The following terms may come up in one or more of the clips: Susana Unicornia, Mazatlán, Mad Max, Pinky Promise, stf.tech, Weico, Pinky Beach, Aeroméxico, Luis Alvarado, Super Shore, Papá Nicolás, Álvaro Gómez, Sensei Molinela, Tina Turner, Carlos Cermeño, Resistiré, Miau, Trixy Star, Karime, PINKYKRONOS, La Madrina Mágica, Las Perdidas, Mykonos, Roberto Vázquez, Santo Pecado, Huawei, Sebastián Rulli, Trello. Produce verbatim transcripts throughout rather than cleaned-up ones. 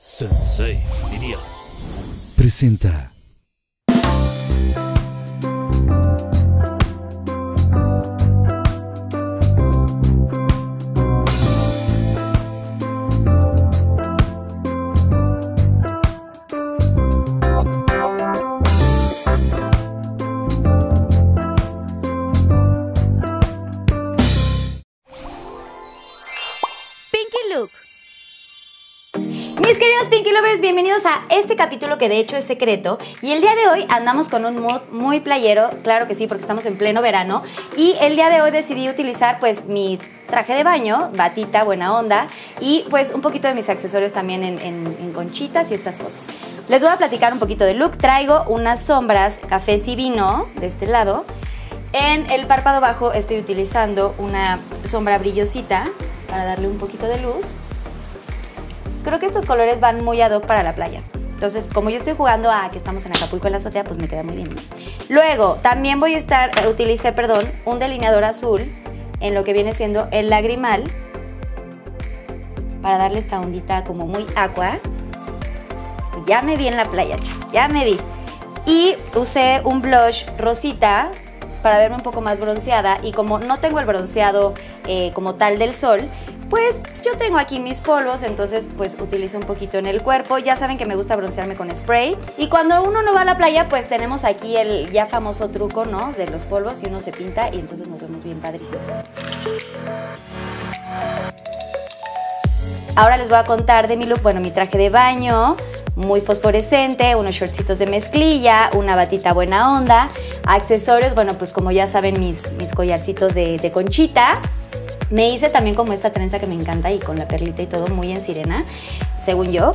Sensei Molinela presenta. Bienvenidos a este capítulo que de hecho es secreto y el día de hoy andamos con un mood muy playero, claro que sí, porque estamos en pleno verano y el día de hoy decidí utilizar pues mi traje de baño, batita, buena onda y pues un poquito de mis accesorios también en, en, en conchitas y estas cosas. Les voy a platicar un poquito del look, traigo unas sombras café y vino de este lado, en el párpado bajo estoy utilizando una sombra brillosita para darle un poquito de luz. Creo que estos colores van muy ad hoc para la playa. Entonces, como yo estoy jugando a que estamos en Acapulco en la azotea, pues me queda muy bien. Luego, también voy a estar, eh, utilicé, perdón, un delineador azul en lo que viene siendo el lagrimal para darle esta ondita como muy aqua. Ya me vi en la playa, chavos, ya me vi. Y usé un blush rosita para verme un poco más bronceada y como no tengo el bronceado eh, como tal del sol, pues yo tengo aquí mis polvos, entonces pues utilizo un poquito en el cuerpo. Ya saben que me gusta broncearme con spray. Y cuando uno no va a la playa, pues tenemos aquí el ya famoso truco, ¿no? De los polvos y uno se pinta y entonces nos vemos bien padrísimas. Ahora les voy a contar de mi look, bueno, mi traje de baño, muy fosforescente, unos shortcitos de mezclilla, una batita buena onda, accesorios, bueno, pues como ya saben, mis, mis collarcitos de, de conchita. Me hice también como esta trenza que me encanta y con la perlita y todo muy en sirena, según yo.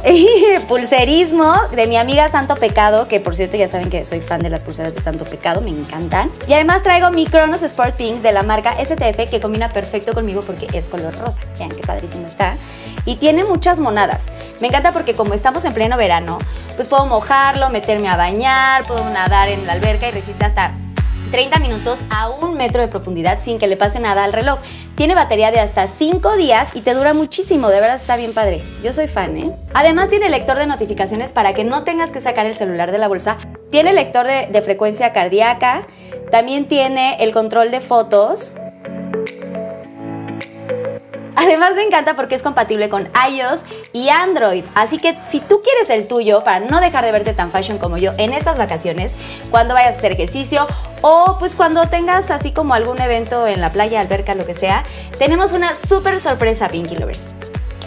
Pulserismo de mi amiga Santo Pecado, que por cierto ya saben que soy fan de las pulseras de Santo Pecado, me encantan. Y además traigo mi Kronos Sport Pink de la marca S T F que combina perfecto conmigo porque es color rosa. Vean qué padrísimo está. Y tiene muchas monadas. Me encanta porque como estamos en pleno verano, pues puedo mojarlo, meterme a bañar, puedo nadar en la alberca y resiste hasta treinta minutos a un metro de profundidad sin que le pase nada al reloj. Tiene batería de hasta cinco días y te dura muchísimo, de verdad está bien padre. Yo soy fan, ¿eh? Además tiene lector de notificaciones para que no tengas que sacar el celular de la bolsa. Tiene lector de, de frecuencia cardíaca, también tiene el control de fotos. Además me encanta porque es compatible con iOS y Android, así que si tú quieres el tuyo para no dejar de verte tan fashion como yo en estas vacaciones, cuando vayas a hacer ejercicio o pues cuando tengas así como algún evento en la playa, alberca, lo que sea, tenemos una súper sorpresa, Pinky Lovers.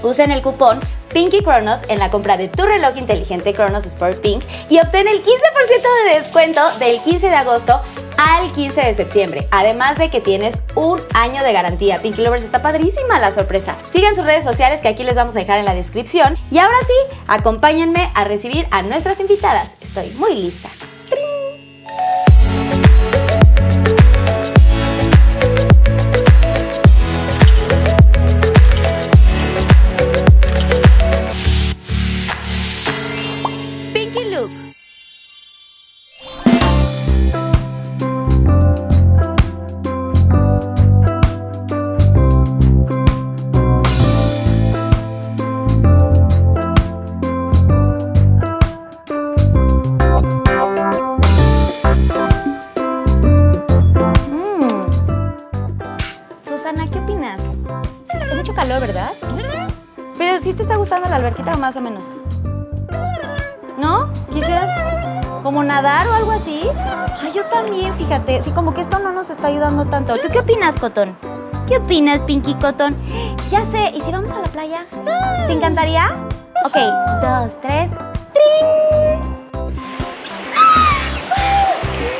Usen el cupón Pinky Kronos en la compra de tu reloj inteligente Kronos Sport Pink y obtén el quince por ciento de descuento del quince de agosto al quince de septiembre. Además de que tienes un año de garantía. Pinky Lovers, está padrísima la sorpresa. Sigan sus redes sociales que aquí les vamos a dejar en la descripción. Y ahora sí, acompáñenme a recibir a nuestras invitadas. Estoy muy lista. Más o menos. ¿No? ¿Quisieras como nadar o algo así? Ay, yo también, fíjate. Sí, como que esto no nos está ayudando tanto. ¿Tú qué opinas, Cotón? ¿Qué opinas, Pinky Cotón? Ya sé, ¿y si vamos a la playa? ¿Te encantaría? Ok, dos, tres, ¡trin!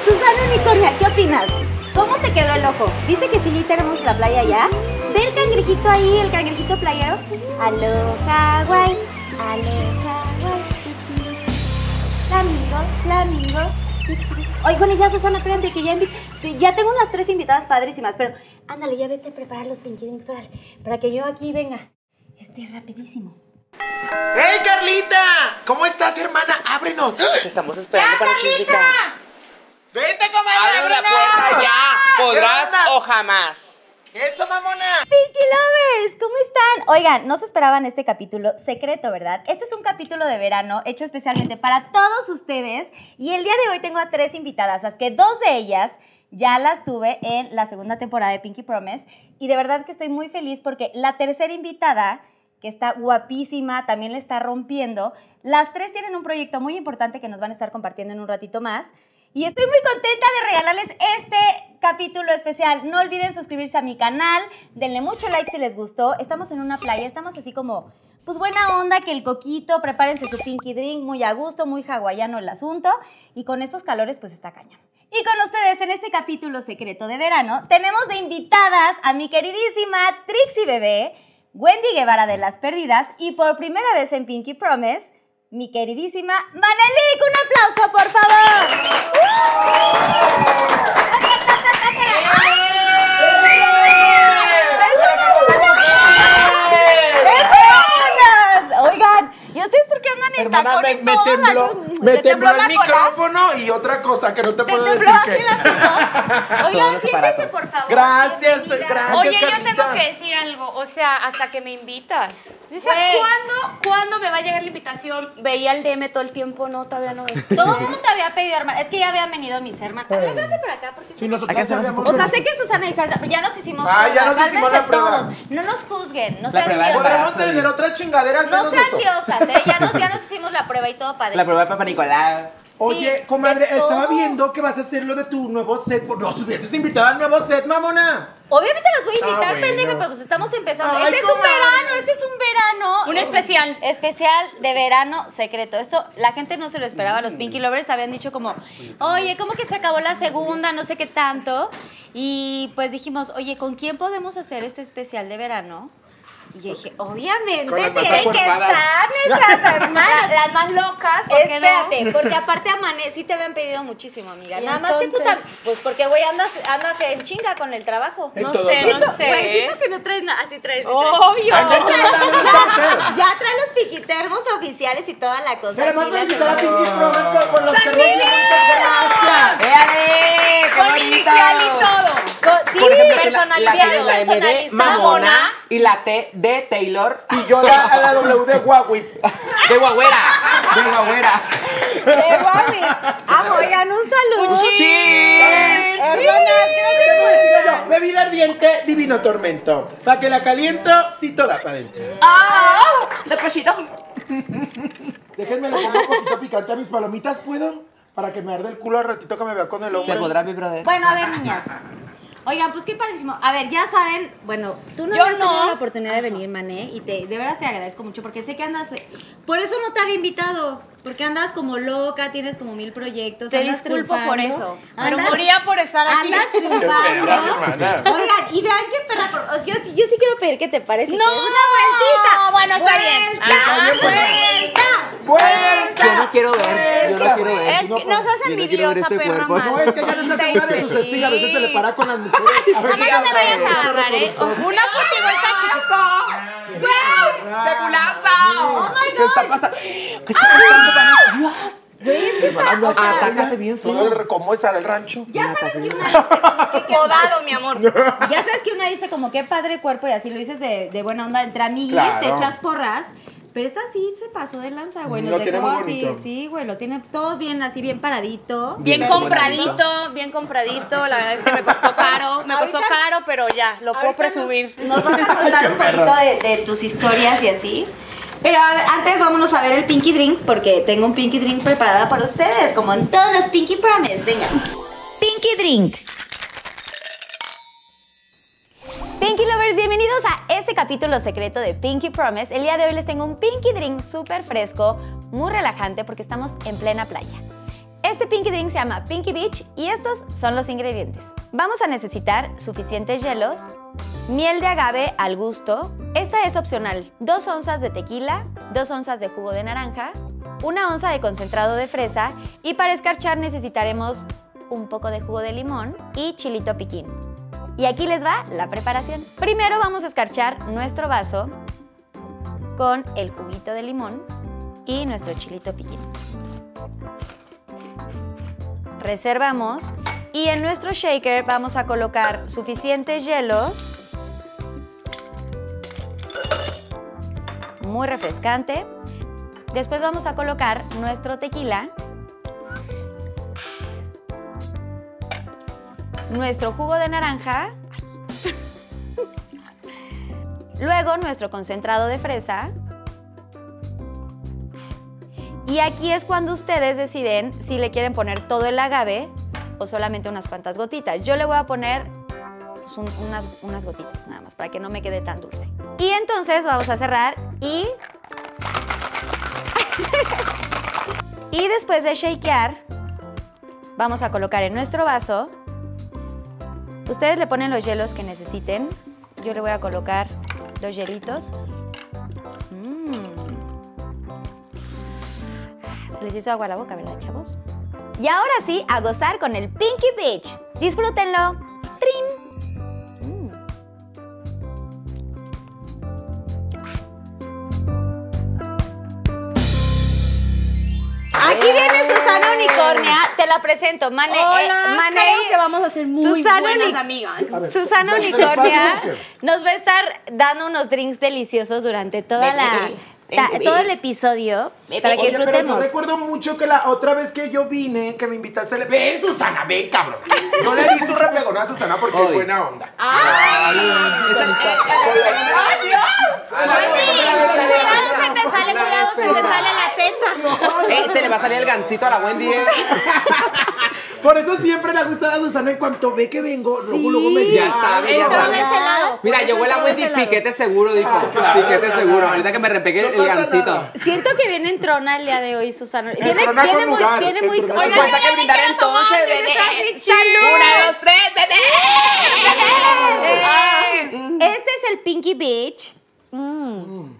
Susana Unicornia, ¿qué opinas? ¿Cómo te quedó el ojo? ¿Dice que sí tenemos la playa ya? ¿Ve el cangrejito ahí, el cangrejito playero? Aloha, guay. Aleja, flamingo, flamingo. Oye, bueno, ya Susana, espérate que ya, ya tengo unas tres invitadas padrísimas, pero ándale, ya vete a preparar los Pinky Drinks, oral, para que yo aquí venga. Esté rapidísimo. ¡Hey, Carlita! ¿Cómo estás, hermana? ¡Ábrenos! Te estamos esperando para chismicar. ¡Vete, comadre! ¡Abre la puerta ya! ¿Podrás o jamás? ¡Eso, mamona! ¡Pinky Lovers! ¿Cómo están? Oigan, no se esperaban este capítulo secreto, ¿verdad? Este es un capítulo de verano hecho especialmente para todos ustedes. Y el día de hoy tengo a tres invitadas, así que dos de ellas ya las tuve en la segunda temporada de Pinky Promise. Y de verdad que estoy muy feliz porque la tercera invitada, que está guapísima, también le está rompiendo. Las tres tienen un proyecto muy importante que nos van a estar compartiendo en un ratito más. Y estoy muy contenta de regalarles este capítulo especial. No olviden suscribirse a mi canal, denle mucho like si les gustó. Estamos en una playa, estamos así como, pues buena onda, que el coquito, prepárense su Pinky Drink, muy a gusto, muy hawaiano el asunto. Y con estos calores, pues está cañón. Y con ustedes, en este capítulo secreto de verano, tenemos de invitadas a mi queridísima Trixy Bebé, Wendy Guevara de Las Perdidas, y por primera vez en Pinky Promise, mi queridísima Manelyk. ¡Un aplauso, por favor! Oigan, ¿y ustedes por qué andan en tacón y todo? Me tembló, me tembló el micrófono y otra cosa que no te puedo decir. ¿Te tembló así la zona? Oigan, siéntese, por favor. Gracias, gracias. Oye, yo tengo que decir algo, o sea, hasta que me invitas. Dice, ¿cuándo, ¿cuándo me va a llegar la invitación? Veía el D M todo el tiempo, no, todavía no es. Todo el mundo te había pedido, hermano. Es que ya habían venido mis hermanos. Véngase por acá, porque sí, nosotros. O sea, sé que Susana distancia, pero ya nos hicimos. Ah, ya nos hicimos la prueba. No nos juzguen, no sean liosas. Podemos tener otras chingaderas. No sean liosas, ¿eh? Ya nos, ya nos hicimos la prueba y todo padre. La prueba de Papá Nicolás. Oye, sí, comadre, estaba viendo que vas a hacer lo de tu nuevo set. ¿Nos hubieses invitado al nuevo set, mamona? Obviamente las voy a invitar, ah, bueno, pendeja, pero pues estamos empezando. Ay, este comadre. es un verano, este es un verano. Un especial. Especial de verano secreto. Esto la gente no se lo esperaba. Los Pinky Lovers habían dicho como, oye, ¿cómo que se acabó la segunda? No sé qué tanto. Y pues dijimos, oye, ¿con quién podemos hacer este especial de verano? Y dije, obviamente tienen que estar nuestras hermanas, las más locas. Porque espérate, no? porque aparte Amane sí te habían pedido muchísimo, amiga. Nada más que tú también, pues porque güey andas, andas en chinga con el trabajo. No sé, no sé. Güeycito que no traes nada, así traes. Obvio. Ya trae los piquitermos oficiales y toda la cosa. Queremos felicitar a Pinky Promise por los terrenos. Con inicial y todo. Sí, personalizado, mamona y la T de Taylor. Y yo la, a la W de Huawei. De Guagüera. De Guagüera. De Guagüis. Ah, oigan, un saludo. Un cheers. cheers. Hermanas, ¿qué puedo decirlo yo? Bebida ardiente, divino tormento. Para que la caliento, si toda para adentro. ¡Ah! Despechito. Déjenme le pongo un poquito picante a mis palomitas, ¿puedo? Para que me arde el culo al ratito que me vea con el hombre. Se podrá, mi brother. Bueno, a ver, niñas. Oigan, pues qué padrísimo. A ver, ya saben, bueno, tú no Yo habías no. tenido la oportunidad de venir, Mané, y te, de verdad te agradezco mucho, porque sé que andas, por eso no te había invitado, porque andas como loca, tienes como mil proyectos. Te andas disculpo triunfando, por eso, andas, pero moría por estar aquí. Andas triunfando. Oigan, y vean qué perra, yo, yo sí quiero pedir que te pares. No, una vueltita. Bueno, está vuelta, bien. Vuelta, vuelta, vuelta. Yo no quiero ver, yo no quiero ver. Es que nos hace envidiosa, no este perra mala. No, es que ya no está segura de sus sencillas, a veces se le para con las mujeres. A ver, mamá, no me vayas a agarrar, ¿eh? Una puti vuelta chiquita. ¡Wow! ¡De culazo! ¡Oh, my God! ¿Qué está pasando? ¿Qué está pasando? ¡Dios! Atácate bien, Flor. ¿Cómo estará el rancho? Ya sabes que una dice... Podado, mi amor. Ya sabes que una dice como qué padre cuerpo y así lo dices de buena onda entre amigues, te echas porras. Pero esta sí se pasó de lanza, güey. Lo tiene muy bonito. Sí, güey, lo tiene todo bien así, bien paradito. Bien compradito, bien compradito. La verdad es que me costó caro. Me costó caro, pero ya, lo puedo presumir. Nos vas a contar un poquito de tus historias y así. Pero a ver, antes vámonos a ver el Pinky Drink, porque tengo un Pinky Drink preparada para ustedes, como en todos los Pinky Promise. Venga. Pinky Drink. Pinky Lovers, bienvenidos a este capítulo secreto de Pinky Promise. El día de hoy les tengo un Pinky Drink súper fresco, muy relajante porque estamos en plena playa. Este Pinky Drink se llama Pinky Beach y estos son los ingredientes. Vamos a necesitar suficientes hielos, miel de agave al gusto, esta es opcional, dos onzas de tequila, dos onzas de jugo de naranja, una onza de concentrado de fresa y para escarchar necesitaremos un poco de jugo de limón y chilito piquín. Y aquí les va la preparación. Primero vamos a escarchar nuestro vaso con el juguito de limón y nuestro chilito piquín. Reservamos y en nuestro shaker vamos a colocar suficientes hielos muy refrescante. Después vamos a colocar nuestro tequila, nuestro jugo de naranja, luego nuestro concentrado de fresa. Y aquí es cuando ustedes deciden si le quieren poner todo el agave o solamente unas cuantas gotitas. Yo le voy a poner pues, un, unas, unas gotitas nada más para que no me quede tan dulce. Y entonces vamos a cerrar y... y después de shakear, vamos a colocar en nuestro vaso. Ustedes le ponen los hielos que necesiten. Yo le voy a colocar los hielitos. Se les hizo agua a la boca, ¿verdad, chavos? Y ahora sí, a gozar con el Pinky Beach. ¡Disfrútenlo! ¡Trim! Mm. Aquí viene Susana Unicornia. Te la presento. Mane, Hola, eh, Mane, creo que vamos a ser muy Susana buenas Uni amigas. Ver, Susana Unicornia nos va a estar dando unos drinks deliciosos durante toda Bebe. la... Ta, todo el episodio Bebe. para que Oye, disfrutemos. Yo recuerdo mucho que la otra vez que yo vine, que me invitaste, le... ¡Ven, Susana! ¡Ven, cabrón! No le di su rapegón a Susana porque Oy. es buena onda. ¡Ay! ¡Ay, Dios! Cuidado, se te sale, cuidado, se te sale la teta. No, este le va a salir el gancito a la Wendy. Por eso siempre le gusta a Susana, en cuanto ve que vengo, sí. luego, luego me llama. Ya sabe, ya sabe. Lado, Mira, yo huele a Wendy Piquete seguro, dijo. Ah, claro, piquete claro, seguro, claro. ahorita que me repegué no el gancito. Nada. Siento que viene en trona el día de hoy, Susana. Viene, viene muy, lugar, viene muy... Oigan, falta que brindar entonces, bebé. ¡Salud! ¡Una, dos, tres, bebé! Este es el Pinky Beach. Mmm...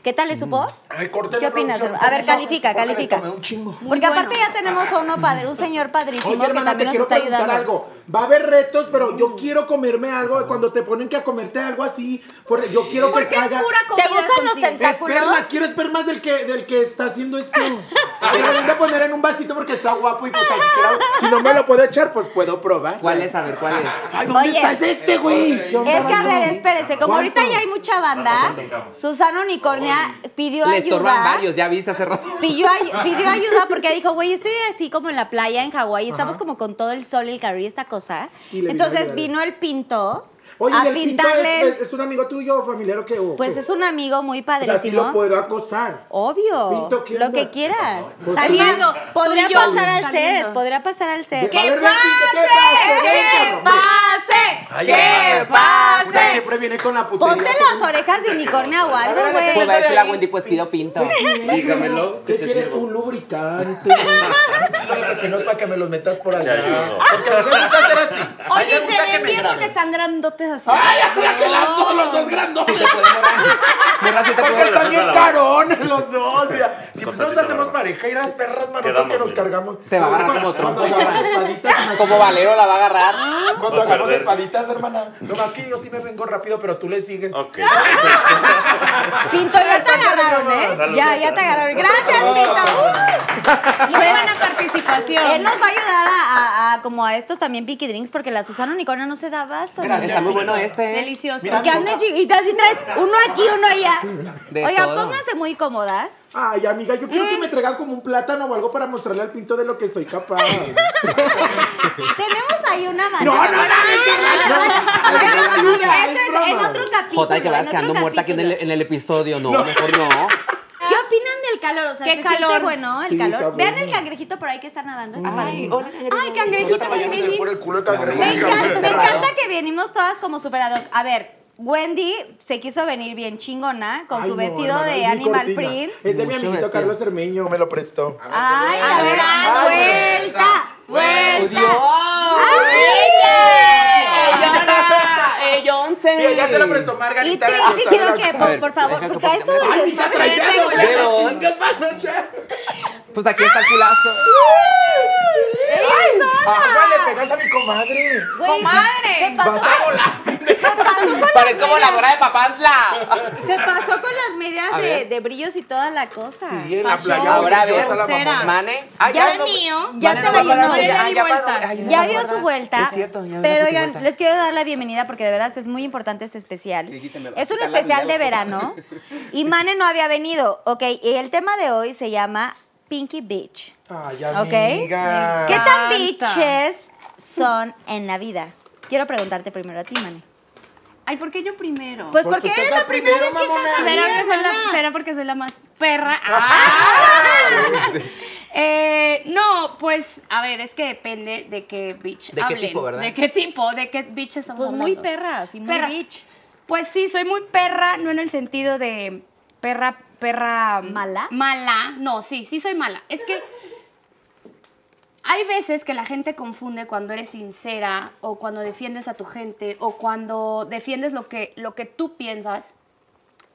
¿Qué tal le supo? Ay, corté. ¿Qué opinas? A ver, califica, califica. Un chingo. Porque aparte bueno. ya tenemos a uno padre, un señor padrísimo Oye, hermana, que también te nos está ayudando. Algo. Va a haber retos, pero yo quiero comerme algo. Cuando te ponen que a comerte algo así, porque yo quiero ¿Por que salga. ¿Te gustan contigo? los tentáculos? Espermas, quiero espermas del que, del que está haciendo esto. Ay, lo voy a poner en un vasito porque está guapo y puta. Si no me lo puedo echar, pues puedo probar. ¿Cuál es? A ver, ¿cuál es? Ay, ¿dónde Oye, estás este, güey? Es que a ver, espérese. Como ¿Cuánto? ahorita ya hay mucha banda, Susana Unicornia pidió ayuda. Le estorban varios, ya viste hace rato. Pidió, pidió ayuda porque dijo, güey, estoy así como en la playa en Hawái, estamos Ajá. como con todo el sol y el calor y esta cosa. Y entonces vino el pinto Oye, a pintarle. Pinto es, es, ¿Es un amigo tuyo o familiar o qué? O, pues qué? es un amigo muy padrísimo. O sea, sí lo puedo acosar. Obvio. Pinto, lo que quieras. Saliendo. Podría pasar al set. Podría pasar al set. ¡Que pase! ¡Que pase! Ay, ¡Qué pase! Siempre viene con la putería. Ponte las orejas de unicornio o algo, güey. Pues a ver si la Wendy pues pido pinto. Dígamelo. ¿Qué quieres? Un lubricante. Que no es para que me los metas por allá. Porque me gusta hacer así. Oye, se ven bien porque están grandotes así. ¡Ay, mira que las dos, los dos grandotes! Porque están bien carones los dos. Si nos hacemos pareja y las perras manotas que nos cargamos. Te va a agarrar como tronco. Como Valero la va a agarrar. Cuando hagamos espaditas, hermana. No más que yo sí me vengo rápido, pero tú le sigues. Ok. Pinto, ya te agarraron, ¿eh? Ya, ya te agarraron. Gracias, Pinto. Muy buena participación. Él nos va a ayudar a, a, a como a estos también Pinky Drinks, porque la Susana Unicornia no se da abasto. Gracias. Está muy bueno este. Delicioso. Que anden chiquitas y traes uno aquí, uno allá. Oigan, pónganse muy cómodas. Ay, amiga, yo quiero que me traigan como un plátano o algo para mostrarle al Pinto de lo que soy capaz. Tenemos ahí una manera. No, no, no. No, eso es en otro capítulo. Jota, que vas quedando muerta aquí en el, en el episodio. No, no, mejor no. ¿Qué opinan del calor? O sea, ¿Qué ¿se calor? siente bueno el sí, calor? Vean bueno. el cangrejito por ahí que está nadando. Está padrísimo. Ay, cangrejito. Me encanta que venimos todas como super ad hoc. A ver, Wendy se quiso venir bien chingona con Ay, su no, vestido hermana, de animal cortina. print. Es de Mucho mi amiguito vestido. Carlos Cermeño, me lo prestó. Ay, a ver, a ver, vuelta, vuelta. Mira, ya se lo prestó Margarita. Y te, sí quiero que, por, por favor, porque a esto... ¡Ay, mi está trayendo! ¡Chingas, manocha! Pues aquí está el culazo. ¡Eso! ¡Agua le pegas a mi comadre! Wey, ¡comadre! Se, se pasó. Vas a volar. Se pasó. Parece como la hora de Papantla. Se pasó con las medidas de, de brillos y toda la cosa. Sí, en la playa. Ahora ves a la mamá. Mane. Ah, ya es mío. Ya se la llevó. Ya dio su vuelta. Pero oigan, les quiero dar la bienvenida porque de verdad es muy importante este especial. Es un especial de verano. Y Mane no había venido. Ok, y el tema de hoy se llama Pinky Beach. Ay, amiga. ¿Qué tan bitches son en la vida? Quiero preguntarte primero a ti, Mane. Ay, ¿por qué yo primero? Pues porque eres la primera vez que estás aquí. ¿Será, que soy la, será porque soy la más perra? Ah. eh, no, pues, a ver, es que depende de qué bitch hablen. ¿De qué tipo, verdad? ¿De qué tipo? ¿De qué bitches estamos hablando? Pues muy perras y muy perra. Bitch. Pues sí, soy muy perra, no en el sentido de perra, perra... ¿Mala? Mala. No, sí, sí soy mala. Es que... hay veces que la gente confunde cuando eres sincera o cuando defiendes a tu gente o cuando defiendes lo que, lo que tú piensas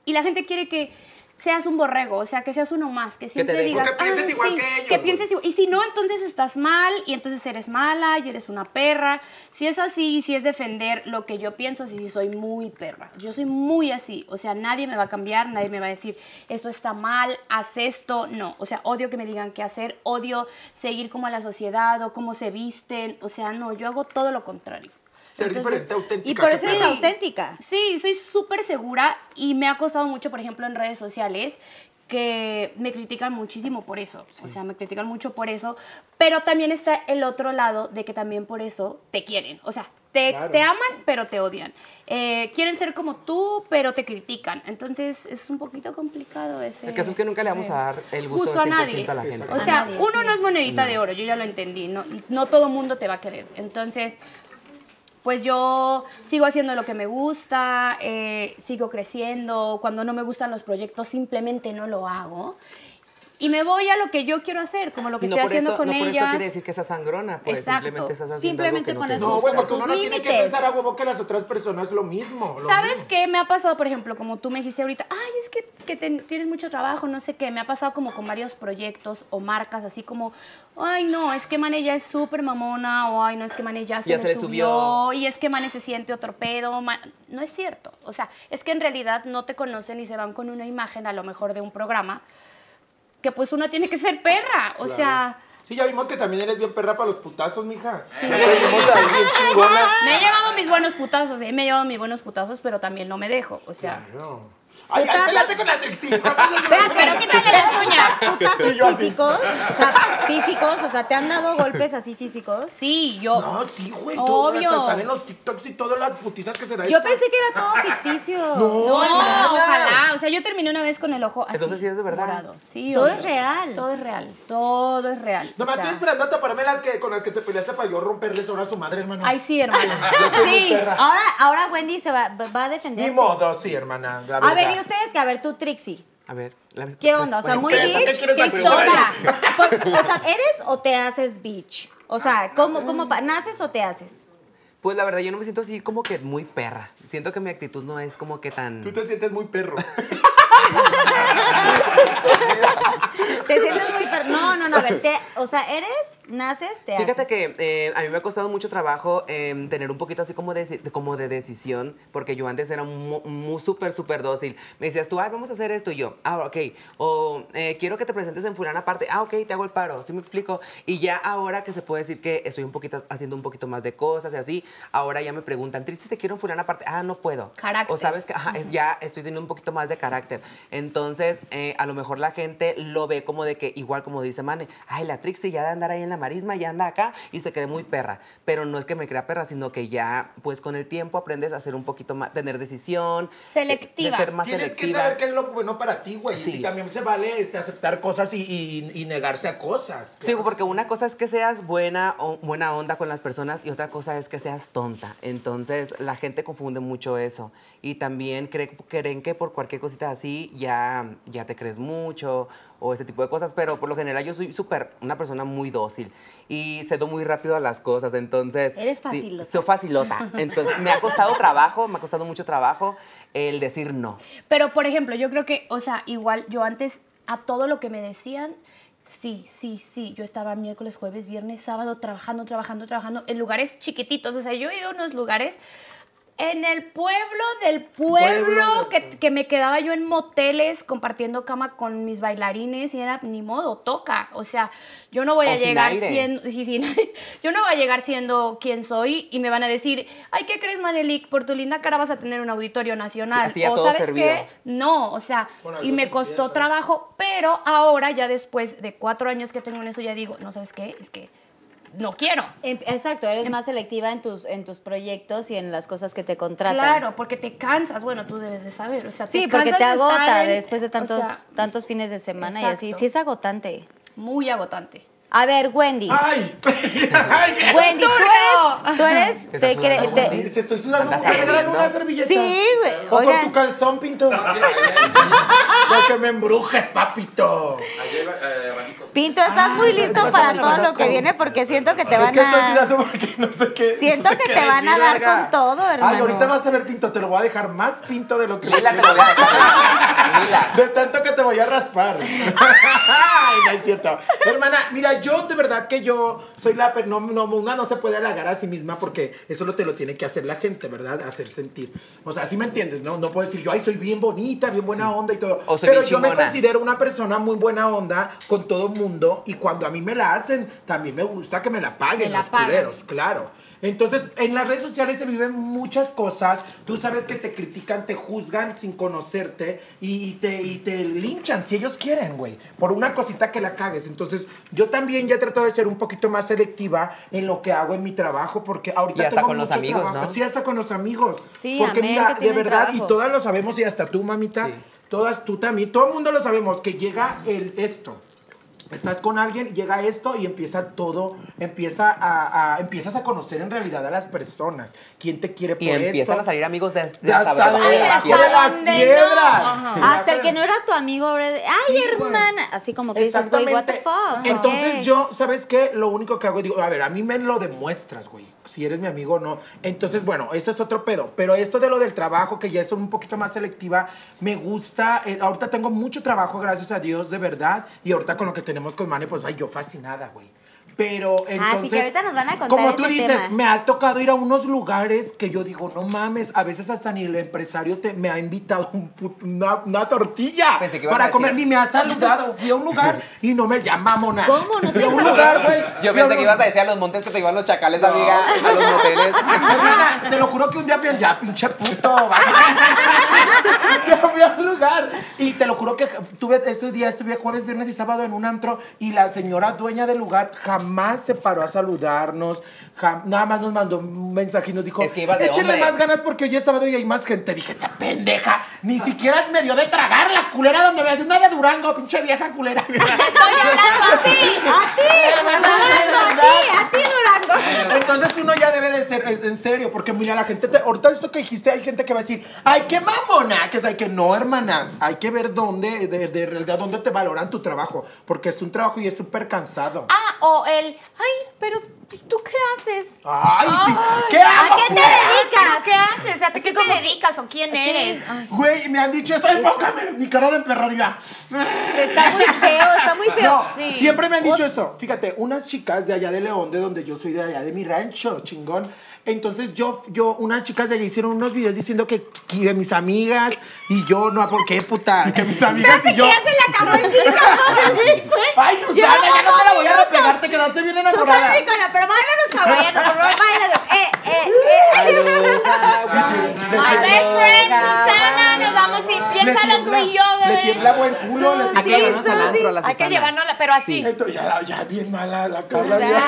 y la gente quiere que seas un borrego, o sea, que seas uno más, que siempre digas... Que pienses igual sí, que ellos. Que pienses igual. Y si no, entonces estás mal y entonces eres mala y eres una perra. Si es así, si es defender lo que yo pienso, si sí, sí, soy muy perra. Yo soy muy así, o sea, nadie me va a cambiar, nadie me va a decir, eso está mal, haz esto, no. O sea, odio que me digan qué hacer, odio seguir como a la sociedad o cómo se visten, o sea, no, yo hago todo lo contrario. Ser entonces, diferente, auténtica. Y por eso eres auténtica. Sí, soy súper segura y me ha costado mucho, por ejemplo, en redes sociales, que me critican muchísimo por eso. Sí. O sea, me critican mucho por eso, pero también está el otro lado de que también por eso te quieren. O sea, te, claro. te aman, pero te odian. Eh, quieren ser como tú, pero te critican. Entonces, es un poquito complicado ese... El caso es que nunca le vamos sí. a dar el gusto, gusto a nadie. A la gente. O sea, nadie, uno sí. no es monedita no. de oro, yo ya lo entendí. No, no todo mundo te va a querer. Entonces... pues yo sigo haciendo lo que me gusta, eh, sigo creciendo. Cuando no me gustan los proyectos, simplemente no lo hago. Y me voy a lo que yo quiero hacer, como lo que no estoy haciendo eso, con no ellas. No por eso quiere decir que seas sangrona, pues exacto. simplemente estás haciendo simplemente algo que no con eso. No, bueno, tú no lo tienes que pensar a huevo que las otras personas lo mismo. Lo ¿Sabes mismo? Qué me ha pasado, por ejemplo, como tú me dijiste ahorita, ay, es que, que te, tienes mucho trabajo, no sé qué, me ha pasado como con varios proyectos o marcas, así como, ay, no, es que Mane ya es súper mamona, o ay, no, es que Mane ya se, ya me se subió, subió, y es que Mane se siente otro pedo. Man... No es cierto, o sea, es que en realidad no te conocen y se van con una imagen a lo mejor de un programa, que pues uno tiene que ser perra, o claro. sea... Sí, ya vimos que también eres bien perra para los putazos, mija. Sí. Ya vimos ahí, bien chingona. Me he llevado mis buenos putazos, sí, me he llevado mis buenos putazos, pero también no me dejo, o sea... Claro. Ay, ay, pélate con la Trixy. Vean, pero quítale las uñas. ¿Putazos físicos? O sea, físicos, o sea, ¿te han dado golpes así físicos? Sí, yo. No, sí, güey. Obvio. Hasta salen los TikToks y todas las putizas que se dan. Yo pensé que era todo ficticio. No, no, no, ojalá. O sea, yo terminé una vez con el ojo así. Entonces sí es de verdad. Morado. Sí, todo es real. Todo es real. Todo es real. No, me estoy esperando a taparme las que con las que te peleaste para yo romperles ahora a su madre, hermana. Ay, sí, hermana. Sí. Ahora, ahora Wendy se va, va a defender. Ni modo, sí, hermana. A ver, ustedes que, a ver, tú, Trixy. A ver. La, ¿qué onda? Pues, o sea, muy bitch. O sea, ¿eres o te haces bitch? O sea, ah, ¿cómo, no sé. cómo naces o te haces? Pues la verdad, yo no me siento así como que muy perra. Siento que mi actitud no es como que tan... Tú te sientes muy perro. Te sientes muy perro. No, no, no, a ver, te, o sea, ¿eres? ¿Naces? ¿Te haces? Fíjate que eh, a mí me ha costado mucho trabajo eh, tener un poquito así como de, de, como de decisión, porque yo antes era muy, muy súper, súper dócil. Me decías tú, ay, vamos a hacer esto, y yo, ah, ok. O eh, quiero que te presentes en fulana parte, ah, ok, te hago el paro, ¿sí me explico? Y ya ahora que se puede decir que estoy un poquito, haciendo un poquito más de cosas y así, ahora ya me preguntan, Trixy, te quiero en fulana parte, ah, no puedo. Carácter. O sabes que ajá, uh-huh. ya estoy teniendo un poquito más de carácter. Entonces, eh, a lo mejor la gente lo ve como de que, igual como dice Mane, ay, la Trixy ya de andar ahí en la marisma, ya anda acá y se cree muy perra. Pero no es que me crea perra, sino que ya, pues con el tiempo aprendes a ser un poquito más, tener decisión. Selectiva. De ser más Tienes selectiva. Tienes que saber qué es lo bueno para ti, güey. Sí. Y también se vale este, aceptar cosas y, y, y negarse a cosas. Claro. Sí, porque una cosa es que seas buena, o, buena onda con las personas y otra cosa es que seas tonta. Entonces, la gente confunde mucho eso. Y también cree, creen que por cualquier cosita así ya, ya te crees mucho o ese tipo de cosas. Pero por lo general yo soy súper, una persona muy dócil. Y cedo muy rápido a las cosas, entonces... Eres facilota. Sí, soy facilota. Entonces, me ha costado trabajo, me ha costado mucho trabajo el decir no. Pero, por ejemplo, yo creo que, o sea, igual yo antes a todo lo que me decían, Sí, sí, sí. Yo estaba miércoles, jueves, viernes, sábado trabajando, trabajando, trabajando en lugares chiquititos. O sea, yo he ido a unos lugares en el pueblo del pueblo, pueblo que, de... que me quedaba yo en moteles compartiendo cama con mis bailarines y era, ni modo, toca. O sea, yo no voy a o llegar siendo... Sí, sí, yo no voy a llegar siendo quien soy y me van a decir, ay, ¿qué crees, Manelyk? Por tu linda cara vas a tener un auditorio nacional. Sí, o ¿sabes servido. qué? No, o sea, bueno, y me costó piensa. trabajo, pero ahora ya después de cuatro años que tengo en eso ya digo, no, ¿sabes qué? Es que... no quiero. Exacto, eres más selectiva en tus, en tus proyectos y en las cosas que te contratan. Claro, porque te cansas. Bueno, tú debes de saber. O sea, sí, te porque te agota de después de tantos, o sea, tantos fines de semana exacto. y así. Sí es agotante. Muy agotante. A ver, Wendy. ¡Ay! Ay Wendy, tú eres... Tú eres te te cre te te te estoy sudando. ¿Me dan una servilleta? Sí, güey. O con tu calzón, Pinto. Lo que me embrujas, papito. Pinto, estás ah, muy listo para todo lo que viene porque siento que te van a... Es que estoy sudando porque no sé qué. Siento no sé que te van a dar larga. con todo, hermano. Ay, ahorita vas a ver, Pinto. Te lo voy a dejar más Pinto de lo que... Lila, te lo voy a dejar. De tanto que te voy a raspar. Ay, no es cierto. Hermana, mira... Yo, de verdad que yo soy la... No, no, una no se puede halagar a sí misma porque eso lo te lo tiene que hacer la gente, ¿verdad? Hacer sentir. O sea, ¿sí me entiendes? No, no puedo decir yo, ay, soy bien bonita, bien buena sí. onda y todo. O pero yo me considero una persona muy buena onda con todo mundo y cuando a mí me la hacen, también me gusta que me la paguen me los culeros, claro. Entonces, en las redes sociales se viven muchas cosas. Tú sabes que te critican, te juzgan sin conocerte y, y, te, y te linchan si ellos quieren, güey. Por una cosita que la cagues. Entonces, yo también ya he tratado de ser un poquito más selectiva en lo que hago en mi trabajo porque ahorita y hasta tengo con mucho los amigos, trabajo. ¿no? Sí, hasta con los amigos. Sí, porque amén, mira, de verdad, trabajo. y todas lo sabemos y hasta tú, mamita, sí. todas tú también, todo el mundo lo sabemos, que llega el esto. Estás con alguien, llega esto y empieza todo, empieza a, a, empiezas a conocer en realidad a las personas. ¿Quién te quiere por esto? Y empiezan a salir amigos de, de, de hasta de, de, de, de las piedras. No. Hasta el que no era tu amigo ahora de, ay, sí, hermana. Bueno. Así como que dices, güey, what the fuck. Ajá. Entonces okay. yo, ¿sabes qué? Lo único que hago digo, a ver, a mí me lo demuestras, güey. Si eres mi amigo o no. Entonces, bueno, esto es otro pedo. Pero esto de lo del trabajo, que ya es un poquito más selectiva, me gusta. Eh, ahorita tengo mucho trabajo, gracias a Dios, de verdad. Y ahorita con lo que tenemos con Mane, pues, ay, yo fascinada, güey. Pero, entonces... Así que ahorita nos van a contar Como tú dices, tema. me ha tocado ir a unos lugares que yo digo, no mames, a veces hasta ni el empresario te, me ha invitado un puto, una, una tortilla para comer, ni me ha saludado. Fui a un lugar y no me llama mona. ¿Cómo? ¿No te a un lugar, güey? Yo pensé que ibas a decir a los montes que te iban los chacales, no. amiga, a los moteles. Mira, te lo juro que un día fui a... Ya, pinche puto. Yo fui a un lugar y te lo juro que tuve ese día, estuve jueves, viernes y sábado en un antro y la señora dueña del lugar jamás Jamás se paró a saludarnos, jam nada más nos mandó un mensaje y nos dijo, es que iba de échenle hombre. más ganas porque hoy es sábado y hay más gente. Dije, esta pendeja, ni siquiera me dio de tragar la culera donde me dio una de Durango, pinche vieja culera. Estoy hablando a ti, a ti, a ti, a ti, Durango. Entonces uno ya debe de ser, es, en serio, porque mira, la gente, te, ahorita esto que dijiste, hay gente que va a decir, ay, qué mamona, que es, hay que no, hermanas, hay que ver dónde, de, de realidad, dónde te valoran tu trabajo, porque es un trabajo y es súper cansado. Ah, o oh, El, ay, pero ¿tú qué haces? Ay, sí. ¿Qué hago? ¿A qué te dedicas? ¿Qué haces? ¿A qué te dedicas o quién eres? Güey, me han dicho eso. Enfócame. Mi cara de perradilla. Está muy feo, está muy feo. No, siempre me han dicho eso. Fíjate, unas chicas de allá de León, de donde yo soy, de allá de mi rancho, chingón. Entonces yo, yo, unas chicas de allá hicieron unos videos diciendo que, que mis amigas y yo, no, ¿por qué, puta? Que mis amigas y yo. ¿Qué hacen la cabecita? Ay, Susana, ya no te la voy a repegarte, quedaste bien enamorada. Susana Unicornia, pero báilanos, caballeros, por favor, báilanos. Eh, eh, eh. My best friend, Susana, nos vamos y piénsalo tú y yo, bebé. Le tiembla buen culo. Hay que llevarnos al antro a la Susana. Hay que llevarnos, pero así. Ya bien mala la cara.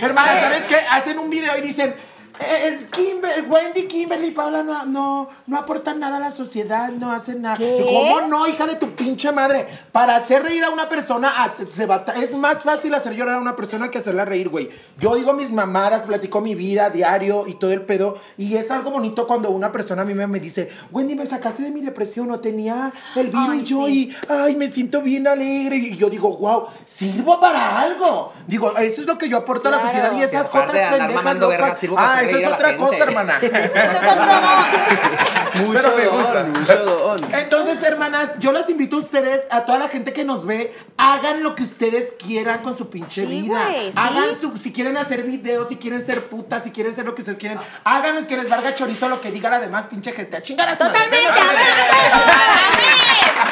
Hermana, ¿sabes qué? Hacen un video y dicen, eh, Kimber, Wendy, Kimberly y Paula no, no, no aportan nada a la sociedad, no hacen nada. ¿Qué? ¿Cómo no, hija de tu pinche madre? Para hacer reír a una persona, a, se bata, es más fácil hacer llorar a una persona que hacerla reír, güey. Yo digo mis mamadas, platico mi vida diario y todo el pedo. Y es algo bonito cuando una persona a mí me, me dice, Wendy, me sacaste de mi depresión, no tenía el virus ay, y yo, sí. y ay, me siento bien alegre. Y yo digo, wow, sirvo para algo. Digo, eso es lo que yo aporto claro, a la sociedad y esas cosas pendejas locas. Verga, sirvo para eso es otra cosa, hermana. Eso es otro don. Mucho Pero me gusta. Don, mucho don. Entonces, hermanas, yo los invito a ustedes, a toda la gente que nos ve, hagan lo que ustedes quieran con su pinche sí, vida. Wey, ¿sí? Hagan su, si quieren hacer videos, si quieren ser putas, si quieren ser lo que ustedes quieren, háganos que les valga chorizo lo que digan, además, pinche gente. A chingar a su madre. Totalmente. A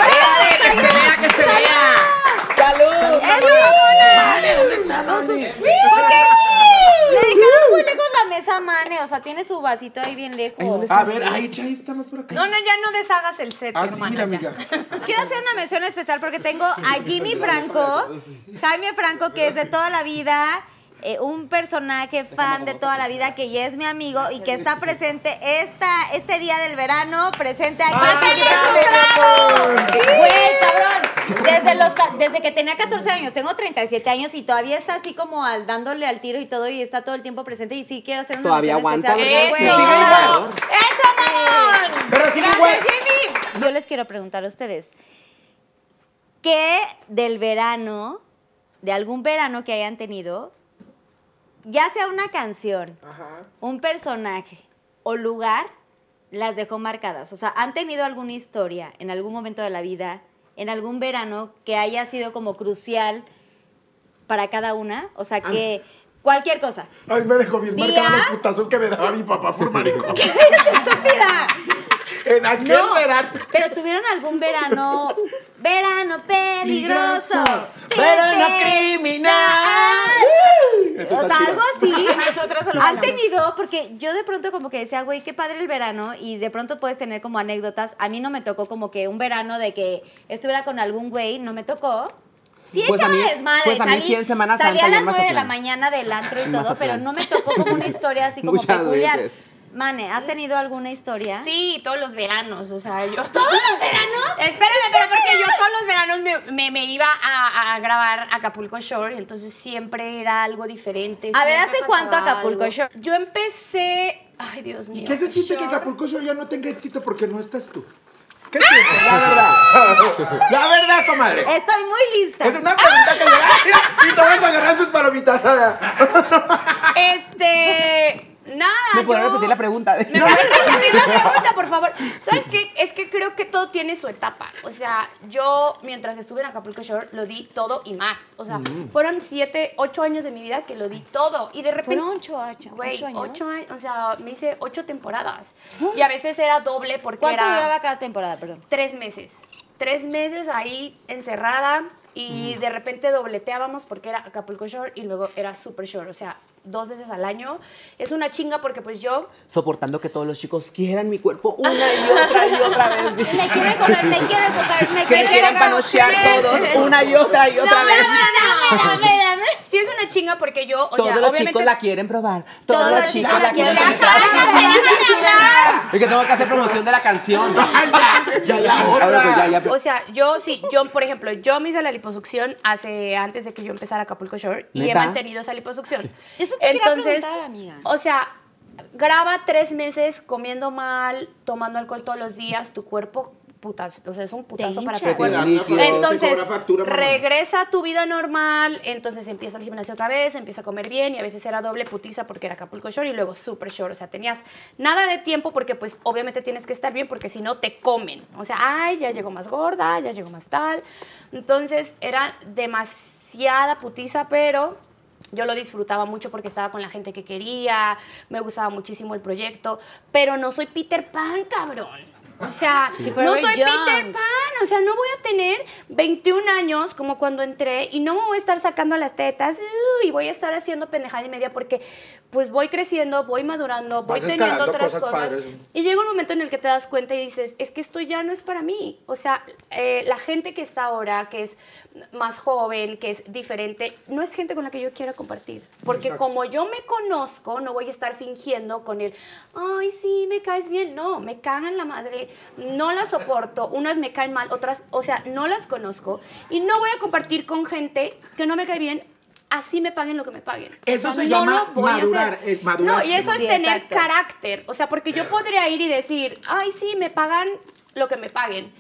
ver, a ver, que se vea, que se vea. ¡Salud! ¡Salud! ¡Mane! ¿Dónde está Mane? ¿Por qué? Le dedicaron muy lejos la mesa a Mane. O sea, tiene su vasito ahí bien lejos. A ver, ahí está más por acá. No, no, ya no deshagas el set, ah, hermana. Sí, mira, amiga. Quiero hacer una mención especial porque tengo a Jimmy Franco, Jaime Franco, que es de toda la vida... Eh, un personaje fan de toda la vida que ya es mi amigo y que está presente esta, este día del verano, presente aquí. ¡Pásale su trago! Güey, cabrón. Desde, los, desde que tenía catorce años, tengo treinta y siete años y todavía está así como al, dándole al tiro y todo y está todo el tiempo presente y sí quiero hacer una mención especial. ¡Todavía aguanta! ¡Eso! Bueno, sí, ¡eso, mamón! ¡Pero sí, gracias, Jimmy! Yo les quiero preguntar a ustedes, ¿qué del verano, de algún verano que hayan tenido... Ya sea una canción, ajá, un personaje o lugar, las dejó marcadas? O sea, ¿han tenido alguna historia en algún momento de la vida, en algún verano, que haya sido como crucial para cada una? O sea, que... Ay. Cualquier cosa. Ay, me dejó bien marcadas los putazos que me daba mi papá por maricón. ¡Qué estúpida! En aquel no, verano. Pero tuvieron algún verano... Verano peligroso. Verano criminal. Eso, o sea, chido, algo así. Nosotros han tenido, porque yo de pronto como que decía, güey, qué padre el verano, y de pronto puedes tener como anécdotas. A mí no me tocó como que un verano de que estuviera con algún güey, no me tocó. Sí, pues echaba desmadre. Pues a mí sí en Semana Santa. Salía a las nueve de la mañana del antro y todo, pero no me tocó como una historia así como muchas peculiar. Veces. Mane, ¿has tenido alguna historia? Sí, todos los veranos, o sea, yo... ¿Todos los veranos? Espérame, pero porque yo todos los veranos me, me, me iba a, a grabar Acapulco Shore, entonces siempre era algo diferente. A ver, ¿hace cuánto Acapulco algo? Shore? Yo empecé... Ay, Dios mío. ¿Y qué se siente que Acapulco Shore ya no tenga éxito porque no estás tú? ¿Qué es eso? La verdad. La verdad, comadre. Estoy muy lista. Es una pregunta que le y todos agarran sus palomitas. Este... Nada, ¿me puedes repetir la pregunta? ¿Me no. puedes repetir la pregunta, por favor? ¿Sabes qué? Es que creo que todo tiene su etapa. O sea, yo, mientras estuve en Acapulco Shore, lo di todo y más. O sea, mm. fueron siete, ocho años de mi vida que lo di todo. Y de repente... Fueron ocho, ocho, wey, ocho años. Ocho años. O sea, me hice ocho temporadas. ¿Eh? Y a veces era doble porque ¿cuánto era... ¿Cuánto duraba cada temporada, perdón? Tres meses. Tres meses ahí encerrada y mm. de repente dobleteábamos porque era Acapulco Shore y luego era Super Shore. O sea... dos veces al año, es una chinga porque pues yo... Soportando que todos los chicos quieran mi cuerpo una y otra y otra vez. Me quieren comer, me quieren comer, me quieren... Que quieran panochear todos una y otra y otra no, vez. No, no, no, no, no, no. Sí es una chinga porque yo, o todos sea, los obviamente... chicos la quieren probar, todos, todos los chicos la quieren probar. Es que tengo que hacer promoción de la canción. Ya la otra. O sea, yo sí, yo por ejemplo, yo me hice la liposucción hace antes de que yo empezara Acapulco Shore y he mantenido esa liposucción. Entonces, amiga, o sea, graba tres meses comiendo mal, tomando alcohol todos los días, tu cuerpo, putas, o sea, es un putazo para tu cuerpo. Entonces, regresa a tu vida normal, entonces empieza el gimnasio otra vez, empieza a comer bien y a veces era doble putiza porque era Acapulco Shore y luego Super Shore, o sea, tenías nada de tiempo porque pues obviamente tienes que estar bien porque si no te comen, o sea, ay, ya llegó más gorda, ya llegó más tal, entonces era demasiada putiza, pero... Yo lo disfrutaba mucho porque estaba con la gente que quería, me gustaba muchísimo el proyecto, pero no soy Peter Pan, cabrón. O sea, sí, no soy young. Peter Pan, o sea, no voy a tener veintiún años como cuando entré y no me voy a estar sacando las tetas uh, y voy a estar haciendo pendejada y media porque pues voy creciendo, voy madurando, voy vas teniendo otras cosas. cosas y llega un momento en el que te das cuenta y dices, es que esto ya no es para mí. O sea, eh, la gente que está ahora, que es más joven, que es diferente, no es gente con la que yo quiera compartir. Porque exacto, como yo me conozco, no voy a estar fingiendo con el, ay, sí, me caes bien. No, me cagan la madre. No las soporto, unas me caen mal, otras, o sea, no las conozco y no voy a compartir con gente que no me cae bien, así me paguen lo que me paguen. Eso o sea, se no llama madurar, es madurar. No, y eso sí, es tener exacto. carácter, o sea, porque yo podría ir y decir, ay, sí, me pagan lo que me paguen.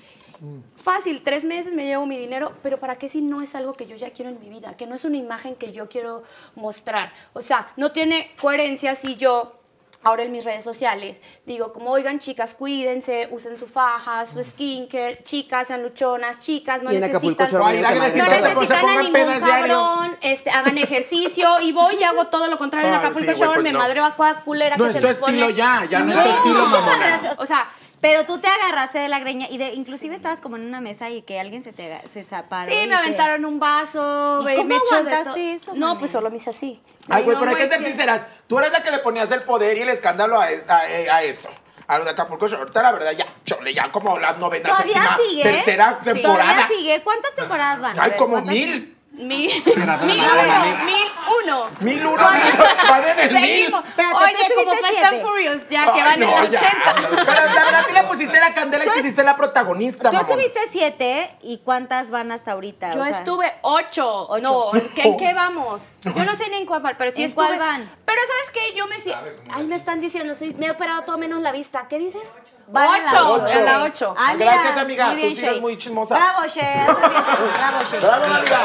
Fácil, tres meses me llevo mi dinero, pero ¿para qué si no es algo que yo ya quiero en mi vida? Que no es una imagen que yo quiero mostrar. O sea, no tiene coherencia si yo... ahora en mis redes sociales digo como, oigan, chicas, cuídense, usen su faja, su skincare, chicas, sean luchonas, chicas, no necesitan, no necesitan a ningún cabrón, este, hagan ejercicio, y voy y hago todo lo contrario en Acapulco Shore, me madre va culera que se me pone. No es tu estilo ya, ya no es tu estilo, mamona. O sea, pero tú te agarraste de la greña y de, inclusive sí. Estabas como en una mesa y que alguien se te se zaparó. Sí, me aventaron te... un vaso. ¿Y cómo me aguantaste eso? No, Manel, pues solo me hice así. Ay, güey, no, pero hay que ser que... sinceras. Tú eres la que le ponías el poder y el escándalo a, es, a, a eso. A lo de Acapulco Shore. Ahorita la verdad ya, chole, ya como las novena, séptima, sigue? tercera sí. temporada. Todavía sigue. ¿Cuántas temporadas van? Ay, como mil. Mil, mil uno, mil uno. Mil uno, van en el seguimos. Mil. Pero oye, como Fast and Furious, ya que van no, en el ya, ochenta. No, pero la verdad que le pusiste la candela y pusiste la protagonista, mamón. Tú estuviste siete, ¿y cuántas van hasta ahorita? Yo o sea, estuve ocho. ocho. No, ¿qué, ¿en qué vamos? Yo no sé ni en cuál van, pero sí ¿En estuve. ¿En cuál van? Pero ¿sabes qué? Yo me siento... Ay, me están diciendo, soy, me he operado todo menos la vista. ¿Qué dices? Van ocho, en la ocho. Ah, gracias, amiga. Tú sí eres muy chismosa. Bravo, She. Bravo, She. Bravo, amiga.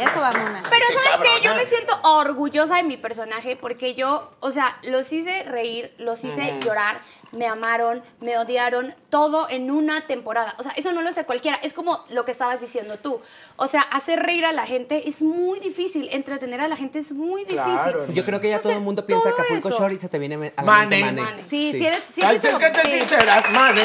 Eso va, mona. Pero ¿sabes qué? Yo me siento orgullosa de mi personaje porque yo, o sea, los hice reír, los hice mm. llorar, me amaron, me odiaron, todo en una temporada. O sea, eso no lo hace cualquiera. Es como lo que estabas diciendo tú. O sea, hacer reír a la gente es muy difícil. Entretener a la gente es muy difícil. Claro. Yo creo que ya o sea, todo el mundo piensa que Acapulco eso. Shore y se te viene a la Mane. Mente Mane. Sí, sí, si eres... Si eres sinceras, Mane.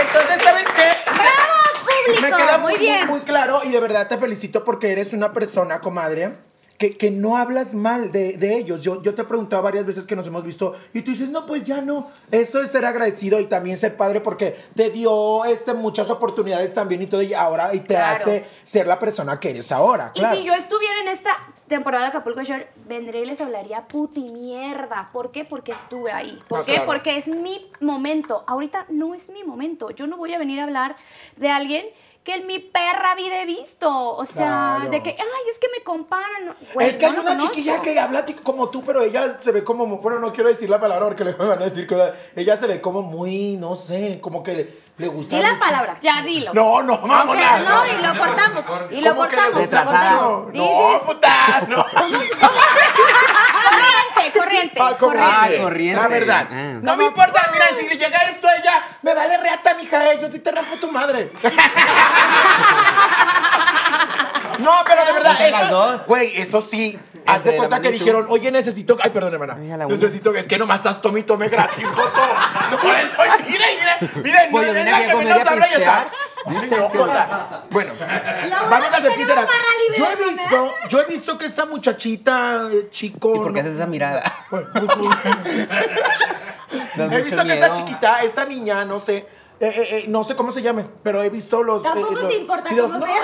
Entonces, ¿sabes qué? ¡Bravo, público! Me queda muy, muy, bien. muy claro y de verdad te felicito porque eres una persona, comadre, que, que no hablas mal de, de ellos. Yo, yo te he preguntado varias veces que nos hemos visto y tú dices, no, pues ya no. Eso es ser agradecido y también ser padre porque te dio este, muchas oportunidades también y todo y ahora y te claro. hace ser la persona que eres ahora. Claro. Y si yo estuviera en esta temporada de Acapulco Shore, vendré y les hablaría puti mierda. ¿Por qué? Porque estuve ahí. ¿Por no, qué? Claro. Porque es mi momento. Ahorita no es mi momento. Yo no voy a venir a hablar de alguien que en mi perra vida he visto. O sea, claro. de que, ay, es que me comparan. Pues, es que no hay una conozco. Chiquilla que habla como tú, pero ella se ve como, bueno, no quiero decir la palabra porque le van a decir que ella se ve como muy, no sé, como que le, le gusta. Dile la palabra, ya dilo. No, no, vamos. Okay, no, no, y lo cortamos. Y lo cortamos, lo cortamos. No, puta. No. corriente, corriente, ah, corriente. Ay, corriente. La verdad. Ah, no me importa, mira, si le llega esto a ella, me vale reata, mija, yo sí te rompo tu madre. No, pero de verdad, eso, güey, eso sí. Haz de cuenta que dijeron, oye, necesito... Ay, perdón, hermana. Necesito... Es que nomás estás tome y tome gratis, Joto. No, por eso. Miren, miren. Miren, miren. Es la que menos habla y está... Bueno, vamos a ser sinceras. Yo he visto, yo he visto que esta muchachita, chico. ¿Y por qué haces esa mirada? He visto que esta chiquita, esta niña, no sé, no sé cómo se llame, pero he visto los. Tampoco te importa cómo se llama.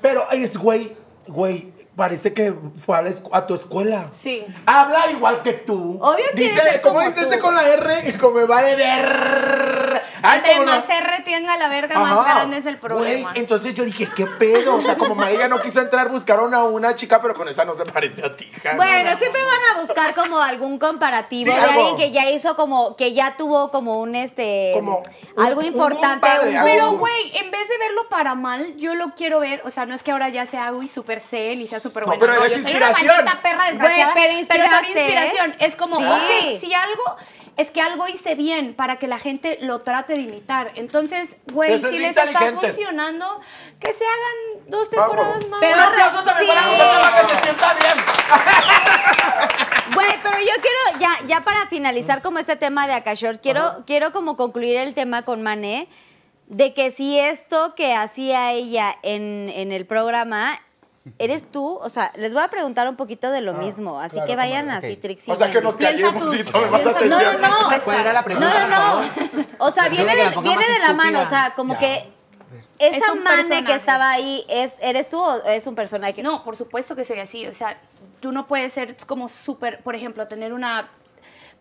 Pero es güey, güey. Parece que fue a, la a tu escuela. Sí. Habla igual que tú. Obvio que dice, ¿cómo dice ese con la R? Como me vale ver. Entre más no? R tenga la verga, ajá, más grande es el problema. Wey, entonces yo dije, ¿qué pedo? O sea, como María no quiso entrar, buscaron a una chica, pero con esa no se parece a ti, ja, bueno, no, siempre van a buscar como algún comparativo, sí, de algo, alguien que ya hizo como, que ya tuvo como un, este, como algo un, importante. Un padre, un, pero, güey, en vez de verlo para mal, yo lo quiero ver, o sea, no es que ahora ya sea, uy, súper cel y sea súper bueno. No, pero no, eres inspiración. Soy una perra desgraciada, wey, pero, pero es inspiración. Es como, sí, ok, si algo... Es que algo hice bien para que la gente lo trate de imitar. Entonces, güey, si les está funcionando, que se hagan dos temporadas más. Pero un aplauso también para la muchacha para que se sienta bien. Güey, pero yo quiero, ya, ya para finalizar como este tema de Acashore, quiero, quiero como concluir el tema con Mané, de que si esto que hacía ella en, en el programa... Eres tú, o sea, les voy a preguntar un poquito de lo ah, mismo, así claro, que vayan comadre, así, okay. Trixy. O sea, que nos callemos un poquito, me vas a atención. No, no, no. ¿Cuál era la pregunta? No, no, no. O sea, viene, de, la viene de la mano, o sea, como ya. que... Esa es Mane que estaba ahí, ¿es, ¿eres tú o es un personaje? No, por supuesto que soy así, o sea, tú no puedes ser como súper, por ejemplo, tener una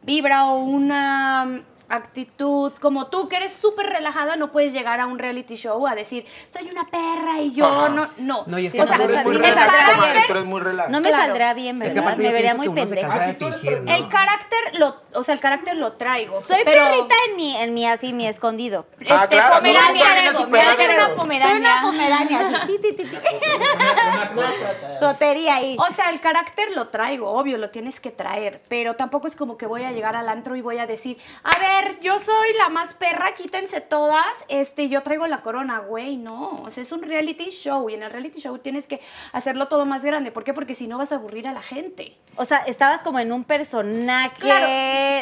vibra o una... actitud, como tú, que eres súper relajada, no puedes llegar a un reality show a decir, soy una perra y yo, Ajá. no, no. No, y es que o sea, eres muy relajada, comadre, tú eres muy relajada. No me claro. saldrá bien, ¿verdad? Es que me vería muy pendeja. No. El carácter, lo, o sea, el carácter lo traigo. Soy pero... perrita en mi, en mi así, mi escondido. Ah, este, claro. Pomerania, no, no, no, soy una pomerania. Soy una pomerania, así. Lotería ahí. O sea, el carácter lo traigo, obvio, lo tienes que traer, pero tampoco es como que voy a llegar al antro y voy a decir, a ver, yo soy la más perra, quítense todas, este, yo traigo la corona, güey, no, o sea, es un reality show y en el reality show tienes que hacerlo todo más grande, ¿por qué? Porque si no vas a aburrir a la gente. O sea, estabas como en un personaje claro,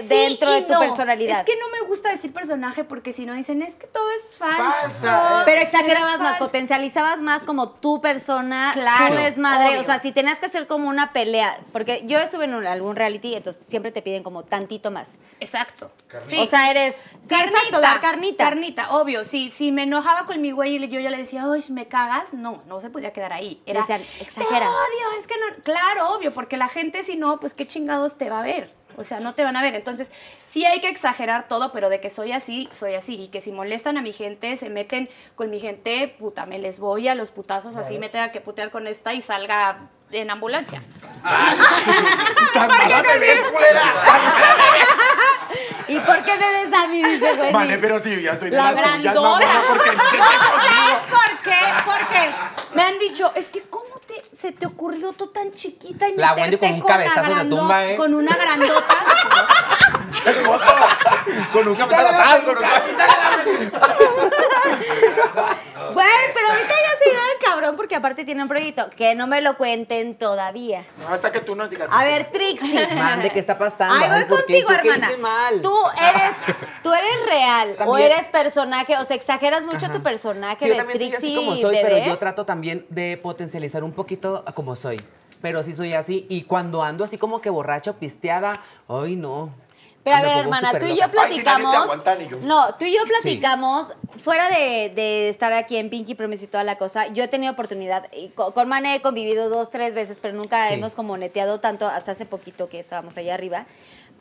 dentro sí de tu no. personalidad. Es que no me gusta decir personaje porque si no dicen, es que todo es falso. Pasa, pero exagerabas más, potencializabas más como tu persona, claro, tú eres madre, obvio. O sea, si tenías que hacer como una pelea, porque yo estuve en un, algún reality, entonces siempre te piden como tantito más. Exacto. Sí. O sea, eres sí, carnita, exacto, dar carnita. Carnita, obvio. Si, si me enojaba con mi güey y yo ya le decía, ay, me cagas, no, no se podía quedar ahí. Era, decían, exagera. Te odio, es que no. Claro, obvio, porque la gente, si no, pues qué chingados te va a ver. O sea, no te van a ver. Entonces, sí hay que exagerar todo, pero de que soy así, soy así. Y que si molestan a mi gente, se meten con mi gente, puta, me les voy a los putazos, claro. Así me tenga que putear con esta y salga en ambulancia. Ah, ¡Tan mala me ves, culera! ¿Y por qué me ves a mí? Dice Wendy. Vale, pero sí, ya soy de la las tuyas, mamona, porque no, ¿sabes por qué? Porque me han dicho, es que ¿cómo te, se te ocurrió tú tan chiquita y la Wendy con un con cabezazo de tumba, ¿eh? Con una grandota. Con un cabezazo de tumba, con Güey, pero ahorita ya se iba el cabrón porque aparte tiene un proyecto que no me lo cuenten todavía. No, hasta que tú nos digas. A ver, Trixy. Mande, ¿qué está pasando? Ay, voy contigo, hermana. Tú eres, tú eres real también. O eres personaje, o sea, exageras mucho Ajá. tu personaje. Sí, yo también soy así como soy, bebé. Pero yo trato también de potencializar un poquito como soy. Pero sí soy así y cuando ando así como que borracho, pisteada, ay no. Pero a ver, hermana, tú y yo platicamos. Ay, si nadie te aguanta, no, tú y yo platicamos, sí. Fuera de, de estar aquí en Pinky Promise y toda la cosa, yo he tenido oportunidad, y con, con Mane he convivido dos, tres veces, pero nunca sí. hemos como neteado tanto hasta hace poquito que estábamos allá arriba.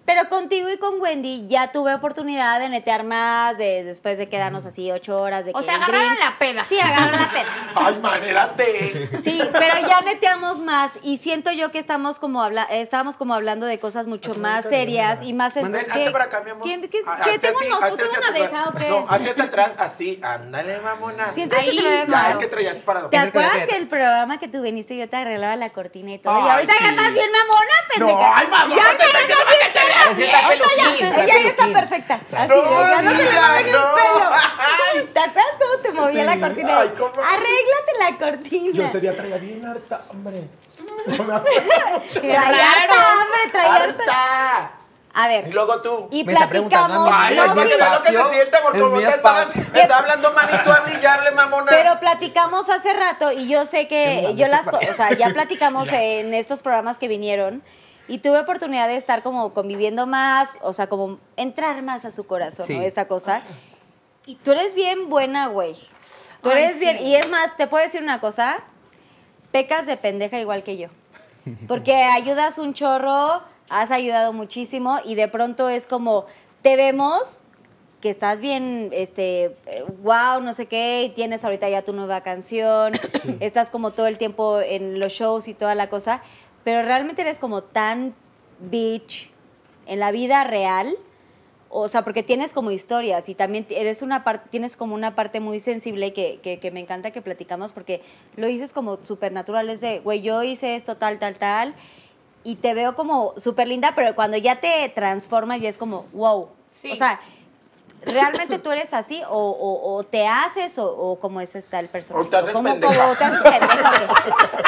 Pero contigo y con Wendy ya tuve oportunidad de netear más, de, después de quedarnos así ocho horas. De o sea, agarraron drink. La peda. Sí, agarraron la peda. ¡Ay, manérate! Sí, pero ya neteamos más y siento yo que estamos como habla estábamos como hablando de cosas mucho no, más no, serias no, no. y más... Manel, que, hazte para acá, mi amor. ¿Qué, qué, ah, ¿qué tengo así, un mosco? ¿Tengo una abeja o qué? No, hazte hasta atrás, así. Ándale, mamona. Siento ahí, que se me ve mal. Es que traías parado. ¿Te acuerdas que el programa que tú viniste yo te arreglaba la cortina y todo? Ay, y ahorita sí. ya estás bien mamona, pendeja. No, ay, mamona. Ya no Ella ya está perfecta. Así no, ya no se le va a venir no. un pelo. Ay. ¿Te acuerdas cómo te movía sí. la cortina? Ay, ¿cómo? Arréglate la cortina. Yo ese día traía bien harta, hombre. Traía harta, hombre, traía harta. A ver. Y luego tú. Y me platicamos. Ay, no, sí. Lo que se siente porque como te estabas, te estaba hablando manito a mí, ya hable mamona. Pero platicamos hace rato y yo sé que yo las, o sea, ya platicamos en estos programas que vinieron. Y tuve oportunidad de estar como conviviendo más, o sea, como entrar más a su corazón, sí. ¿no? Esa cosa. Y tú eres bien buena, güey. Tú Ay, eres sí. bien... Y es más, te puedo decir una cosa. Pecas de pendeja igual que yo. Porque ayudas un chorro, has ayudado muchísimo y de pronto es como, te vemos que estás bien, este, wow, no sé qué, y tienes ahorita ya tu nueva canción, sí. estás como todo el tiempo en los shows y toda la cosa... Pero realmente eres como tan bitch en la vida real, o sea, porque tienes como historias y también eres una parte, tienes como una parte muy sensible que, que, que me encanta que platicamos porque lo dices como súper natural, es de, güey, yo hice esto, tal, tal, tal, y te veo como súper linda, pero cuando ya te transformas ya es como, wow. Sí. O sea, ¿realmente tú eres así o, o, o te haces o, o cómo es esta el personaje? O te haces pendejo.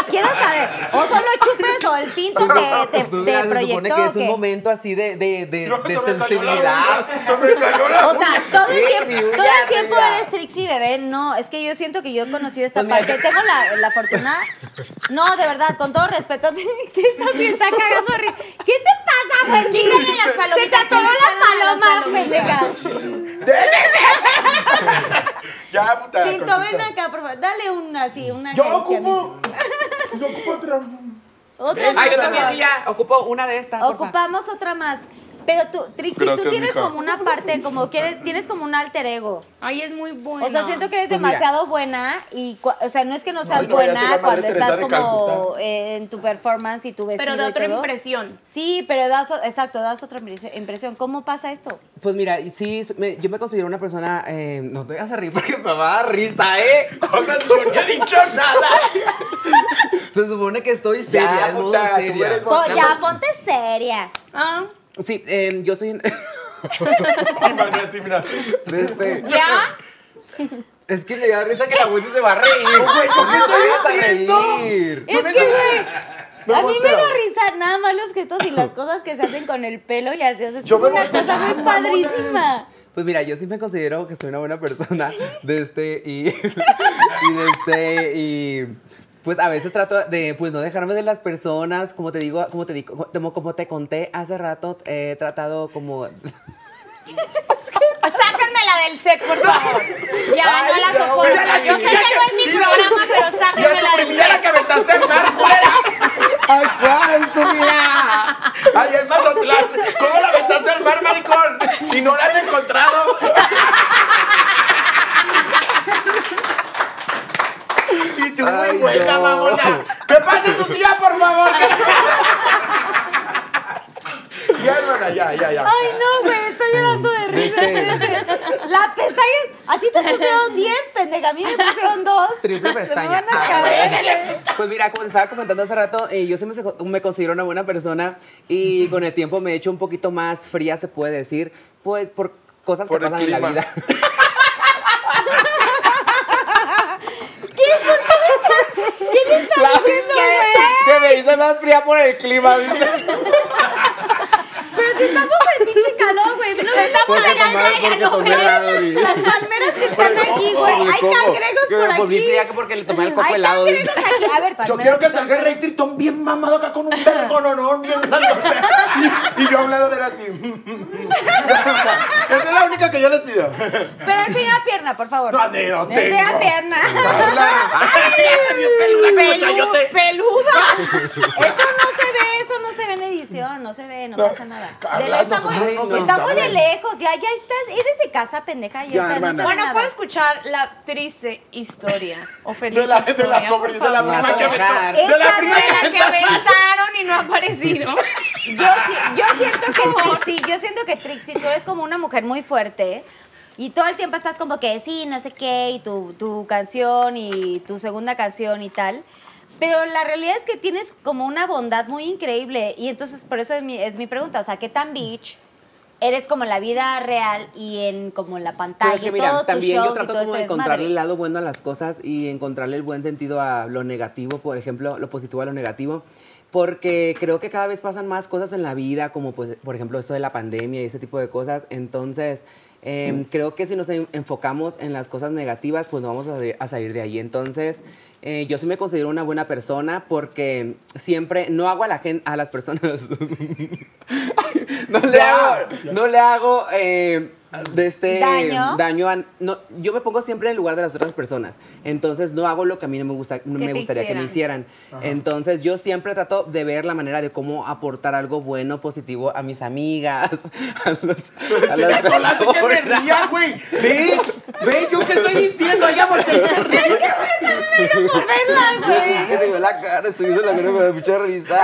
Quiero saber, o solo chupes o el pinto te, te, te se proyectó. Se supone que es un momento así de, de, de, no, de sensibilidad. Se me cayó la uña. O sea, todo el tiempo, sí, todo el tiempo eres Trixy, bebé. No, es que yo siento que yo he conocido esta pues parte. Tengo la, la fortuna. No, de verdad, con todo respeto. ¿Qué estás sí está cagando? ¿Qué te pasa, Wendy? Dígame las palomitas. Se te atoró la paloma, pendeja. Ya, puta. Pinto, ven acá, por favor. Dale una así, una. Yo ocupo. Yo ocupo otra. Otra. Ay, yo también ya ocupo una de estas. Ocupamos otra más. Pero tú, Trixy, gracias, tú tienes mija. como una parte, como quieres, tienes como un alter ego. Ay, es muy buena. O sea, siento que eres pues demasiado mira. buena y, o sea, no es que no seas no, no, buena cuando estás como eh, en tu performance y tu vestido. Pero da otra impresión. Sí, pero das, exacto, das otra impresión. ¿Cómo pasa esto? Pues mira, sí, me, yo me considero una persona, eh, no te vas a reír porque me va a dar risa, ¿eh? No he dicho nada. Se supone que estoy seria, no seria. Ya, ponte seria. Ah. Sí, eh, yo soy... ¿Ya? Es que le da risa que la Wendy se va a reír. Güey, ¿por qué soy yo a reír? Es que, güey, a mí me da risa nada más los gestos y las cosas que se hacen con el pelo y así. O sea, es una cosa muy padrísima. Pues mira, yo sí me considero que soy una buena persona de este y... y de este y... Pues a veces trato de pues no dejarme de las personas, como te digo, como te digo, como, como te conté hace rato, he eh, tratado como... Sáquenmela del set, por favor. Ya, Ay, no la soporto. No, yo sé que, que no es mi programa, pero sáquenmela del set. La que me estás en mar, ¡Acá, estúpida! ¡Ay, es Mazatlán! ¿Cómo la aventaste al mar, maricón? ¿Y no la han encontrado? Y tú muy no. buena, mamona. ¡Que pase su tía, por favor! Ya, hermana, ya, ya, ya. Ay, no, güey, estoy llorando de risa. Las pestañas, a ti te pusieron diez, pendeja, a mí me pusieron dos. Triple pestaña. Me van a caer. Pues mira, como estaba comentando hace rato, eh, yo siempre me considero una buena persona y uh-huh. con el tiempo me he hecho un poquito más fría, se puede decir, pues por cosas por que pasan clima. en la vida. ¿Qué le está diciendo, güey? Se me hizo más fría por el clima, ¿viste? Pero si estamos en pinche calor, güey. No me estamos en la playa, no ves las palmeras que están aquí, güey. Hay cangrejos por aquí. Volví fría porque le tomé el coco helado. Hay cangrejos aquí. A ver, yo quiero que salga el Rey Tritón bien mamado acá con un perro, no, no, bien grandote. Y yo hablando de él así. Esa es la única que yo les pido. Pero enseña pierna, por favor. No, no tengo. Enseña pierna. Peluda, peluda. Eso no se ve, eso no se ve en edición, no se ve, no pasa nada. Carla, estamos no, no, no, estamos de lejos, ya, ya estás, eres de casa, pendeja. Ya, ya hermana. No bueno, puedo escuchar la triste historia o feliz de la, historia, de la sobrina, de la prima que aventaron. De la prima que aventaron y no ha aparecido. Yo, yo siento que Trixy, yo siento que Trixy, tú eres como una mujer muy fuerte y todo el tiempo estás como que sí, no sé qué, y tu, tu canción y tu segunda canción y tal. Pero la realidad es que tienes como una bondad muy increíble y entonces por eso es mi, es mi pregunta, o sea, ¿qué tan bitch eres como en la vida real y en como en la pantalla? Pero es que mira, todo también yo trato como de encontrarle el lado bueno a las cosas y encontrarle el buen sentido a lo negativo, por ejemplo, lo positivo a lo negativo. Porque creo que cada vez pasan más cosas en la vida, como pues, por ejemplo esto de la pandemia y ese tipo de cosas. Entonces, eh, mm. creo que si nos enfocamos en las cosas negativas, pues no vamos a, a salir de ahí. Entonces, eh, yo sí me considero una buena persona porque siempre no hago a, la gente, a las personas... no, le hago, no le hago... Eh, de este daño, daño a, no, yo me pongo siempre en el lugar de las otras personas, entonces no hago lo que a mí no me, gusta, no me gustaría hicieran? que me hicieran. Ajá. Entonces yo siempre trato de ver la manera de cómo aportar algo bueno, positivo a mis amigas, a los a las que me ría, güey. Ve, ve, yo qué estoy diciendo allá porque se ríe. Es que me moverla, güey. Es que te veo la cara, estoy viendo la cara con mucha risa.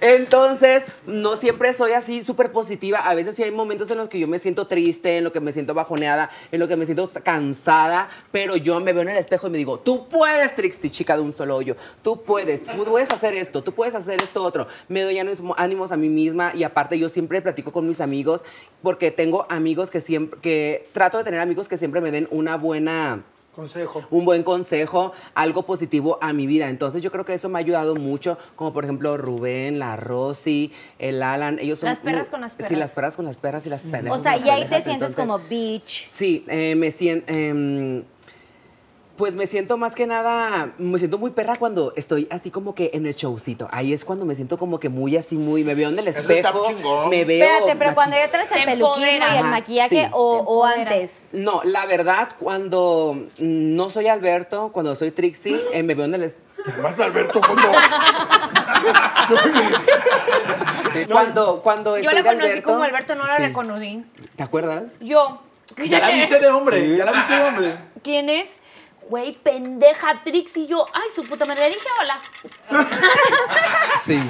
Entonces, no siempre soy así súper positiva. A veces sí hay momentos en los que yo me siento triste, en los que me siento bajoneada, en los que me siento cansada, pero yo me veo en el espejo y me digo, tú puedes, Trixy, chica de un solo hoyo. Tú puedes, tú puedes hacer esto, tú puedes hacer esto otro. Me doy ánimos a mí misma y aparte yo siempre platico con mis amigos porque tengo amigos que siempre, que trato de tener amigos que siempre me den una buena... consejo. Un buen consejo, algo positivo a mi vida. Entonces yo creo que eso me ha ayudado mucho, como por ejemplo Rubén, la Rosy, el Alan, ellos son... Las perras muy, con las perras. Sí, las perras con las perras y las perras. O sea, y ahí te sientes entonces, como bitch. Sí, eh, me siento... Eh, pues me siento más que nada, me siento muy perra cuando estoy así como que en el showcito. Ahí es cuando me siento como que muy así, muy, me veo en el espejo, me veo... Espérate, pero cuando ya traes el peluquín y el maquillaje sí. o, o antes. No, la verdad, cuando no soy Alberto, cuando soy Trixy, eh, me veo en el espejo. Más Alberto, ¿cuándo? Cuando, cuando yo la conocí Alberto, como Alberto, no la sí. reconocí. ¿Te acuerdas? Yo. Ya la viste de hombre, ya la viste de hombre. ¿Quién es? Güey, pendeja, Trixy. Y yo, ay, su puta madre, le dije hola. Sí.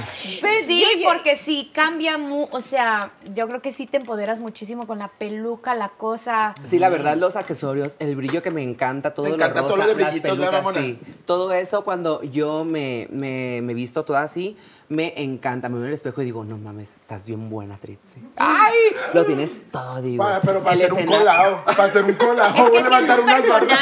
Sí, porque sí, cambia mu, o sea, yo creo que sí te empoderas muchísimo con la peluca, la cosa. Sí, la verdad, los accesorios, el brillo que me encanta, todo, me encanta rosa, todo lo de brillitos, las pelucas, sí. Todo eso, cuando yo me, me, me visto toda así, me encanta. Me veo en el espejo y digo, no mames, estás bien buena, Trixy. ¡Ay! Lo tienes todo, digo. Para, pero para hacer un colado, para hacer un colado, es que voy a levantar unas barbas.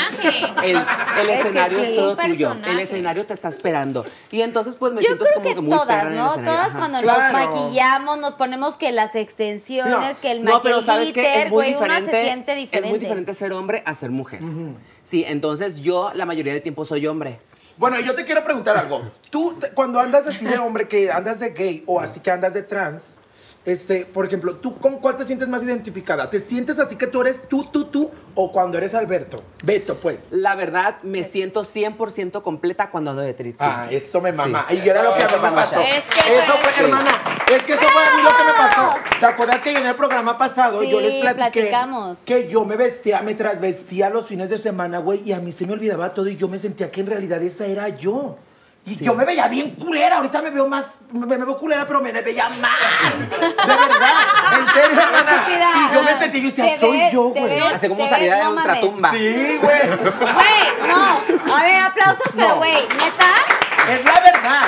El, el es escenario sí, es todo personaje. Tuyo. El escenario te está esperando. Y entonces, pues, me yo siento como que, que muy todas, ¿no? Todas ajá. Cuando claro. Nos maquillamos, nos ponemos que las extensiones, no, que el maquillaje. No, pero ¿sabes qué? Es muy diferente, diferente. Es muy diferente ser hombre a ser mujer. Uh-huh. Sí, entonces yo la mayoría del tiempo soy hombre. Bueno, yo te quiero preguntar algo. Tú, cuando andas así de hombre, que andas de gay o así que andas de trans, este, por ejemplo, ¿tú con cuál te sientes más identificada? ¿Te sientes así que tú eres tú, tú, tú o cuando eres Alberto? Beto, pues. La verdad, me siento cien por ciento completa cuando ando de Trixy. Ah, eso me mama. Sí. Y era lo que a mí me pasó. Es que eso fue, sí. Hermana, es que eso fue a mí lo que me pasó. ¿Te acuerdas que en el programa pasado sí, yo les platiqué platicamos. Que yo me vestía, me trasvestía los fines de semana, güey, y a mí se me olvidaba todo y yo me sentía que en realidad esa era yo? Y sí. Yo me veía bien culera, ahorita me veo más, me, me veo culera, pero me veía más. De verdad, en serio, hermana. Y yo me sentí, yo decía, soy yo, güey. Hace como salida de ultratumba. Sí, güey. Güey, no. A ver, aplausos, pero güey, neta. Es la verdad.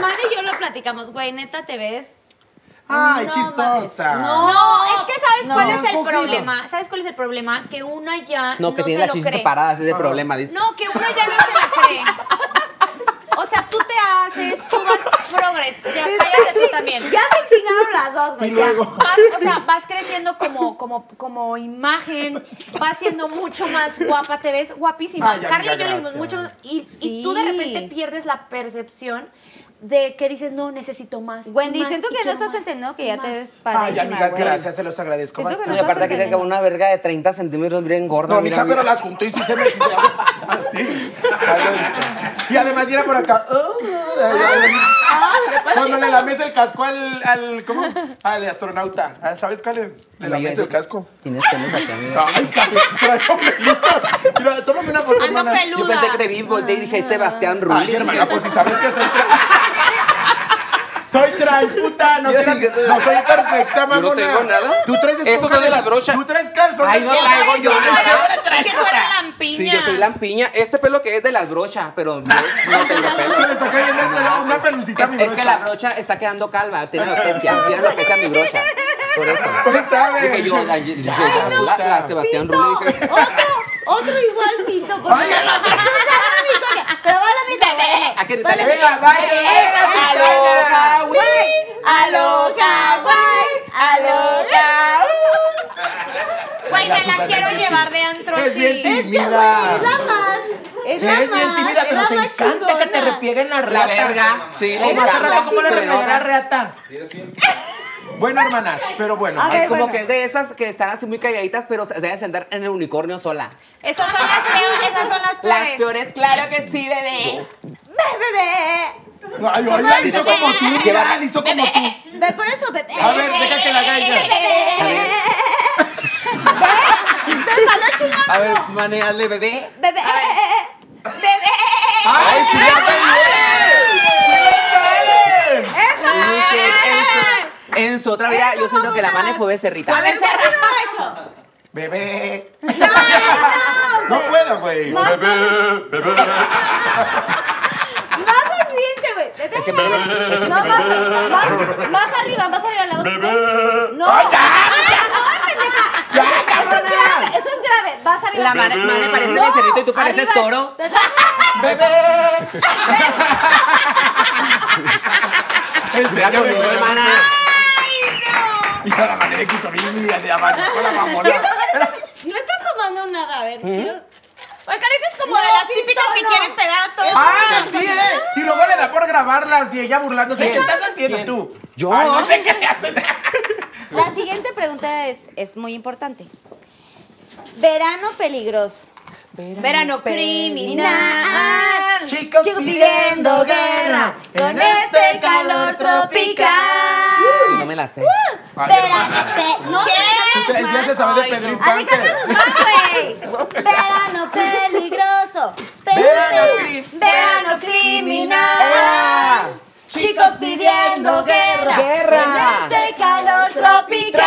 Mana y yo lo platicamos, güey, neta, te ves. Ay, no, chistosa. No, no, es que ¿sabes no, cuál es el poquito. Problema? ¿Sabes cuál es el problema? Que una ya no, no que tiene se las lo cree. Paradas, es el problema, dice. No, que una ya no se la cree. O sea, tú te haces, tú vas progres, ya cállate tú también. Ya se chingaron las dos, güey. O sea, vas creciendo como, como, como imagen, vas siendo mucho más guapa, te ves guapísima. Ay, Carla y yo le dimos mucho. Y, sí. Y tú de repente pierdes la percepción de que dices, no, necesito más. Wendy, más, siento que no estás entendiendo que ya más. Te ves padrísima. Ay, amigas, güey. Gracias, se los agradezco bastante. No y aparte que tenga una verga de treinta centímetros bien gorda. No, mija, pero las junté y sí se me hicieron así. Y además era por acá. Cuando le lames el casco al, al, ¿cómo? Al astronauta. ¿Sabes cuál es? Le lames el casco. Tienes pelos aquí, amiga. Ay, cabrón, traigo pelitos. Mira, tómame una foto, hermana. Yo pensé que te vi, volteé y dije, Sebastián Rulli. Ay, hermana, pues si sabes que soy Soy trans, puta, no, tienes, dije, no soy perfecta, mamona. Yo no tengo nada. Tú traes esto de la brocha. Tú traes calzones. Ay, no traigo yo. Es que tú eres lampiña. Sí, yo soy lampiña. Este pelo que es de la brocha, pero no, no tengo pelo. Se le está cayendo el pelo, una pelucita a mi brocha. Es que la brocha está quedando calva. Tiene alopecia. Tiene alopecia a mi brocha. Por eso. Pues sabes. Dije yo, la, dije, la, no, la, la Sebastián Rulli. Dije, otro, otro igual, Pito. Ay, el otro. Pero va la mitad. Aquí te vale, vaya, vaya. Hawái, aló Hawái, aló Hawái. Güey, me la quiero llevar de antro. Es bien tímida. Es la más. Es la más. Es bien tímida, pero te encanta que te repieguen la reata. Sí, le encanta. ¿Cómo le repiegan la reata? Bueno, hermanas, pero bueno. Ver, es como bueno. Que es de esas que están así muy calladitas, pero se deben sentar en el unicornio sola. Esas son las peores, esas son las peores. Las peores, claro que sí, bebé. Ve, bebé. Ay, ay, la hizo como tú, mira, la hizo como tú. Ve por eso, bebé. A ver, déjate la galla. Bebé. Te salió chingón. A ver, manéale, bebé. Bebé. Bebé. Ay, sí, ya te vi. Eso, bebé. En su otra vida, yo siento que la mano fue becerrita. Fue becerrita. Bebé. No, no. No puedo, güey. Bebé, bebé. Más ardiente, güey. No, más, más, más arriba, más arriba. La bebé. No. ¡Ay, ya! Eso es grave. Vas arriba. La mano parece becerrita y tú pareces toro. Bebé. En serio, hermana. Y a la Manelyk quitó bien y de abajo la mamona. No estás tomando nada, a ver. ¿Mm? Quiero... Oye, Carita es como no, de las típicas no. Que quieren pegar a todos. Ah, sí, ¿eh? Y luego le da por grabarlas y ella burlándose. ¿Qué, ¿Qué estás haciendo ¿Quién? Tú? Yo. Ay, no te creas. La siguiente pregunta es, es muy importante. Verano peligroso. Verano, Verano criminal. chicos pidiendo guerra con este calor tropical. No me la sé. Espérate, no. ¿Qué? Ya se sabe de Pedro Infante. Verano peligroso. Verano criminal. Chicos pidiendo guerra. Guerra. Con este calor tropical.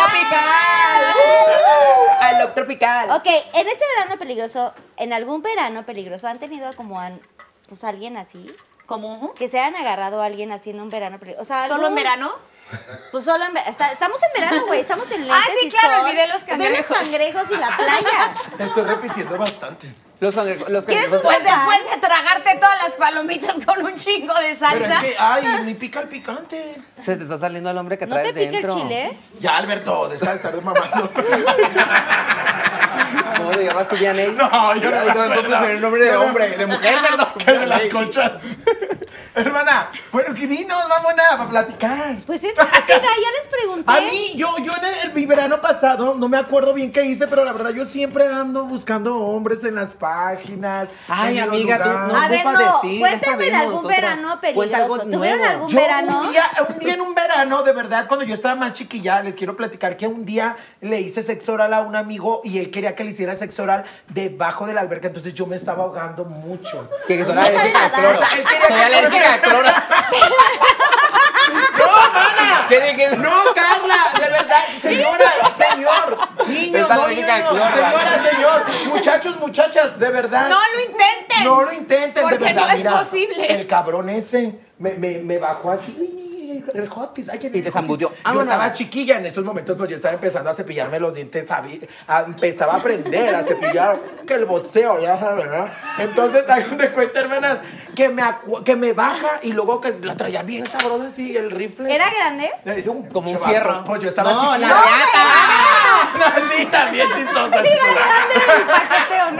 I love tropical. Ok, en este verano peligroso, en algún verano peligroso, ¿han tenido como han, pues alguien así? ¿Cómo? Que se han agarrado a alguien así en un verano peligroso. O sea, ¿solo en verano? Pues solo en verano. Estamos en verano, güey. Estamos en lentes. Ah, sí, claro, olvidé los cangrejos. Los cangrejos y la playa. Estoy repitiendo bastante. Los cangrejos. Los cangrejos. Pues después de tragarte todas las palomitas con un chingo de salsa. Pero es que, ay, ni pica el picante. Se te está saliendo el hombre que traes dentro. ¿No te pica dentro el chile? Ya, Alberto, te estás tardando mamando. ¿Cómo te llamas tú, Janey? No, yo no, no, no, no, el nombre de hombre, de mujer, perdón. Que de las colchas. Hermana, bueno, que dinos, vámonos, para platicar. Pues es que ya les pregunté. A mí, yo, yo en el, el verano pasado, no me acuerdo bien qué hice, pero la verdad yo siempre ando buscando hombres en las páginas. Ay, amiga, tú no ocupas decir. A ver, no, cuéntame de algún verano peligroso. ¿Tuvieron algún verano? Un día, un día en un verano, de verdad, cuando yo estaba más chiquilla, les quiero platicar que un día le hice sexo oral a un amigo y él quería que le hiciera sexo oral debajo de la alberca, entonces yo me estaba ahogando mucho. ¿Qué sexo oral? Él quería que ¡no, mana! ¡No, Carla! De verdad, señora, señor, niños, no, niños, señora, señor, muchachos, muchachas, de verdad. ¡No lo intenten! ¡No lo intenten, de verdad! Porque no es posible. El cabrón ese me, me, me bajó así. El hotis, ay, el y te zambudió. Ah, yo no, estaba no, chiquilla en esos momentos, pues yo estaba empezando a cepillarme los dientes, a, a, empezaba a aprender a cepillar, que el boxeo, ya sabes, ¿no? Entonces, hagan de cuenta, hermanas, que me, que me baja y luego que la traía bien sabrosa así, el rifle. ¿Era grande? Un, como un fierro. Pues yo estaba no, chiquilla. ¡No, la reata! No, sí, también chistosa. Sí, era grande el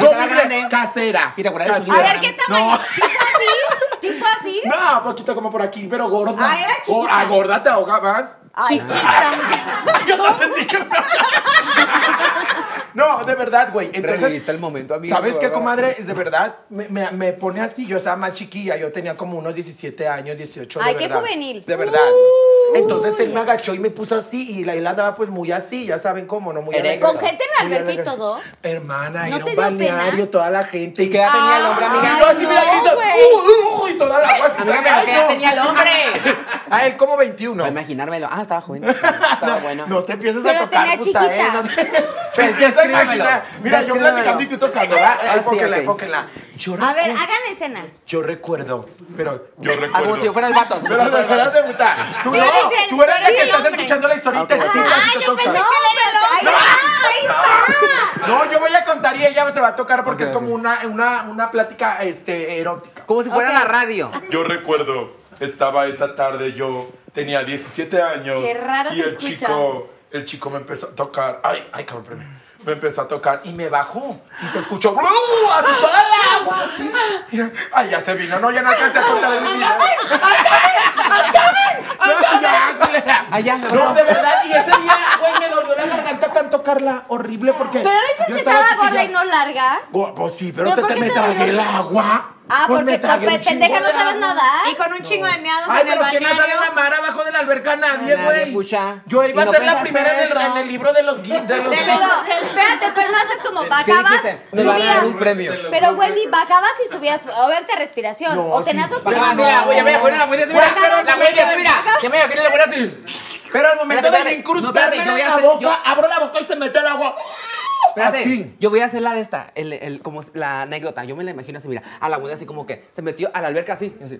paqueteo, ¿no? Casera. Mira, por ahí. A ver, ¿qué tamaño? ¿Tipo así? ¿Tipo así? No, poquito como por aquí, pero gorda. Ah, era chiquita. A gorda te ahoga más. Ay, chiquita. Yo no sentí que me no, de verdad, güey. Entonces, revista el momento, amigo. ¿Sabes qué, comadre? Es de verdad, me, me, me pone así. Yo estaba más chiquilla. Yo tenía como unos diecisiete años, dieciocho. Ay, de qué verdad, juvenil. De verdad. Uy. Entonces, él me agachó y me puso así. Y la isla andaba pues muy así. Ya saben cómo, ¿no? Muy alegre. ¿Con gente en la alberca y todo? Hermana, ¿no era un balneario, toda la gente? ¿Y qué edad ah, tenía el hombre, amiga? Yo así, no, mira, grito. Uh, uh, y toda la agua así. Amiga, pero ¿qué edad tenía el hombre? A él como veintiuno. Para imaginármelo. Ah, estaba joven. Estaba bueno. No te empieces a tocar, puta, ¿eh? No te mira, mira yo platicando y tú tocando, ¿verdad? Ah, enfóquenla, sí, enfóquenla. Okay. A ver, hagan escena. Yo recuerdo, pero yo recuerdo. Como si yo fuera el vato. Pero no, esperas de puta. Tú no, tú eres el que estás escuchando la historita. Okay. Ah, yo tocas, pensé que era el hombre. No, yo voy a contar y ella se va a tocar porque okay, es como una, una, una plática este, erótica. Como si fuera okay, la radio. Yo recuerdo, estaba esa tarde, yo tenía diecisiete años. Qué raro se escucha. Y el chico, el chico me empezó a tocar. Ay, ay, cabrón, premio. Me empezó a tocar y me bajó. Y se escuchó ¡blu! ¡A su toda el agua! Mira, ¡ay, ya se vino! No, ya no alcancé a contar el video. ¡Allá! No, de verdad. Y ese día, güey, me dolió la garganta tanto, Carla. Horrible porque... Pero dices que estaba gorda y no larga. Pues sí, pero te me tragué el agua. Ah, pues porque pendeja no sabes nadar. Y con un no, chingo de meados ay, en el bañario. Ay, pero ¿quién no sabe nadar abajo de la alberca? Nadie, güey. Yo iba a no ser la primera de, en el libro de los guindos. Pero, espérate, pero no haces como bajabas, subías. Van a dar un premio. Pero, Wendy, bajabas y subías. O verte respiración. No, o tenías sí, opciones. No, ya me bajó la güey. La güey ya se mira. Ya me bajó la güey así. Pero al momento de incrustarme en la boca, abro la boca y se mete el agua. Espérate, yo voy a hacer la de esta, el, el, como la anécdota. Yo me la imagino así, mira, a la buena así como que se metió a la alberca así, y así.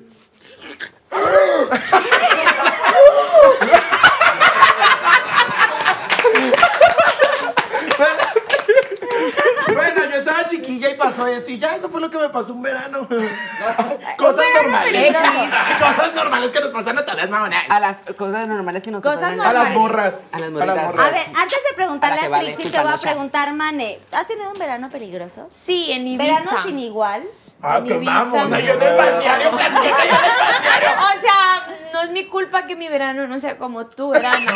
Bueno, yo estaba chiquilla y pasó eso. Y ya, eso fue lo que me pasó un verano. Cosas normales. Cosas normales que nos pasan a todas las mamonas. A las cosas normales que nos cosas pasan normales. A las morras. A las morras. A ver, antes de preguntarle a Trixy, te voy a preguntar, Mane, ¿has tenido un verano peligroso? Sí, en Ibiza. ¿Verano sin igual? Ah, que vamos, no, yo del balneario, yo del balneario. O sea, no es mi culpa que mi verano no sea como tu verano.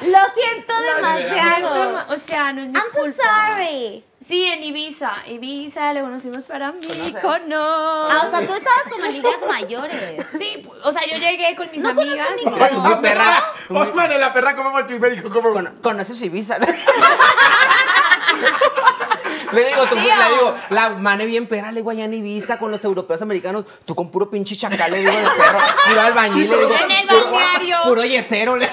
Lo siento demasiado. O sea, no es mi I'm culpa. I'm so sorry. Sí, en Ibiza. Ibiza, luego nos fuimos para Mykonos. Ah, o sea, tú estabas con amigas mayores. Sí, o sea, yo llegué con mis no amigas. No conozco Mykonos. Una perra. Osman, en la perra como multimédico. Con, ¿conoces Ibiza? Le digo, tú, le digo, la mane bien perra, le digo, allá en Ibiza con los europeos americanos, tú con puro pinche chacal, le digo, de perro, puro albañil, le digo, en el balneario. Puro yesero. Le...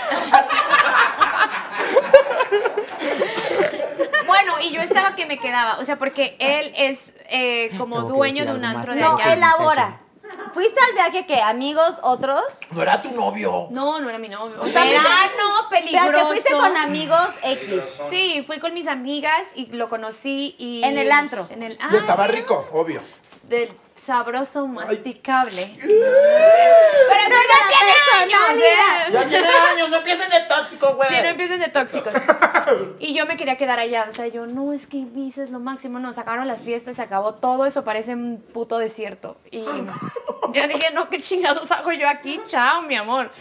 Bueno, y yo estaba que me quedaba, o sea, porque él es eh, como Tengo dueño de un antro de allá. No, elabora. ¿Fuiste al viaje que amigos, otros? ¿No era tu novio? No, no era mi novio. O sea, verano, peligroso. Pero que fuiste con amigos X. Sí, fui con mis amigas y lo conocí y... En el antro. En el... Ah, y estaba ¿sí? rico, obvio. Del sabroso masticable. Ay. Pero si no, no tiene años, ¿eh? Ya tiene años, no empiecen de tóxicos, güey. Sí, no empiecen de tóxicos. Y yo me quería quedar allá, o sea, yo, no, es que Ibiza es lo máximo, nos sacaron las fiestas, se acabó todo, eso parece un puto desierto. Y yo dije, no, qué chingados hago yo aquí, chao, mi amor.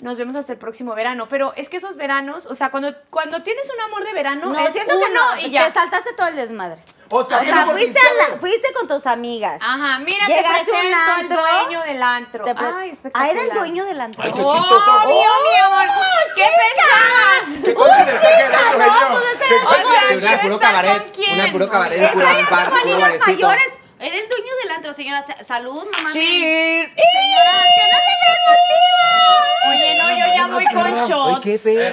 Nos vemos hasta el próximo verano. Pero es que esos veranos, o sea, cuando, cuando tienes un amor de verano, no, es siento uno que no, y ya. Te saltaste todo el desmadre. O sea, o sea fuiste, a la, fuiste con tus amigas. Ajá, mira, llegaste te presento al dueño del antro. Ay, espectacular. Ah, era el dueño del antro. Ay, qué chistoso. ¡Oh, Dios mío! ¿Qué pensabas? ¿Qué pensabas? Una puro cabaret. Una puro cabaret. Mayores. Era el dueño del antro, señora. Salud, mamá. ¡Cheers! Señora, que no se me motiva. Oye, no, yo ya voy con shock. ¡Qué feo!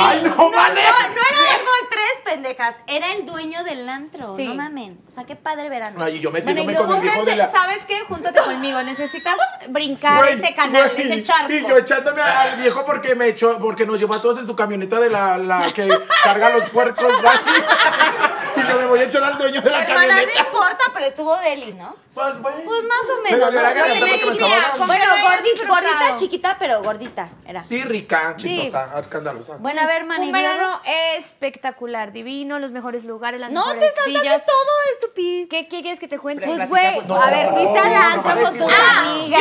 ¡Ay, no, mames! No era de por tres, pendejas. Era el dueño del antro. No mamen. O sea, qué padre verano. Ay, yo me tiro con el viejo de la... ¿Sabes qué? Júntate conmigo. Necesitas brincar ese canal, ese charco. Y yo echándome al viejo porque me echó, porque nos llevó a todos en su camioneta de la, la que carga los puercos. Y yo me voy a echar al dueño de la camioneta. Hermana, no importa, pero estuvo deli, ¿no? Pues, bueno, pues más o menos. Me ¿no? Gana, sí, me mira, bueno, gordita, gordita, chiquita, pero gordita era. Sí, rica, chistosa, sí. Escandalosa. Bueno, a ver, Manny. Un verano espectacular, divino, los mejores lugares, las no mejores te sillas. No, te saltaste todo, estúpido. ¿Qué quieres que te cuente? Pues, güey, pues, no, a ver, fuiste al antro con tus amigas.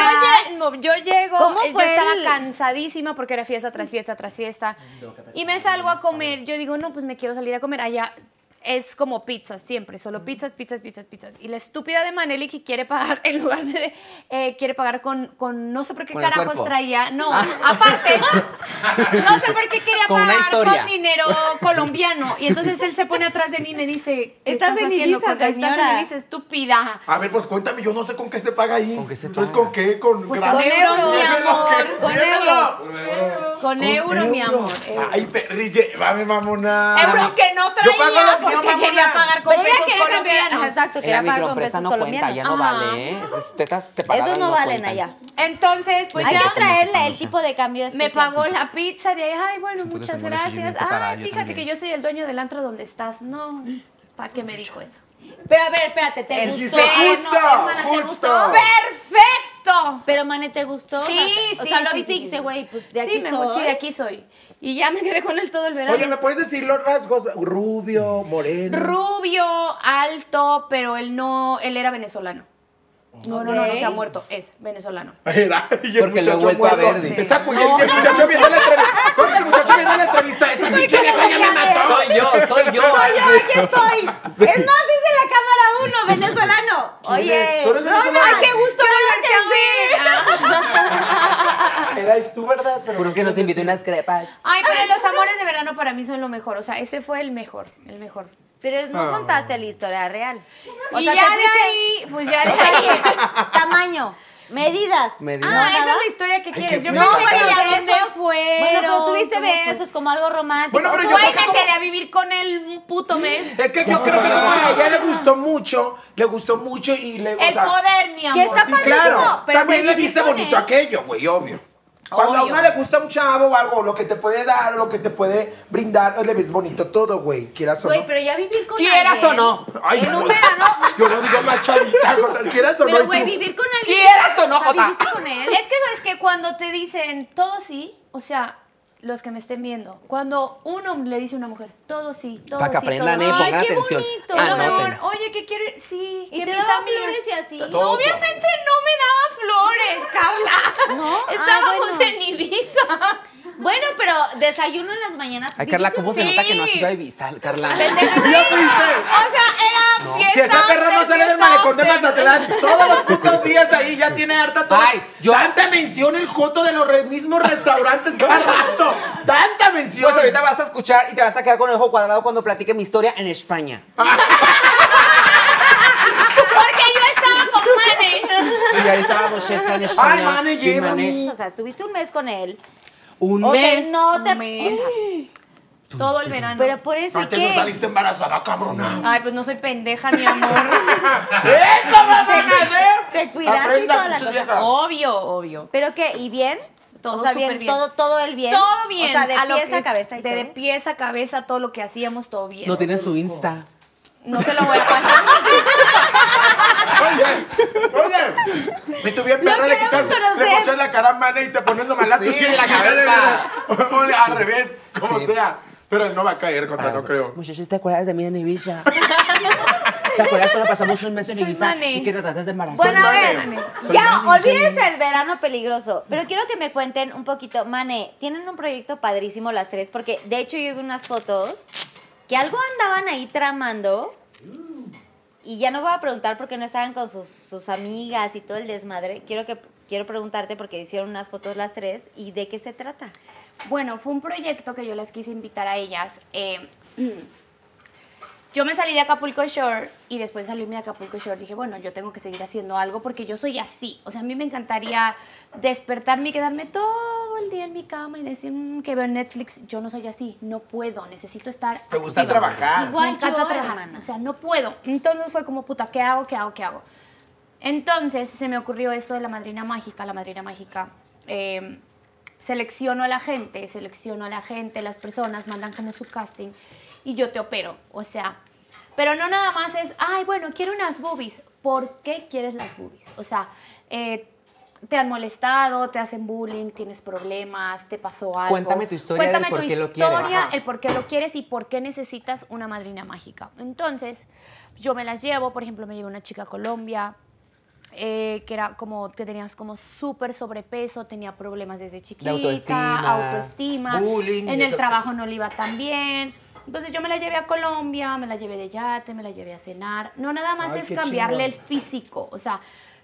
Yo, yo llego, ¿cómo fue? Yo estaba cansadísima porque era fiesta tras fiesta tras fiesta. No, y me salgo a comer. Yo digo, no, pues me quiero salir a comer allá. Es como pizzas, siempre, solo pizzas, pizzas, pizzas, pizzas. Y la estúpida de Manelyk que quiere pagar, en lugar de, eh, quiere pagar con, con, no sé por qué con carajos traía. No, ah. aparte, no sé por qué quería con pagar con dinero colombiano. Y entonces él se pone atrás de mí y me dice, ¿qué estás, estás haciendo? Con estás en Ibiza, estúpida. A ver, pues cuéntame, yo no sé con qué se paga ahí. ¿Con qué se entonces, paga? ¿Con qué? Con pues euros, mi amor. Con euros. Con euros, mi amor. Ay, perri, llévame, mamona. Euros que no traía. Porque no, quería pagar con pesos colombianos. Exacto, quería pagar con pesos no colombianos. Cuenta, ya no vale, ¿eh? Esos no, no valen cuentan. Allá. Entonces, pues hay ya... Hay que traerle el tipo de cambio especial. Me pagó la pizza de... Ay, bueno, si muchas gracias. Ay, fíjate también. Que yo soy el dueño del antro donde estás. No, ¿para qué me dijo eso? Pero a ver, espérate, ¿te el gustó? Justo, no, hermana, justo. ¿Te gustó? ¡Perfecto! Pero, Mane, ¿te gustó? Sí, o sea, sí. O sea, lo viste y dijiste, güey, pues de aquí sí, soy. Sí, de aquí soy. Y ya me quedé con él todo el verano. Oye, ¿me puedes decir los rasgos? Rubio, moreno. Rubio, alto, pero él no, él era venezolano. No, okay. no, no, no se ha muerto, es venezolano. Era, y el porque lo he vuelto muerto. A ver. Sí. Esa no. el, el muchacho viendo la entrevista. El muchacho viendo la entrevista. Esa pinche vieja ya me mató. Soy yo, soy yo. Soy yo, aquí estoy. Sí. Es más, dice la cámara uno, venezolano. Oye, ¿tú eres venezolano? Ay, qué gusto volverte a ver. Eras tú, ¿verdad? Pero creo que nos invité unas crepas. Ay, pero los amores de verano para mí son lo mejor. O sea, ese fue el mejor, el mejor. Pero no contaste la historia real. O y sea, ya de ahí, pues ya de ahí. Tamaño, medidas. medidas. Ah, esa es la historia que quieres. Ay, yo no, pensé bueno, que ya besos fueron. Bueno, pero tuviste besos fue? Como algo romántico. Bueno, pero yo creo que como... quedé a vivir con él un puto mes. Es que yo creo que como a ella le gustó mucho, le gustó mucho y le... El o sea, poder, mi amor. Que está sí, claro, pero también le viste bonito él. Aquello, güey, obvio. Cuando obvio. A una le gusta un chavo o algo, lo que te puede dar, lo que te puede brindar, le ves bonito todo, güey. Quieras o no. Güey, pero ya vivir con alguien. Quieras o no. Ay, en no, un verano. Yo no digo más chavita, quieras o no. Pero, güey, vivir con alguien. Quieras o no, Jota. ¿Viviste con él? Es que, ¿sabes qué? Cuando te dicen todo sí, o sea, los que me estén viendo, cuando uno le dice a una mujer, todo sí, todo sí. Para que aprendan, eh, pongan atención. Ay, qué bonito. Mejor, oye, ¿qué quiero ir? Sí. ¿Y te daba flores y así? Obviamente no me daba flores, Cabla. No. Estábamos en Ibiza. Bueno, pero desayuno en las mañanas. Ay, Carla, ¿cómo se nota que no has ido a Ibiza, Carla? ¿Ya fuiste? O sea, era fiesta. Si esa perra no sale del malecón de Mazatlán todos los putos días ahí, ya tiene harta toda. Ay, yo... Tanta mención el joto de los mismos restaurantes cada rato. Tanta mención. Pues ahorita vas a escuchar y te vas a quedar con el ojo cuadrado cuando platique mi historia en España. Sí, ahí estábamos, checa en España. Ay, Mane, llévame. O sea, estuviste un mes con él. Un okay, mes. No te... Un mes. Tú, todo el verano. Pero por eso. Antes no saliste embarazada, cabrona. Ay, pues no soy pendeja, mi amor. ¡Eso va a hacer! Te cuidaste y toda la cosa. Viejas. Obvio, obvio. ¿Pero qué? ¿Y bien? Todo, o sea, bien, bien. Todo, todo el bien. Todo bien. O sea, de pies a cabeza. Y de, de pies a cabeza, todo lo que hacíamos, todo bien. No tienes su Insta. No te lo voy a pasar. Oye, oye. Me tuviera perra, le quitas, conocer. Le mochas la cara a Mane y te pones lo malato sí, en la cabeza. Oye, al revés, como sí. sea. Pero él no va a caer, contra ah, no creo. Muchachos, ¿te acuerdas de mí en Ibiza? ¿Te acuerdas cuando pasamos un mes en Ibiza y que te tratas de embarazar? Bueno, a ver, Mane. Ya, olvídense el verano peligroso. Pero quiero que me cuenten un poquito. Mane, tienen un proyecto padrísimo las tres, porque de hecho yo vi unas fotos que algo andaban ahí tramando. Y ya no voy a preguntar porque no estaban con sus, sus amigas y todo el desmadre. Quiero, que, quiero preguntarte porque hicieron unas fotos las tres. ¿Y de qué se trata? Bueno, fue un proyecto que yo les quise invitar a ellas. Eh, yo me salí de Acapulco Shore y después de salirme de Acapulco Shore dije, bueno, yo tengo que seguir haciendo algo porque yo soy así. O sea, a mí me encantaría despertarme y quedarme todo el día en mi cama y decir mmm, que veo Netflix. Yo no soy así, no puedo, necesito estar... Me gusta activa. Trabajar. Igual me encanta yo, trabajar, hermana. O sea, no puedo. Entonces fue como, puta, ¿qué hago, qué hago, qué hago? Entonces se me ocurrió esto de La Madrina Mágica. La Madrina Mágica... Eh, selecciono a la gente, selecciono a la gente, las personas mandan como su casting y yo te opero, o sea, pero no nada más es, ay, bueno, quiero unas boobies. ¿Por qué quieres las boobies? O sea, eh, te han molestado, te hacen bullying, tienes problemas, te pasó algo. Cuéntame tu historia, Cuéntame el por tu qué historia, lo quieres. El por qué lo quieres y por qué necesitas una madrina mágica. Entonces, yo me las llevo, por ejemplo, me llevo una chica a Colombia, Eh, que era como que tenías como súper sobrepeso, tenía problemas desde chiquita, autoestima, autoestima, bullying, en el trabajo no le iba tan bien. Entonces yo me la llevé a Colombia, me la llevé de yate, me la llevé a cenar. No nada más ay, es cambiarle chingón. El físico, o sea,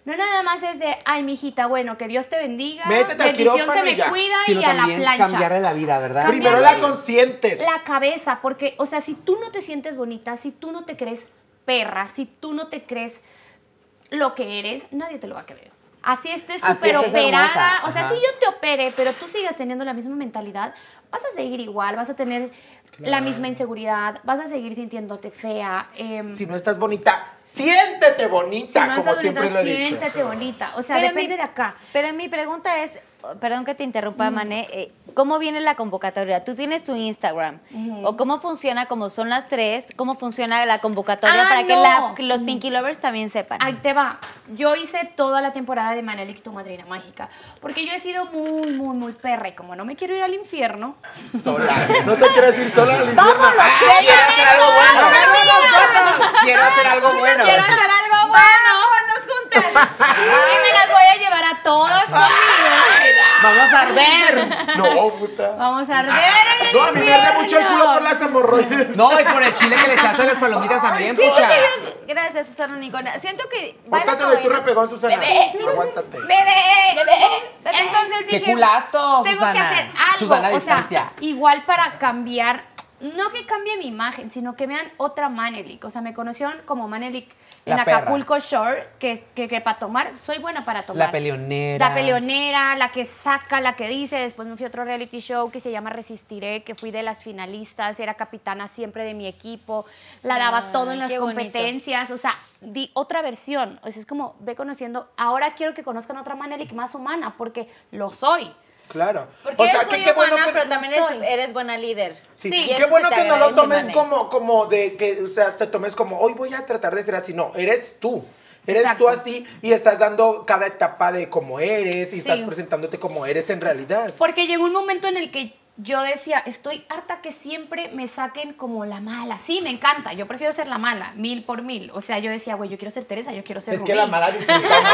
no nada más es de, ay, mijita, bueno, que Dios te bendiga, métete bendición se me ya. Cuida sino y a la plancha. Cambiarle la vida, ¿verdad? Primero la consientes. La cabeza, porque, o sea, si tú no te sientes bonita, si tú no te crees perra, si tú no te crees... lo que eres, nadie te lo va a creer. Así estés súper operada. O sea, ajá. Si yo te opere, pero tú sigas teniendo la misma mentalidad, vas a seguir igual, vas a tener claro. La misma inseguridad, vas a seguir sintiéndote fea. Eh, si no estás bonita, siéntete bonita, si no como bonita, siempre lo he dicho. Siéntete bonita. O sea, pero depende mi, de acá. Pero mi pregunta es, perdón que te interrumpa, mm. Mane, eh, ¿cómo viene la convocatoria? Tú tienes tu Instagram. Mm. ¿O cómo funciona, como son las tres, cómo funciona la convocatoria ah, para no. que la, los Pinky Lovers también sepan? Ahí te va. Yo hice toda la temporada de Manelyk, tu madrina mágica, porque yo he sido muy, muy, muy perra y como no me quiero ir al infierno... Sola. ¿No te quieres ir sola al infierno? ¡Vámonos! Ah, quiero, quiero hacer algo bueno. bueno. Quiero hacer algo bueno. Quiero hacer algo bueno. ¡Vámonos juntas! Y me las voy a llevar a todas conmigo. ¡Vamos a arder! No, puta. Vamos a arder en el no, a mí me arde mucho el culo por las hemorroides. No, y por el chile que le echaste a las palomitas también, sí, pucha. Que... Gracias, Susana Unicornia. Siento que... Aguántate, de tu repegón, Susana. Bebé. Aguántate. Bebé. Bebé. Entonces dije... ¡Qué culazo, Susana! Tengo que hacer algo. Susana, o sea, igual para cambiar... No que cambie mi imagen, sino que vean otra Manelyk. O sea, me conocieron como Manelyk en Acapulco Shore, que, que, que para tomar, soy buena para tomar. La peleonera. La peleonera, la que saca, la que dice. Después me fui a otro reality show que se llama Resistiré, que fui de las finalistas, era capitana siempre de mi equipo, la daba ah, todo en las competencias. Bonito. O sea, di otra versión. O sea, es como, ve conociendo. Ahora quiero que conozcan otra Manelyk más humana, porque lo soy. Claro. Porque o sea, eres que, muy qué buena, bueno que pero también eres, eres buena líder. Sí, sí. Qué bueno que no lo tomes como, como de que, o sea, te tomes como, hoy voy a tratar de ser así. No, eres tú. Eres exacto. Tú así y estás dando cada etapa de cómo eres y sí. Estás presentándote como eres en realidad. Porque llegó un momento en el que yo decía, estoy harta que siempre me saquen como la mala. Sí, me encanta. Yo prefiero ser la mala, mil por mil. O sea, yo decía, güey, yo quiero ser Teresa, yo quiero ser Es Rubí. Que la mala disfruta. ¡Vamos!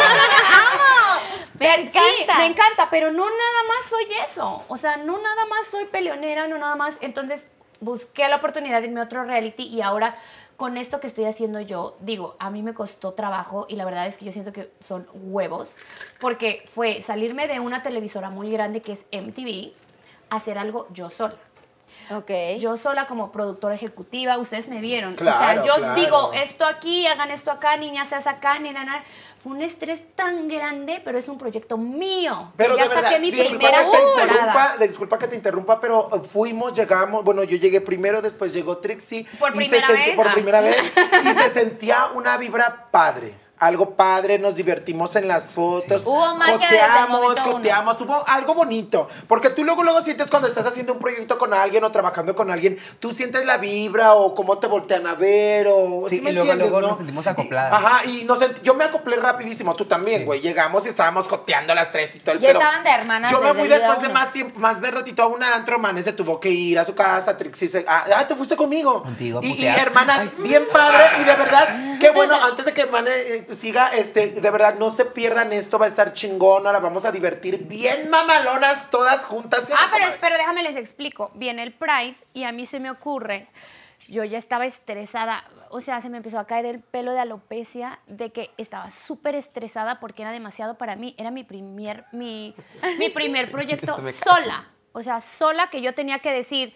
Me encanta. Sí, me encanta, pero no nada más soy eso. O sea, no nada más soy peleonera, no nada más. Entonces busqué la oportunidad de irme a otro reality y ahora con esto que estoy haciendo yo, digo, a mí me costó trabajo y la verdad es que yo siento que son huevos porque fue salirme de una televisora muy grande que es M T V, hacer algo yo sola. Okay. Yo sola como productora ejecutiva, ustedes me vieron. Claro, o sea, yo claro. digo, esto aquí, hagan esto acá, niña, se hace acá, ni nada. Fue un estrés tan grande, pero es un proyecto mío. Pero ya de verdad, saqué mi disculpa, primera que te interrumpa, disculpa que te interrumpa, pero fuimos, llegamos, bueno, yo llegué primero, después llegó Trixy. Por primera se vez. Sentí, por ah. primera vez. Y se sentía una vibra padre. Algo padre, nos divertimos en las fotos. Sí. Hubo magia joteamos, desde el joteamos, uno. Hubo algo bonito. Porque tú luego, luego sientes cuando estás haciendo un proyecto con alguien o trabajando con alguien, tú sientes la vibra o cómo te voltean a ver o... Sí, ¿sí me y luego, luego ¿no? nos sentimos acopladas. Y, ajá, y nos yo me acoplé rapidísimo, tú también, güey. Sí. Llegamos y estábamos joteando las tres y todo el y pedo. Y estaban de hermanas. Yo me fui después de más tiempo, más de ratito a una antro, Mané se tuvo que ir a su casa, Trixie se... Ah, ah, te fuiste conmigo. Contigo, y, y hermanas, ay, bien padre y de verdad, qué bueno, antes de que Mané... Eh, siga, este, de verdad, no se pierdan esto, va a estar chingón, ahora vamos a divertir bien mamalonas todas juntas. Ah, pero espero, déjame les explico, viene el Pride y a mí se me ocurre, yo ya estaba estresada, o sea, se me empezó a caer el pelo de alopecia de que estaba súper estresada porque era demasiado para mí, era mi primer, mi, mi primer proyecto sola, o sea, sola que yo tenía que decir,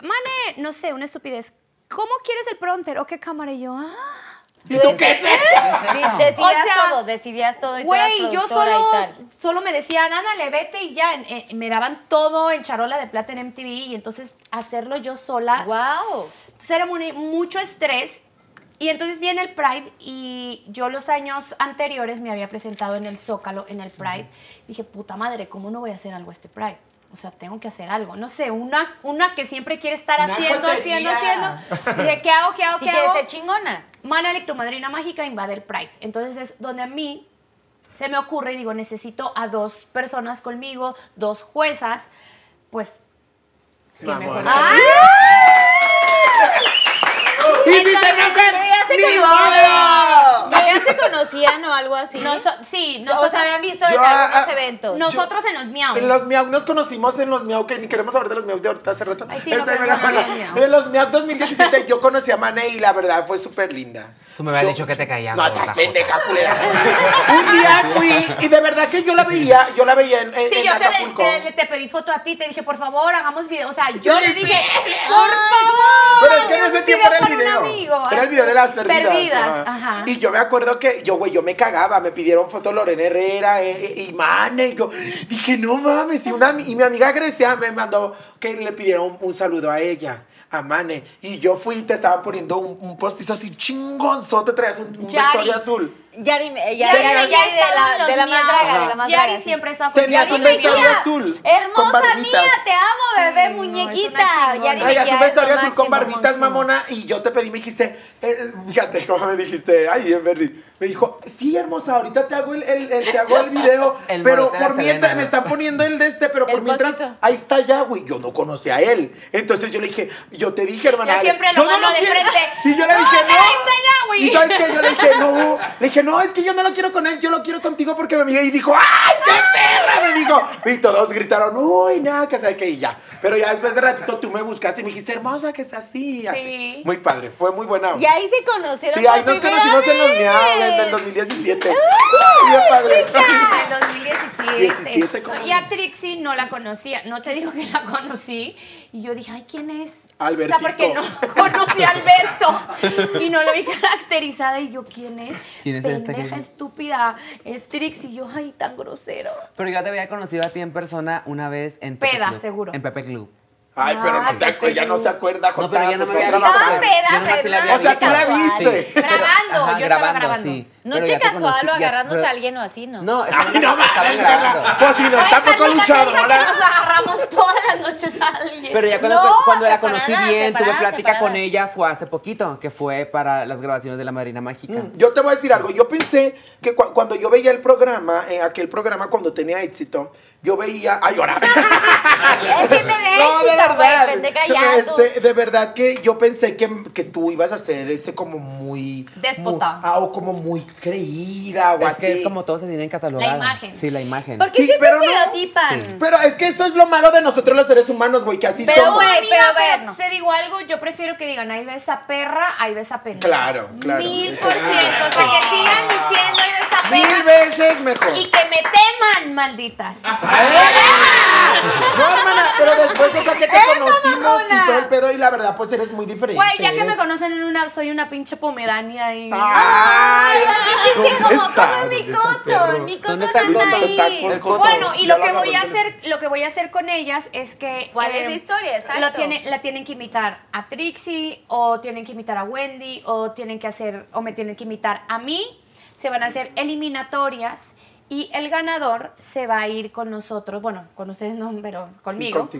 Mane, no sé, una estupidez, ¿cómo quieres el pronter? ¿O qué cámara? Y yo, ah... ¿Y tú qué es eso? Decidías o sea, todo, decidías todo y güey, yo solo, y tal. solo me decían, ándale, vete y ya. Eh, me daban todo en charola de plata en M T V y entonces hacerlo yo sola. ¡Wow! Entonces era muy, mucho estrés. Y entonces viene el Pride y yo los años anteriores me había presentado en el Zócalo, en el Pride. Uh-huh. Dije, puta madre, ¿cómo no voy a hacer algo este Pride? O sea, tengo que hacer algo. No sé, una, una que siempre quiere estar una haciendo, jotería. haciendo, haciendo. Dije, ¿qué hago, qué hago, sí qué hago? Sí, que se chingona. Manelyk, tu madrina mágica, invade el Pride. Entonces es donde a mí se me ocurre y digo, necesito a dos personas conmigo, dos juezas. Pues, qué mejor. Y si se enojan, ni modo. ¿Ya se conocían o algo así? No so, sí, nosotros o sea, habían visto yo, en algunos ah, eventos. Nosotros yo, en los Miau. En los Miau, nos conocimos en los Miau, que ni queremos hablar de los Miau de ahorita hace rato. Ay, sí, no, no, no, no, Miau. En los Miau dos mil diecisiete yo conocí a Mane y la verdad fue súper linda. Tú me habías dicho que te caía. No, estás pendeja, culera. Un día fui y de verdad que yo la veía, yo la veía en, en, sí, en yo Acapulco. Sí, yo te, te pedí foto a ti, te dije, por favor, hagamos video. O sea, yo sí, le dije, sí. por favor. Pero es que en ese tiempo era el video. Amigo, era el video de Las Perdidas. Perdidas, ajá. Y yo me acuerdo que yo, güey, yo me cagaba. Me pidieron foto Lorena Herrera eh, eh, y Mane. Y yo dije, no mames. Y, una, y mi amiga Grecia me mandó que le pidieron un, un saludo a ella, a Mane. Y yo fui y te estaba poniendo un, un postizo así chingonzote. Traías un, un vestuario azul. Yari, Yari, Yari, Yari, Yari, Yari de la, de la madraga, de la madraga. Yari siempre está con Tenías un vestuario azul. Hermosa mía, te amo, bebé, Ay, muñequita. No, Yari, Traías un vestuario azul máximo, con barbitas, máximo. mamona. Y yo te pedí, me dijiste, eh, fíjate cómo me dijiste. Ay, bien, Berry. Me dijo, sí, hermosa, ahorita te hago el, el, el, te hago el video. el pero por mientras, me están poniendo el de este, pero por mientras, postizo. ahí está ya, güey. Yo no conocí a él. Entonces yo le dije, yo te dije, hermana. Yo siempre lo mando de frente. Y yo le dije, no. Ahí está ya, güey. Y sabes que yo le dije, no. Le dije, no, es que yo no lo quiero con él, yo lo quiero contigo porque mi amiga. Y dijo, ¡ay, qué perra! Me dijo. Y todos gritaron, uy, nada, que sabe qué, y ya. Pero ya después de ratito tú me buscaste y me dijiste, hermosa, que es así, sí. así. Muy padre, fue muy buena. Y ahí se conocieron. Sí, ahí nos conocimos en los Miau, en el dos mil diecisiete. ¡Uy, qué padre! En el dos mil diecisiete. ¿Cómo? Y a Trixy no la conocía, no te digo que la conocí. Y yo dije, ay, ¿quién es? Albertito. O sea, porque no conocí a Alberto. Y no la vi caracterizada. Y yo, ¿quién es? ¿Quién es esta? Pendeja estúpida. Es Trixy. Y yo, ay, tan grosero. Pero yo te había conocido a ti en persona una vez en Pepe Peda, Club. seguro. En Pepe Club. Ay, pero ah, no te, ya no se acuerda. No, pero ya no me había visto. O sea, tú la viste. Sí. Grabando, Ajá, yo grabando, estaba grabando. Sí. Noche casual o agarrándose a alguien o así, ¿no? No, es que no estaban grabando. Pues si no, tampoco luchado, ¿verdad? Nos agarramos todas las noches a alguien. Pero ya cuando, no, cuando la conocí bien, separada, tuve plática con ella, fue hace poquito, que fue para las grabaciones de La Madrina Mágica. Yo te voy a decir algo. Yo pensé que cuando yo veía el programa, aquel programa cuando tenía éxito, yo veía... ¡Ay, ahora! Es que te ves, no, de verdad. Pendeja, ya, este, de verdad que yo pensé que, que tú ibas a ser este como muy... Déspota. Ah, o como muy creída o es así. Que es como todos se tienen catalogada. La imagen. Sí, la imagen. Porque sí, siempre pero estereotipan. No. Sí. Pero es que eso es lo malo de nosotros los seres humanos, güey, que así pero, somos. Wey, pero, güey, pero a ver, no. Te digo algo, yo prefiero que digan, ahí ves a perra, ahí ves a pendeja. Claro, claro. Mil por ciento. Ah, o sea, que sigan diciendo, ahí ves a perra. Mil veces mejor. Y que me teman, malditas. No, hermana, pero después, o sea, que te esa conocimos mamona. Y todo el pedo, y la verdad, pues eres muy diferente. Güey, ya que me conocen en una, soy una pinche pomerania y... ¡Ay! Dije, como come mi coto, mi coto ahí. Bueno, y lo que voy a hacer, lo que voy a hacer con ellas es que... ¿Cuál eh, es la historia? Exacto. Lo tiene, la tienen que imitar a Trixy, o tienen que imitar a Wendy, o tienen que hacer, o me tienen que imitar a mí. Se van a hacer eliminatorias. Y el ganador se va a ir con nosotros, bueno, con ustedes no, pero conmigo. Sí,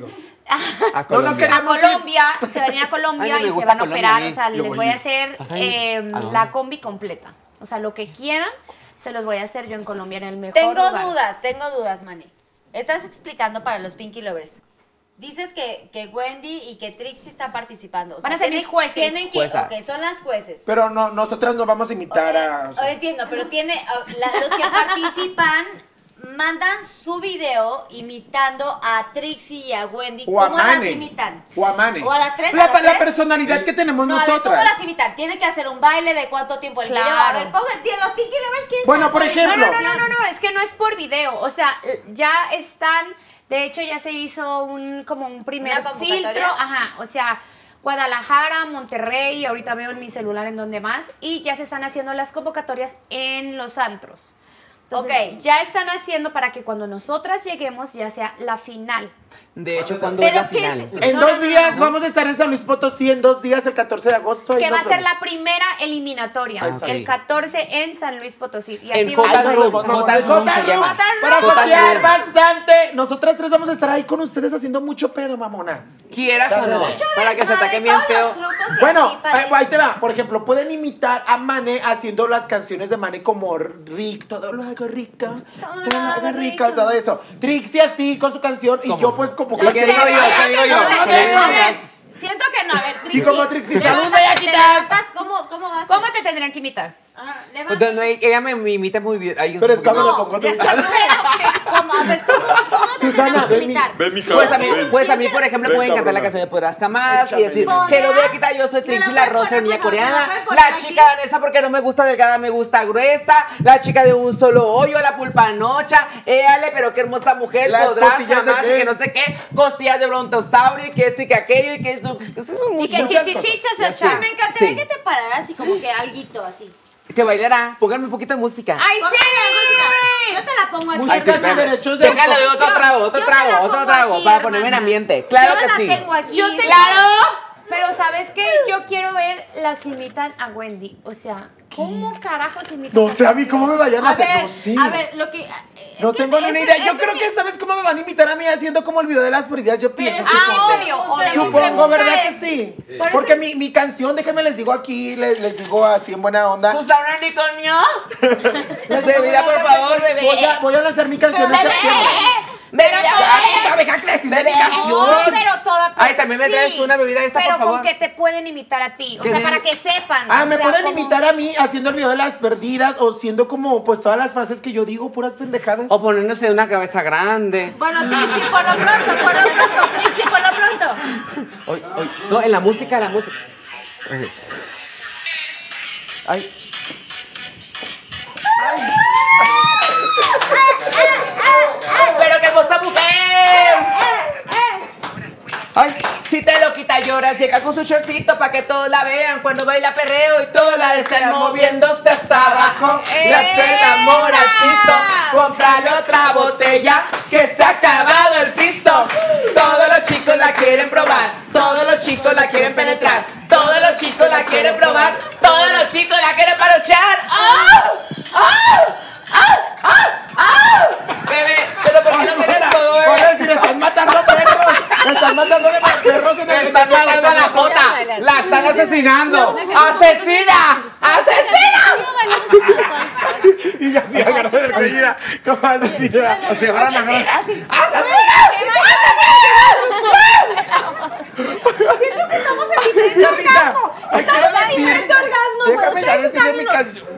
a Colombia. A Colombia, se van a ir a Colombia. Ay, y se van a Colombia, operar, eh. o sea, les voy, voy a hacer eh, la combi completa. O sea, lo que quieran, se los voy a hacer yo en Colombia en el mejor Tengo lugar. dudas, tengo dudas, Manny. Estás explicando para los Pinky Lovers. Dices que, que Wendy y que Trixy están participando. O sea, van a ser tienen, mis jueces. Tienen que, okay, son las jueces. Pero no, nosotras no vamos a imitar okay, a... O sea. Entiendo, pero tiene la, los que participan mandan su video imitando a Trixy y a Wendy. O ¿Cómo a Mane, las imitan? O a Mane. O a las tres. La, a las la tres? personalidad que tenemos no, nosotras. ¿Cómo las imitan? Tienen que hacer un baile de cuánto tiempo el claro. video. A ver, pongan, tío, los Pinky Lovers quieren... Bueno, por ejemplo... No, no, no, no, no, es que no es por video. O sea, ya están... De hecho, ya se hizo un como un primer filtro. Ajá, o sea, Guadalajara, Monterrey, ahorita veo en mi celular en donde más. Y ya se están haciendo las convocatorias en los antros. Entonces, okay. ya están haciendo para que cuando nosotras lleguemos ya sea la final. De hecho, cuando es la final. En no, dos no, días, no. vamos a estar en San Luis Potosí, en dos días, el catorce de agosto. Que va a ser la primera eliminatoria, ah, okay. el catorce en San Luis Potosí. Y así vamos a ir. Para copiar bastante. Nosotras tres vamos a estar ahí con ustedes haciendo mucho pedo, mamona. Quieras o no. Para que se ataquen bien feo. Bueno, ahí te va. Por ejemplo, pueden imitar a Mane haciendo las canciones de Mane como Rick, todo lo haga rica, todo lo haga rica, todo eso. Trixie así con su canción y yo pues como que lo digo yo, lo digo yo. Siento que no, a ver, Trixie. Y como Trixie, saluda y aquí estás. ¿Cómo, cómo vas? ¿Cómo te tendrían que imitar? Ah, Entonces, no, ella me, me imita muy bien. Ay, pero es que me lo pongo. Ya estás como, a ver, ¿cómo, cómo te Susana, ven mi, ven mi pues a mí, pues a mí por ejemplo, pueden cantar la canción de Podrás Jamás y decir, que lo voy a quitar, yo soy Trixie, la rosa mía coreana, la chica esa porque no me gusta delgada, me gusta gruesa, la chica de un solo hoyo, la pulpa nocha, éale, pero qué hermosa mujer, Podrás Jamás y que no sé qué, costillas de brontosaurio y que esto y que aquello y que esto. Y que chichichicha, me encantaría que te pararas y como que alguito así. Que bailará, pónganme un poquito de música. ¡Ay, sí! Música. Yo te la pongo aquí. Música sin derechos de autor. Déjale otro trago, otro trago, otro trago, aquí, para hermana. Ponerme en ambiente. Claro yo que la sí. Tengo aquí. Yo te ¡Claro! Pero, ¿sabes qué? Yo quiero ver las que imitan a Wendy. O sea, ¿cómo carajos imitan? No sé, a mí cómo me vayan a hacer. Ver, no, sí. A ver, lo que... No que tengo ni una idea. Yo creo que, que ¿sabes cómo me van a imitar a mí haciendo como el video de Las Perdidas? Yo pienso. Ah, supongo. Obvio. Supongo, ¿verdad es? Que sí? sí. Porque mi, mi canción, déjenme les digo aquí, les, les digo así en buena onda. Susana Unicornia. De vida, por favor, bebé. Voy a, voy a lanzar mi canción. Bebé. Pero toda abeja crece, bebé. No, pero toda. Ay, también me traes una bebida esta, por favor. Pero con que te pueden imitar a ti, o sea, para que sepan. Ah, me pueden imitar a mí haciendo el video de Las Perdidas o siendo como pues todas las frases que yo digo, puras pendejadas. O poniéndose una cabeza grande. Bueno, Trixie, por lo pronto, por lo pronto, Trixie, por lo pronto. Hoy, hoy. No, en la música, en la música. Ay. Ay. ¡Pero que gusta mujer! Ay, si te lo quita lloras, llega con su shortcito pa' que todos la vean. Cuando baila perreo y todos la están moviéndose hasta abajo. La se enamora el piso, cómprale otra botella que se ha acabado el piso. Todos los chicos la quieren probar, todos los chicos la quieren penetrar, todos los chicos la quieren probar, todos los chicos la quieren parochar. ¡Oh! ¡Oh! ¡Ah! ¡Ah! ¡Ah! Bebé, pero ¿por qué no tienes poder? Voy a decir, están matando perros. Están matando de más perros en el... Están matando a la Jota. La están asesinando. ¡Asesina! ¡Asesina! Y ya se agarró del mira, ¿cómo vas a tirar? O sea, ahora la verdad. Siento que estamos en diferente orgasmo. Estamos en diferente orgasmo, güey. Déjame saber si es mi canción.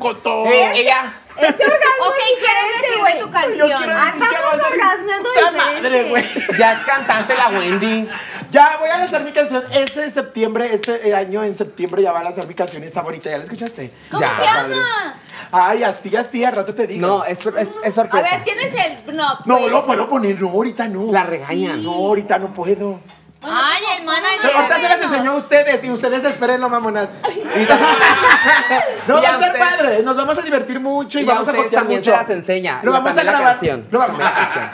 Ella. Este orgasmo. Ok, ¿quieres decir, güey, tu canción? Andamos orgasmeando diferente. Ya es cantante la Wendy. Ya voy a lanzar mi canción este septiembre, este año en septiembre ya va a lanzar mi canción y está bonita, ¿ya la escuchaste? ¿Cómo ya, se llama? Ay, así, así, al rato te digo. No, es, es, es sorpresa. A ver, ¿tienes el...? No, pues. No, lo puedo poner, no, ahorita no. La regaña. Sí. No, ahorita no puedo. Bueno, ay, el manager. Ahorita se las enseñó a ustedes y ustedes espérenlo, mamonas. No, va a ser padre. Nos vamos a divertir mucho y, y vamos a costear mucho. Se las enseña. Lo vamos a grabar. Lo vamos,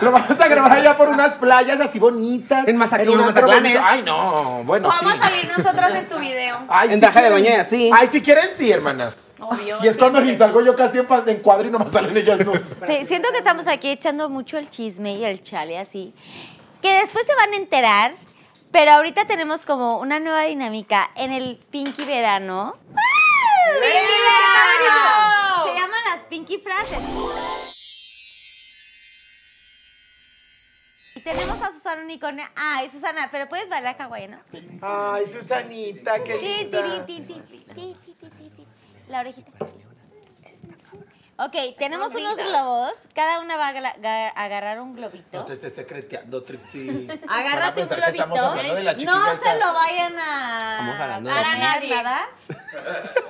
lo vamos a grabar allá por unas playas así bonitas. En Mazatlán, Mazatlán. Ay, no, bueno. Vamos sí. a salir nosotras en tu video. Ay, en traje sí de baño y así. Ay, si quieren, sí, hermanas. Obvio, y es sí, cuando ni sí. salgo yo casi en cuadro y nomás salen ellas dos. Sí, siento que estamos aquí echando mucho el chisme y el chale así. Que después se van a enterar. Pero ahorita tenemos como una nueva dinámica en el Pinky Verano. ¡Ah! ¡Pinky Verano! Se llaman las Pinky Frases. Y tenemos a Susana Unicornia. Ay, Susana, pero puedes bailar hawaiano. Ay, Susanita, qué linda. La orejita. Ok, tenemos unos globos. Cada una va a agarrar un globito. No te estés secreteando, Trixy. Agárrate un globito. No se lo vayan a... Para nadie.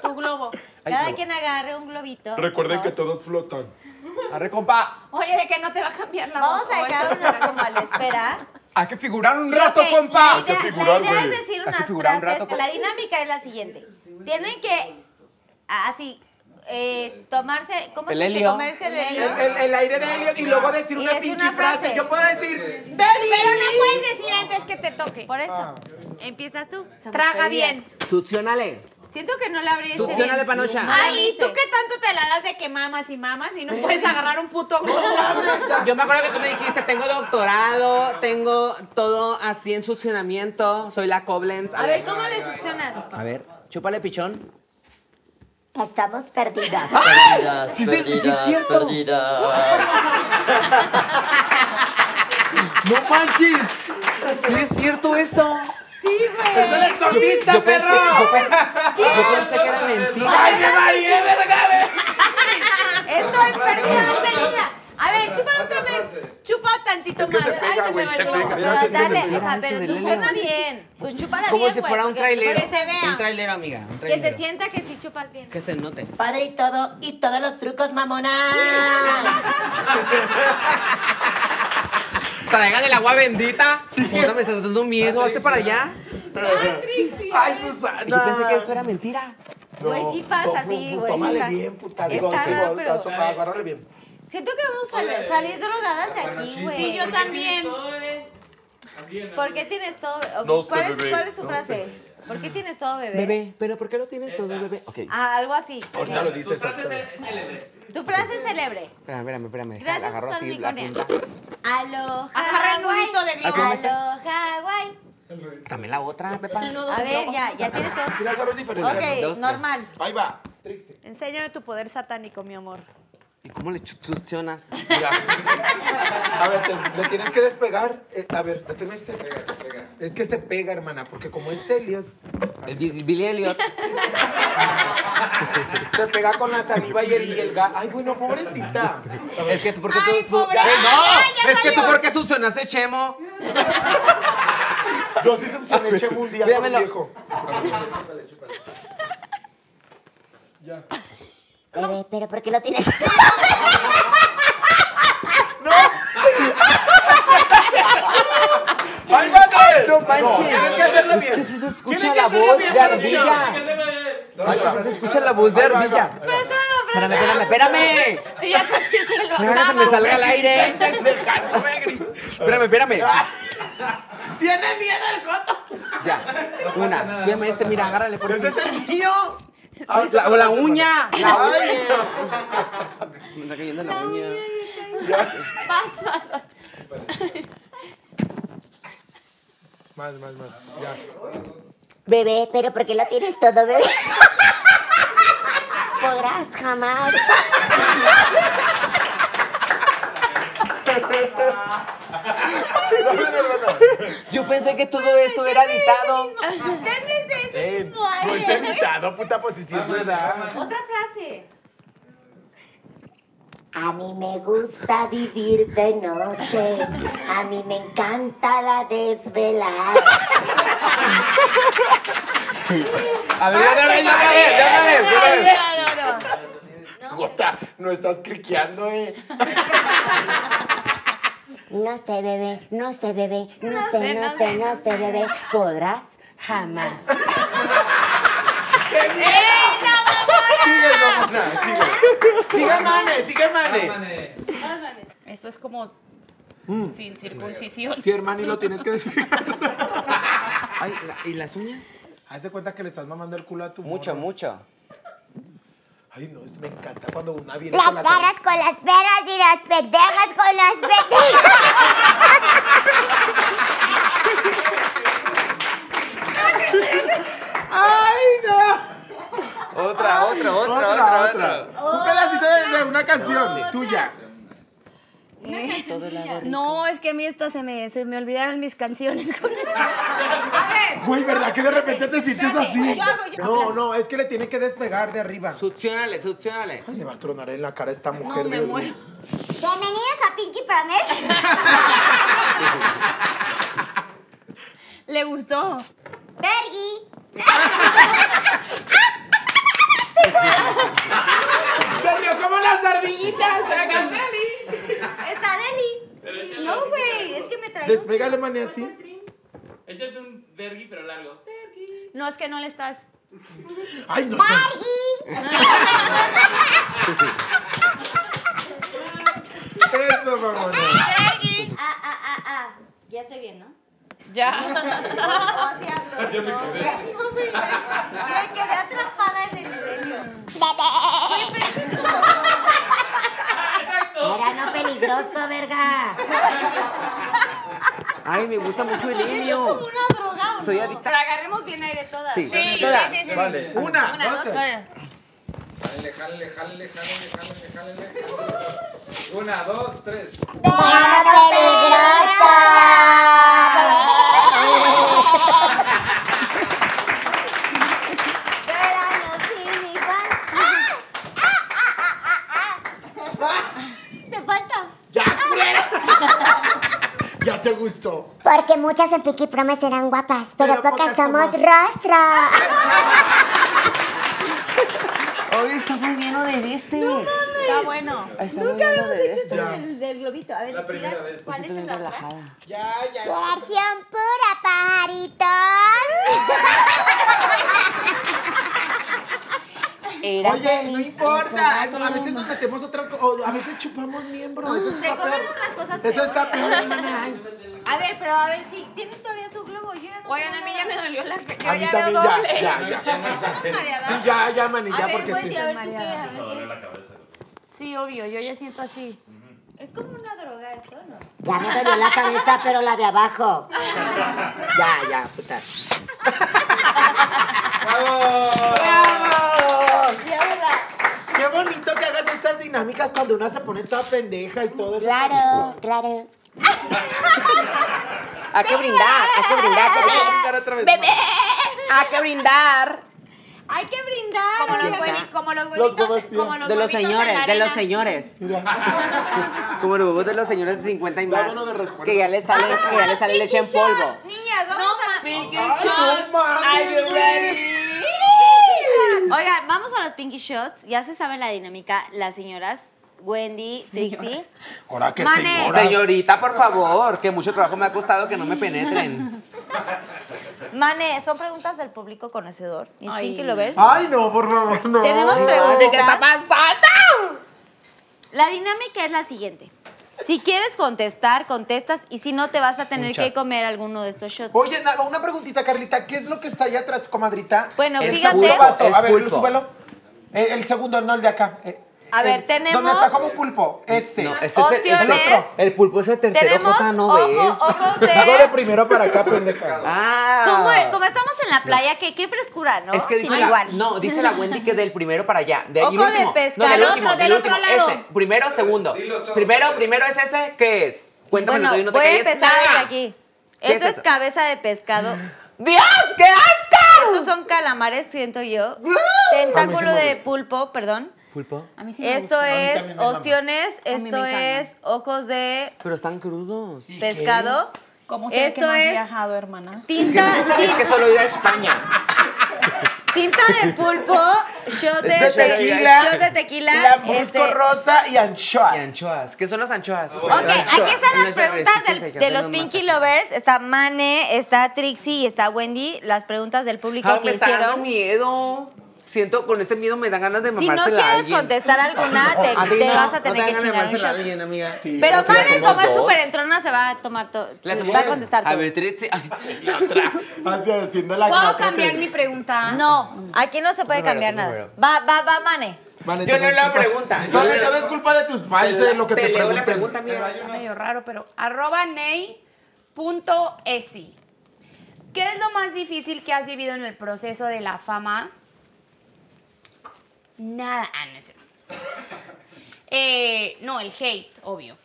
Tu globo. Cada quien agarre un globito. Recuerden que todos flotan. Arre, compa. Oye, de que no te va a cambiar la voz. Vamos a dejarnos como a la espera. Hay que figurar un rato, compa. Hay que figurar, güey. La idea es decir unas frases. La dinámica es la siguiente. Tienen que... Así... Eh, tomarse, ¿cómo el se dice? Comerse el helio. El, el, el aire de helio y luego decir una pinky una frase. frase. Yo puedo decir, ¡Deli! Pero no puedes decir antes que te toque. Por eso, ah. empiezas tú. Estamos Traga bien. Succionale. Siento que no la abriste. Succionale, panocha. Ay, ¿y tú qué tanto te la das de que mamas y mamas y no puedes agarrar un puto globo? Yo me acuerdo que tú me dijiste, tengo doctorado, tengo todo así en succionamiento, soy la Koblenz. A, a ver, ¿cómo le succionas? A ver, chúpale, pichón. Estamos perdidas. Perdidas, sí, perdidas, sí, es cierto. Perdidas. No manches. Sí es cierto eso. Sí, güey. Es el exorcista, sí, perro. Yo pensé, sí, yo pensé que era mentira. Ay, me mareé, verga. Estoy perdida, tenía. A ver, chúpale otra vez. Chupa tantito es que más. Se pega, güey, se pega. Pero no, dale, se o sea, pero succiona bien. Pues chúpala como bien, como si fuera un trailero. Que se vea. Un trailero, amiga. Un trailero. Que se sienta que sí chupas bien. Que se note. Padre y todo, y todos los trucos, mamona. Traigan el agua bendita. Puta, me estás dando miedo. Hazte para allá. Ay, Susana. Yo pensé que esto era mentira. Güey, sí pasa, sí, güey. Tómale bien, puta. Agárrale bien. Siento que vamos a Oye, salir drogadas de aquí, güey. Sí, yo también. ¿Por qué tienes todo, bebé? No sé, ¿Cuál, es, bebé. ¿Cuál es su no frase? Sé. ¿Por qué tienes todo, bebé? Bebé, ¿pero por qué lo tienes Esa. todo, bebé? Okay. Ah, algo así. Ahorita okay. lo dices. Tu frase es célebre. Tu frase es célebre. Espérame, espérame, espérame. Gracias, Susana Unicornia. Aloha, agarra el nudito de globo. Aloha, guay. También la otra, Pepa. A ver, ya, ya tienes todo. Mira, sabes diferenciar. Ok, normal. Ahí va, Trixie. Enséñame tu poder satánico, mi amor. ¿Y cómo le succionas? Mira. A ver, te, le tienes que despegar. Eh, a ver, le tienes que despegar. Es que se pega, hermana, porque como es Elliot. Es Billy Elliot. Se pega con la saliva y el, y el gas. Ay, bueno, pobrecita. Es que tú porque Ay, tú. Pobre... Ay, ¡No! Es que tú porque succionaste Chemo. Yo sí succioné Chemo un día con un viejo. Chúpale, chúpale. Ya. Bebé, pero ¿por qué lo tienes? ¡No! ¡Ay, madre! ¡No manches! Tienes que hacerlo bien. Es que si se escucha la voz de ardilla. Si se escucha la voz de ardilla. Espérame, espérame, espérame. Ya casi se lo acaba. Ahora se me salga al aire. Espérame, espérame. ¡Tiene miedo el coto! Ya. Una. Dígame este, mira, agárrale por aquí. ¡Ese es el mío! La, la uña, la uña. Me está cayendo la uña. Vas, vas, vas. Más, más, más. Ya. Bebé, pero ¿por qué lo tienes todo, bebé? Podrás jamás. Yo pensé que todo esto era editado. Denme de ese mismo aire. Pues editado, puta, pues sí es verdad. Otra frase. A mí me gusta vivir de noche. A mí me encanta la desvelada. A ver, ya ves, ya ves, ya ves. No, no, no. Gota, no estás criqueando, eh. No sé, bebé, no sé, bebé, no, no sé, sé, no sé, no sé, bebé. Podrás jamás. ¡Qué miedo! Sigue, sigue. Sigue, mane, sigue, mane. Eso es como mm. sin circuncisión. Sí, hermano, y lo tienes que despegar. Ay, ¿y las uñas? Haz de cuenta que le estás mamando el culo a tu mucha, moro. mucha. Ay, no, esto me encanta cuando una viene las con las... Las caras con las peras y las pendejas con las pendejas. ¡Ay, no! Otra, Ay, otra, otra, otra, otra, otra, otra. Un pedacito de, de una canción otra. tuya. Una eh, todo no, es que a mí esta se me, se me olvidaron mis canciones. Con el... A ver. Güey, ¿verdad que de repente te sientes así? Yo hago, yo... No, no, es que le tiene que despegar de arriba. Succionale, succionale. Ay, le va a tronar en la cara a esta mujer. No, me muero. Bienvenidos a Pinky Promise. Le gustó. Bergy. Se rió como las ardillitas. Acá Deli. Está Deli. No, güey, es que me trae. Despégale, mané, así. Échate un vergui, pero largo. Bergui. No, es que no le estás. ¡Ay, no! ¡Bergui! Eso, mamá. ¡Bergui! Ah, ah, ah, ah. Ya estoy bien, ¿no? Ya. No, no, yo me quedé. No, me, me quedé atrapada en el vello. ¡Bebé! Era no peligroso, verga. Ay, me gusta mucho el indio. Es como una droga, ¿no? Soy adicta. Pero agarremos bien aire todas. Sí, sí, sí, todas. sí, sí. Vale. Una, una dos, tres. Jálele, jálele, jálele, jálele, jálele, jálele. Una, dos, tres. ¡No peligroso! ¿Ya te gustó? Porque muchas en Pinky Promise eran guapas, pero, pero pocas somos rostro. Hoy está muy bien lo de este. No mames. Está bueno. Está Nunca bien habíamos de hecho todo del, del globito. A ver, la primera sigan, vez. ¿Cuál es el relajada? Ya, ya. Diversión pura, pajaritos. Era Oye, feliz, no importa. Ay, a veces nos metemos otras cosas. A veces chupamos miembros. No, te comen otras cosas. Eso está peor, hermana. A ver, pero a ver si ¿sí? tienen todavía su globo. Yo no Oigan, a mí ya me dolió la fe. Yo a mí ya también, ya, doble. ya, ya, ya. Sí, ya, ya, mani, ya, porque estoy mareada. Me dolió la cabeza. Sí, obvio, yo ya siento así. ¿Es como una droga esto o no? Ya me dolió la cabeza, pero la de abajo. Ya, ya, puta. ¡Bravo! ¡Bravo! ¡Qué bonito que hagas estas dinámicas cuando una se pone toda pendeja y todo eso! ¡Claro, claro! ¡Hay que brindar, hay que brindar! ¡Bebé! Hay que brindar otra vez. ¡Bebé! ¡Hay que brindar! Hay que brindar. Como los huevitos, como los huevitos, los como los de los señores, de los señores. Como los huevos de los señores de cincuenta y más. Que ya les sale, que ya les sale leche en polvo. Niñas, vamos a las Pinky Shots. Are you ready? Oigan, vamos a las Pinky Shots. Ya se sabe la dinámica, las señoras. Wendy, Trixy. Ahora que señora. Señorita, por favor, que mucho trabajo me ha costado que no me penetren. Mane, son preguntas del público conocedor. ¿Mis Pinky Lovers? Ay, no, por favor, no. Tenemos preguntas. ¿Qué está pasando? La dinámica es la siguiente. Si quieres contestar, contestas. Y si no, te vas a tener Mucha. que comer alguno de estos shots. Oye, una preguntita, Carlita. ¿Qué es lo que está allá atrás, comadrita? Bueno, el fíjate. Vaso. A ver, súbelo. Eh, el segundo, no el de acá. Eh. A ver, tenemos... ¿Dónde está como pulpo? Ese. No, ese es el, el, el pulpo es el tercero. Tenemos Jota, no ojo, ves. ojos de... Hago de primero para acá, pendeja. Ah. Como, como estamos en la playa, no. que qué frescura, ¿no? Es que dice la, igual. No, dice la Wendy que del primero para allá. De Ojo el de pesca, no, del otro, último, del, del otro último, lado. Este. Primero, segundo. Primero, primero es ese, ¿qué es? Cuéntame, bueno, no voy a empezar desde aquí. Esto es, es cabeza de pescado. ¡Dios, qué asco! Estos son calamares, siento yo. Tentáculo de pulpo, perdón. ¿Pulpo? A mí sí me esto gusta. Es ostiones, esto es ojos de... Pero están crudos. Pescado. ¿Qué? ¿Cómo se esto que no has es viajado, hermana? Tinta... Es que, es que solo ir a España. Tinta de pulpo, shot de, de tequila, shot de tequila, lambrusco este... rosa y anchoas. Y anchoas. ¿Qué son las anchoas? Ok, anchoas. Aquí están las preguntas del, de los Pinky Lovers. Está Mane, está Trixy y está Wendy. Las preguntas del público ah, que me hicieron. Está dando miedo. Siento, con este miedo me dan ganas de mamársela a alguien. Si no quieres contestar alguna, te, a te no, vas a tener no te que chingar un shot. A alguien, amiga. Sí, pero Mane, como es súper entrona, se va a tomar todo. Va a contestar todo. A Beatriz, la otra. ¿Puedo cambiar mi pregunta? No, aquí no se puede cambiar nada. Va, va, va, Mane. Vale, yo leo la pregunta. No le das culpa de tus fans de lo que te preguntan. Te leo la pregunta, amiga. Está medio raro, pero arroba ney punto esi. ¿Qué es lo más difícil que has vivido en el proceso de la fama? Nada, ah, no es cierto. Eh, no, el hate, obvio.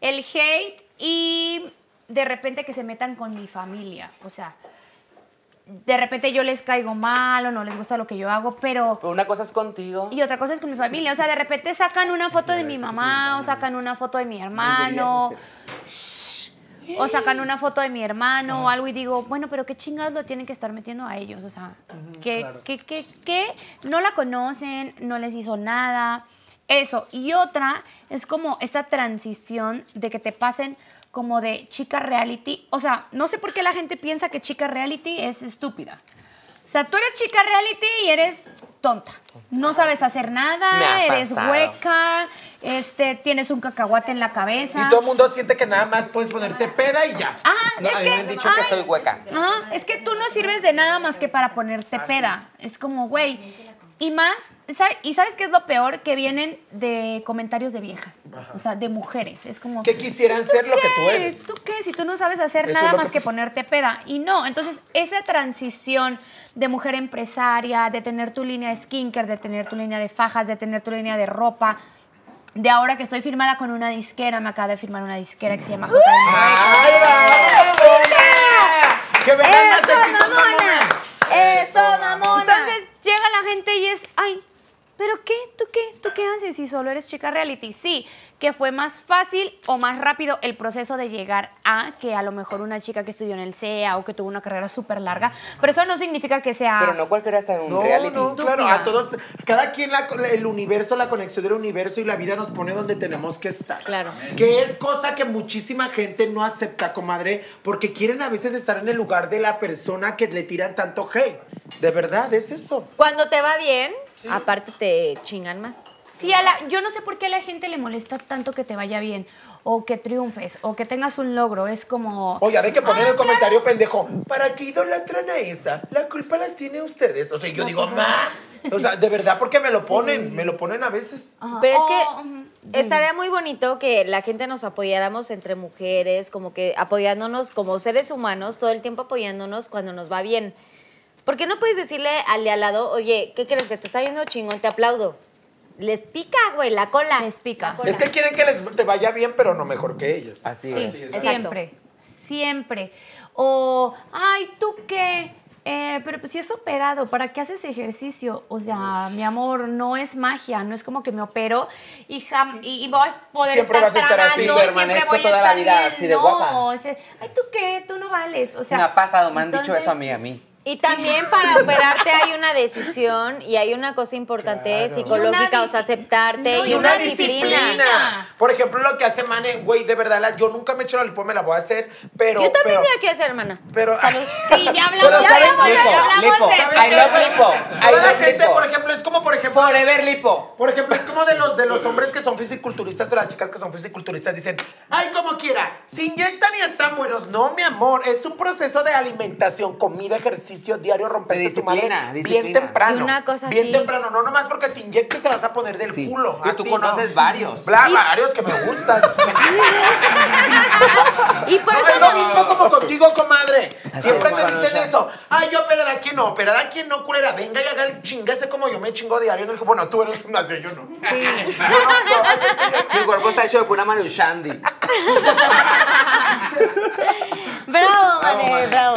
El hate y de repente que se metan con mi familia. O sea, de repente yo les caigo mal o no les gusta lo que yo hago, pero... Pero una cosa es contigo. Y otra cosa es con mi familia. O sea, de repente sacan una foto de mi mamá o sacan una foto de mi hermano. O sacan una foto de mi hermano o algo y digo, bueno, pero qué chingados lo tienen que estar metiendo a ellos. O sea, uh-huh, que, claro. que, que, que no la conocen, no les hizo nada. Eso. Y otra es como esa transición de que te pasen como de chica reality. O sea, no sé por qué la gente piensa que chica reality es estúpida. O sea, tú eres chica reality y eres tonta. No sabes hacer nada, eres hueca, este, tienes un cacahuate en la cabeza. Y todo el mundo siente que nada más puedes ponerte peda y ya. Ajá, no, es a mí que, me han dicho ay, que soy hueca. Ajá, es que tú no sirves de nada más que para ponerte ah, peda. Sí. Es como, güey. Y más, ¿y sabes qué es lo peor? Que vienen de comentarios de viejas, ajá, o sea, de mujeres. Es como... Que quisieran ser lo que tú eres. ¿Tú qué? Si tú no sabes hacer nada más que ponerte peda. Y no, entonces, esa transición de mujer empresaria, de tener tu línea de skincare, de tener tu línea de fajas, de tener tu línea de ropa, de ahora que estoy firmada con una disquera, me acaba de firmar una disquera que se llama J M. ¡Qué mamona! ¡Eso, mamona! Entonces, llega la gente y es, ay, ¿pero qué? ¿Tú qué? ¿Tú qué haces si solo eres chica reality? Sí, que fue más fácil o más rápido el proceso de llegar a que a lo mejor una chica que estudió en el C E A o que tuvo una carrera súper larga, pero eso no significa que sea... Pero no cualquiera está en un no, reality. No, claro, a todos, cada quien, la, el universo, la conexión del universo y la vida nos pone donde tenemos que estar. Claro. Que es cosa que muchísima gente no acepta, comadre, porque quieren a veces estar en el lugar de la persona que le tiran tanto hate. De verdad, es eso. Cuando te va bien... Sí. Aparte te chingan más. Sí, a la, yo no sé por qué a la gente le molesta tanto que te vaya bien, o que triunfes, o que tengas un logro. Es como... Oye, hay que poner ah, el claro. comentario pendejo. ¿Para qué idolatran a esa? La culpa las tiene ustedes. O sea, yo no, digo, no. ma. O sea, de verdad, porque me lo ponen. Sí. Me lo ponen a veces. Ajá. Pero es oh, que estaría muy bonito que la gente nos apoyáramos entre mujeres, como que apoyándonos como seres humanos, todo el tiempo apoyándonos cuando nos va bien. Porque no puedes decirle al de al lado, oye, ¿qué crees? Que te está yendo chingón, te aplaudo. Les pica, güey, la cola. Les pica. Cola. Es que quieren que les te vaya bien, pero no mejor que ellos. Así sí, es. Así es. Siempre, siempre. O, ay, ¿tú qué? Eh, pero pues si es operado, ¿para qué haces ejercicio? O sea, Uf. mi amor, no es magia, no es como que me opero y, y, y vas a poder siempre estar Siempre vas a estar así, permanezco toda estar la vida bien. así de no, guapa. No, o sea, ay, ¿tú qué? Tú no vales. O sea, me ha pasado, me han entonces, dicho eso a mí, a mí. Y también sí. para operarte hay una decisión y hay una cosa importante claro. psicológica, o sea, aceptarte no, y, y una, una disciplina. disciplina. Por ejemplo, lo que hace Mane, güey, de verdad, la, yo nunca me he hecho la lipo, me la voy a hacer, pero... Yo también pero, me la quiero hacer, hermana. Pero... ¿Salud? Sí, ya hablamos, pero, ya hablamos, lipo, ya hablamos lipo, de... I love lipo. I love la gente, lipo. por ejemplo, es como, por ejemplo... Forever lipo. Por ejemplo, es como de los, de los hombres que son fisiculturistas o las chicas que son fisiculturistas dicen, ay, como quiera, se inyectan y están buenos. No, mi amor, es un proceso de alimentación, comida, ejercicio. ejercicio diario, romperte tu madre disciplina. bien temprano. Y una cosa bien así. temprano, no nomás porque te inyectes te vas a poner del sí. culo. Que así, tú conoces no. varios. Bla, y... varios que me gustan. y por no, eso es lo mismo como contigo, comadre. Así Siempre es, te dicen ya. eso. Ay, yo operada aquí no, operada aquí no, culera. Venga y haga el chingase como yo me chingo diario en el gimnasio. Bueno, tú en el gimnasio, yo no. Sí. yo no Mi cuerpo está hecho de pura mano Shandy. Bravo, Mané, bravo.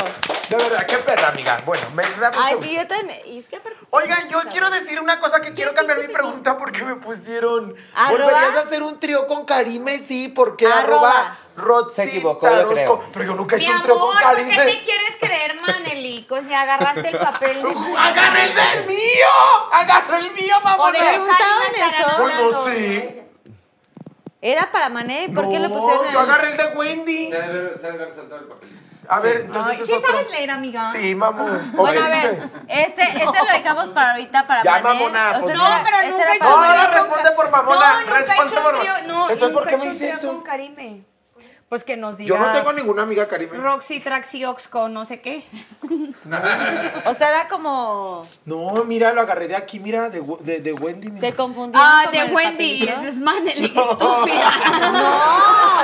De verdad, qué perra, amiga. Bueno, me da mucho Ay, gusto. sí, yo también. Es que Oigan, yo quiero decir una cosa que quiero cambiar mi pregunta porque me pusieron... ¿Arroba? ¿Volverías a hacer un trío con Karime? Sí, porque arroba... Rod se equivocó, yo creo. Pero yo nunca he hecho un trío con Karime. Mi amor, ¿por qué te quieres creer, Manelyk? O sea, agarraste el papel. ¡Agarra el del mío! ¡Agarra el mío, mamá! ¿O de Karime eso? Bueno, sí. Era para Mané, ¿por no, qué lo pusieron? No, yo agarré el de Wendy. Se debe, se debe resaltar el papel. A ver, sí. entonces Ay, ¿sí otro? sabes leer, amiga? Sí, mamón. Bueno, a ver, este, este no. lo dejamos para ahorita, para ya, Mané. Ya, mamona. O sea, no, era, pero este nunca he hecho un trío. No, no, responde por mamona. No, nunca responde he hecho por un trío. No, entonces, ¿por qué me hice eso? Con Karime. Pues que nos diga. Yo no tengo ninguna amiga Karime. Roxy, Traxy, Oxco, no sé qué. o sea, era como... No, mira, lo agarré de aquí, mira, de, de, de Wendy. Mira. Se confundió. Ah, con de el Wendy. Ese es Manelyk, no. estúpida. No,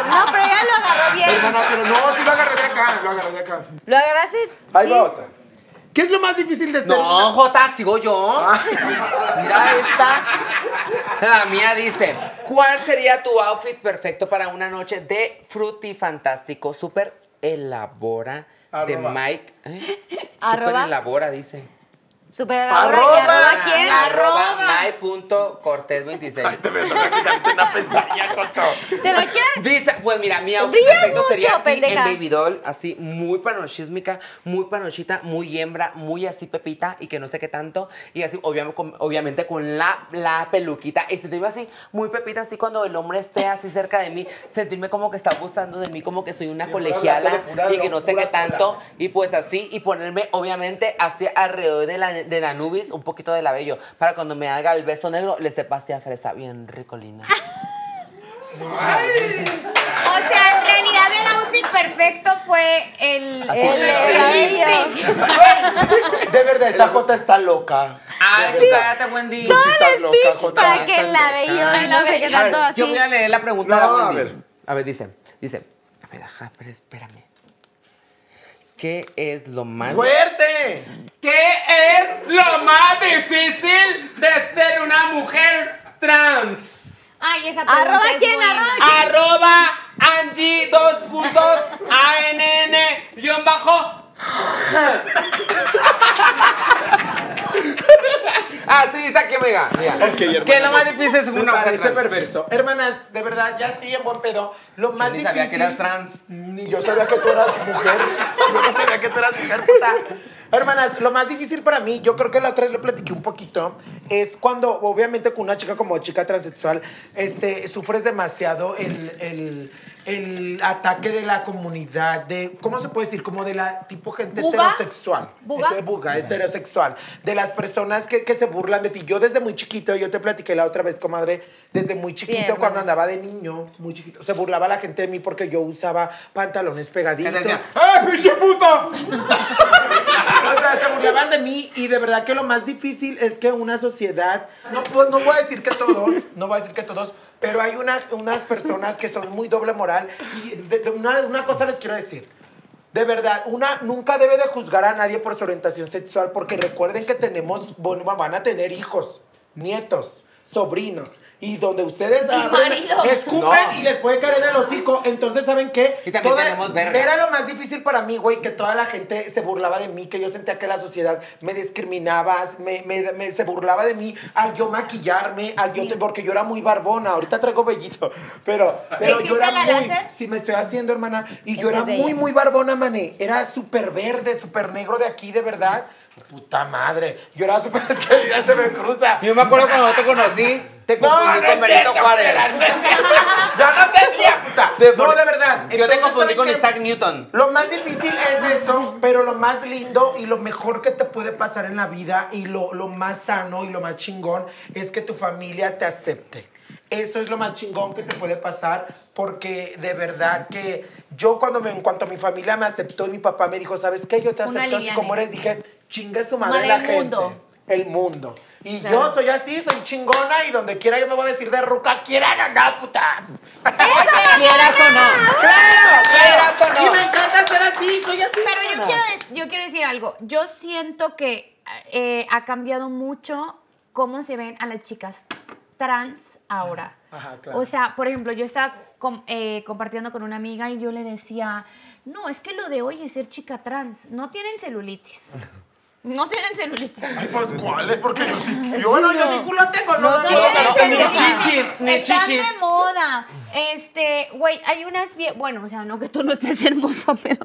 no, pero ella lo agarró bien. No, no, pero no, sí lo agarré de acá, lo agarré de acá. Lo agarraste. Ahí sí. va otra. ¿Qué es lo más difícil de ser? No, Jota, sigo yo. Ah. Mira esta. La mía dice, ¿cuál sería tu outfit perfecto para una noche de frutifantástico? Súper elabora de Mike. ¿Eh? Súper elabora, dice. Súper elabora. Arroba. ¿Arroba quién? Arroba. Mike punto cortés veintiséis. Ay, te me toca quitarte una pestaña, Jota. ¿Te la quieres? Dice, pues mira, mi outfit perfecto mucho, sería así, pendeja. el baby doll, así, muy panochísmica, muy panochita, muy hembra, muy así pepita y que no sé qué tanto. Y así, obviamente, con, obviamente, con la, la peluquita. Y sentirme así, muy pepita, así, cuando el hombre esté así cerca de mí, sentirme como que está abusando de mí, como que soy una sí, colegiala pura, pura, y que no sé pura, qué tanto. Pura. Y pues así, y ponerme, obviamente, así alrededor de la, de la nubis, un poquito de labello, para cuando me haga el beso negro, le sepa a fresa bien ricolina. Ay. O sea, en realidad el outfit perfecto fue el... el, el, el de verdad, esa Jota está loca. Ah, sí. Cállate, Wendy. Todo el speech loca, para que la veía. No sé qué tanto así. Yo voy a leer la pregunta no, a la Wendy. A ver, a ver dice, dice, a ver, ajá, pero espérame. ¿Qué es lo más... ¡Fuerte! ¿Qué es lo más difícil de ser una mujer trans? Ay, esa pregunta ¿Arroba es quién? Muy... ¿Arroba quién? Arroba Angie dos puntos A N N guión bajo. Así dice aquí, mira. Okay, que lo más difícil es una mujer trans. Perverso. Hermanas, de verdad, ya sí, en buen pedo. Lo más yo ni difícil... sabía que eras trans. Ni yo sabía que tú eras mujer. Yo no sabía que tú eras mujer, puta. Hermanas, lo más difícil para mí, yo creo que la otra vez lo platiqué un poquito, es cuando, obviamente, con una chica como chica transexual, este, sufres demasiado el, el, el ataque de la comunidad, de, ¿cómo se puede decir? Como de la tipo gente ¿Buga? heterosexual. ¿Buga? Este, buga, heterosexual. De las personas que, que se burlan de ti. Yo desde muy chiquito, yo te platiqué la otra vez, comadre, desde muy chiquito, sí, cuando andaba de niño, muy chiquito, se burlaba la gente de mí porque yo usaba pantalones pegaditos. ¡Eh, pinche puto! O sea, se burlaban de mí y de verdad que lo más difícil es que una sociedad, no, pues, no voy a decir que todos, no voy a decir que todos, pero hay una, unas personas que son muy doble moral y de, de una, una cosa les quiero decir. De verdad, una nunca debe de juzgar a nadie por su orientación sexual porque recuerden que tenemos, bueno, van a tener hijos, nietos, sobrinos. Y donde ustedes abren, escupen no. y les puede caer en el hocico. Entonces, ¿saben qué? Y también Toda, tenemos verga. Era lo más difícil para mí, güey, que toda la gente se burlaba de mí, que yo sentía que la sociedad me discriminaba, me, me, me, se burlaba de mí al yo maquillarme, al yo sí. porque yo era muy barbona. Ahorita traigo vellito, pero, pero yo era la muy... láser? Sí, me estoy haciendo, hermana. Y yo era muy, muy barbona, mané. Era súper verde, súper negro de aquí, de verdad. Puta madre. Yo era súper... Es que ya se me cruza. Yo me acuerdo cuando te conocí. Te confundí no, no con Benito Juárez. No ya no tenía, puta. De no, de verdad. Entonces, yo te confundí con Isaac Newton. Lo más difícil es eso, pero lo más lindo y lo mejor que te puede pasar en la vida y lo, lo más sano y lo más chingón es que tu familia te acepte. Eso es lo más chingón que te puede pasar, porque de verdad que yo cuando me, en cuanto a mi familia me aceptó y mi papá me dijo, ¿sabes qué? Yo te acepto así como eres. Dije, chingue su madre, madre la gente. Mundo. El mundo. Y claro, yo soy así, soy chingona, y donde quiera yo me voy a decir de ruca, quieran o no, puta. Quieras o no. Claro, quieras o no. Y me encanta ser así, soy así. Pero yo, no. quiero, yo quiero decir algo. Yo siento que eh, ha cambiado mucho cómo se ven a las chicas trans ahora. Ajá, claro. O sea, por ejemplo, yo estaba com eh, compartiendo con una amiga y yo le decía, no, es que lo de hoy es ser chica trans. No tienen celulitis. No tienen celulitis. Ay, pues, ¿cuál es? Porque yo sí. Yo, bueno, yo ni culo tengo. No, no, no, no, ni chichis, ni chichis. Están de moda. Este, güey, hay unas... Bueno, o sea, no que tú no estés hermosa, pero...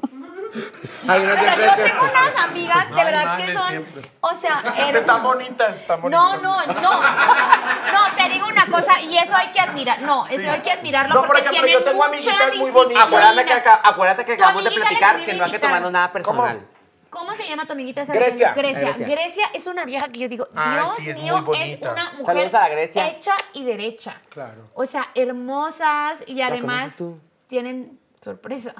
Ay, no, pero yo tengo unas amigas, de verdad, que son... O sea... Están bonitas, están bonitas. No, no, no. No, te digo una cosa, y eso hay que admirar. No, eso hay que admirarlo porque tienen mucha disciplina. No, por ejemplo, yo tengo amiguitas muy bonitas. Acuérdate que acabamos de platicar que no hay que tomarnos nada personal. ¿Cómo se llama tu amiguita esa? Grecia. Grecia. Grecia. Grecia es una vieja que yo digo, ah, Dios sí, es mío, muy es una mujer hecha y derecha. Claro. O sea, hermosas y además tienen sorpresa.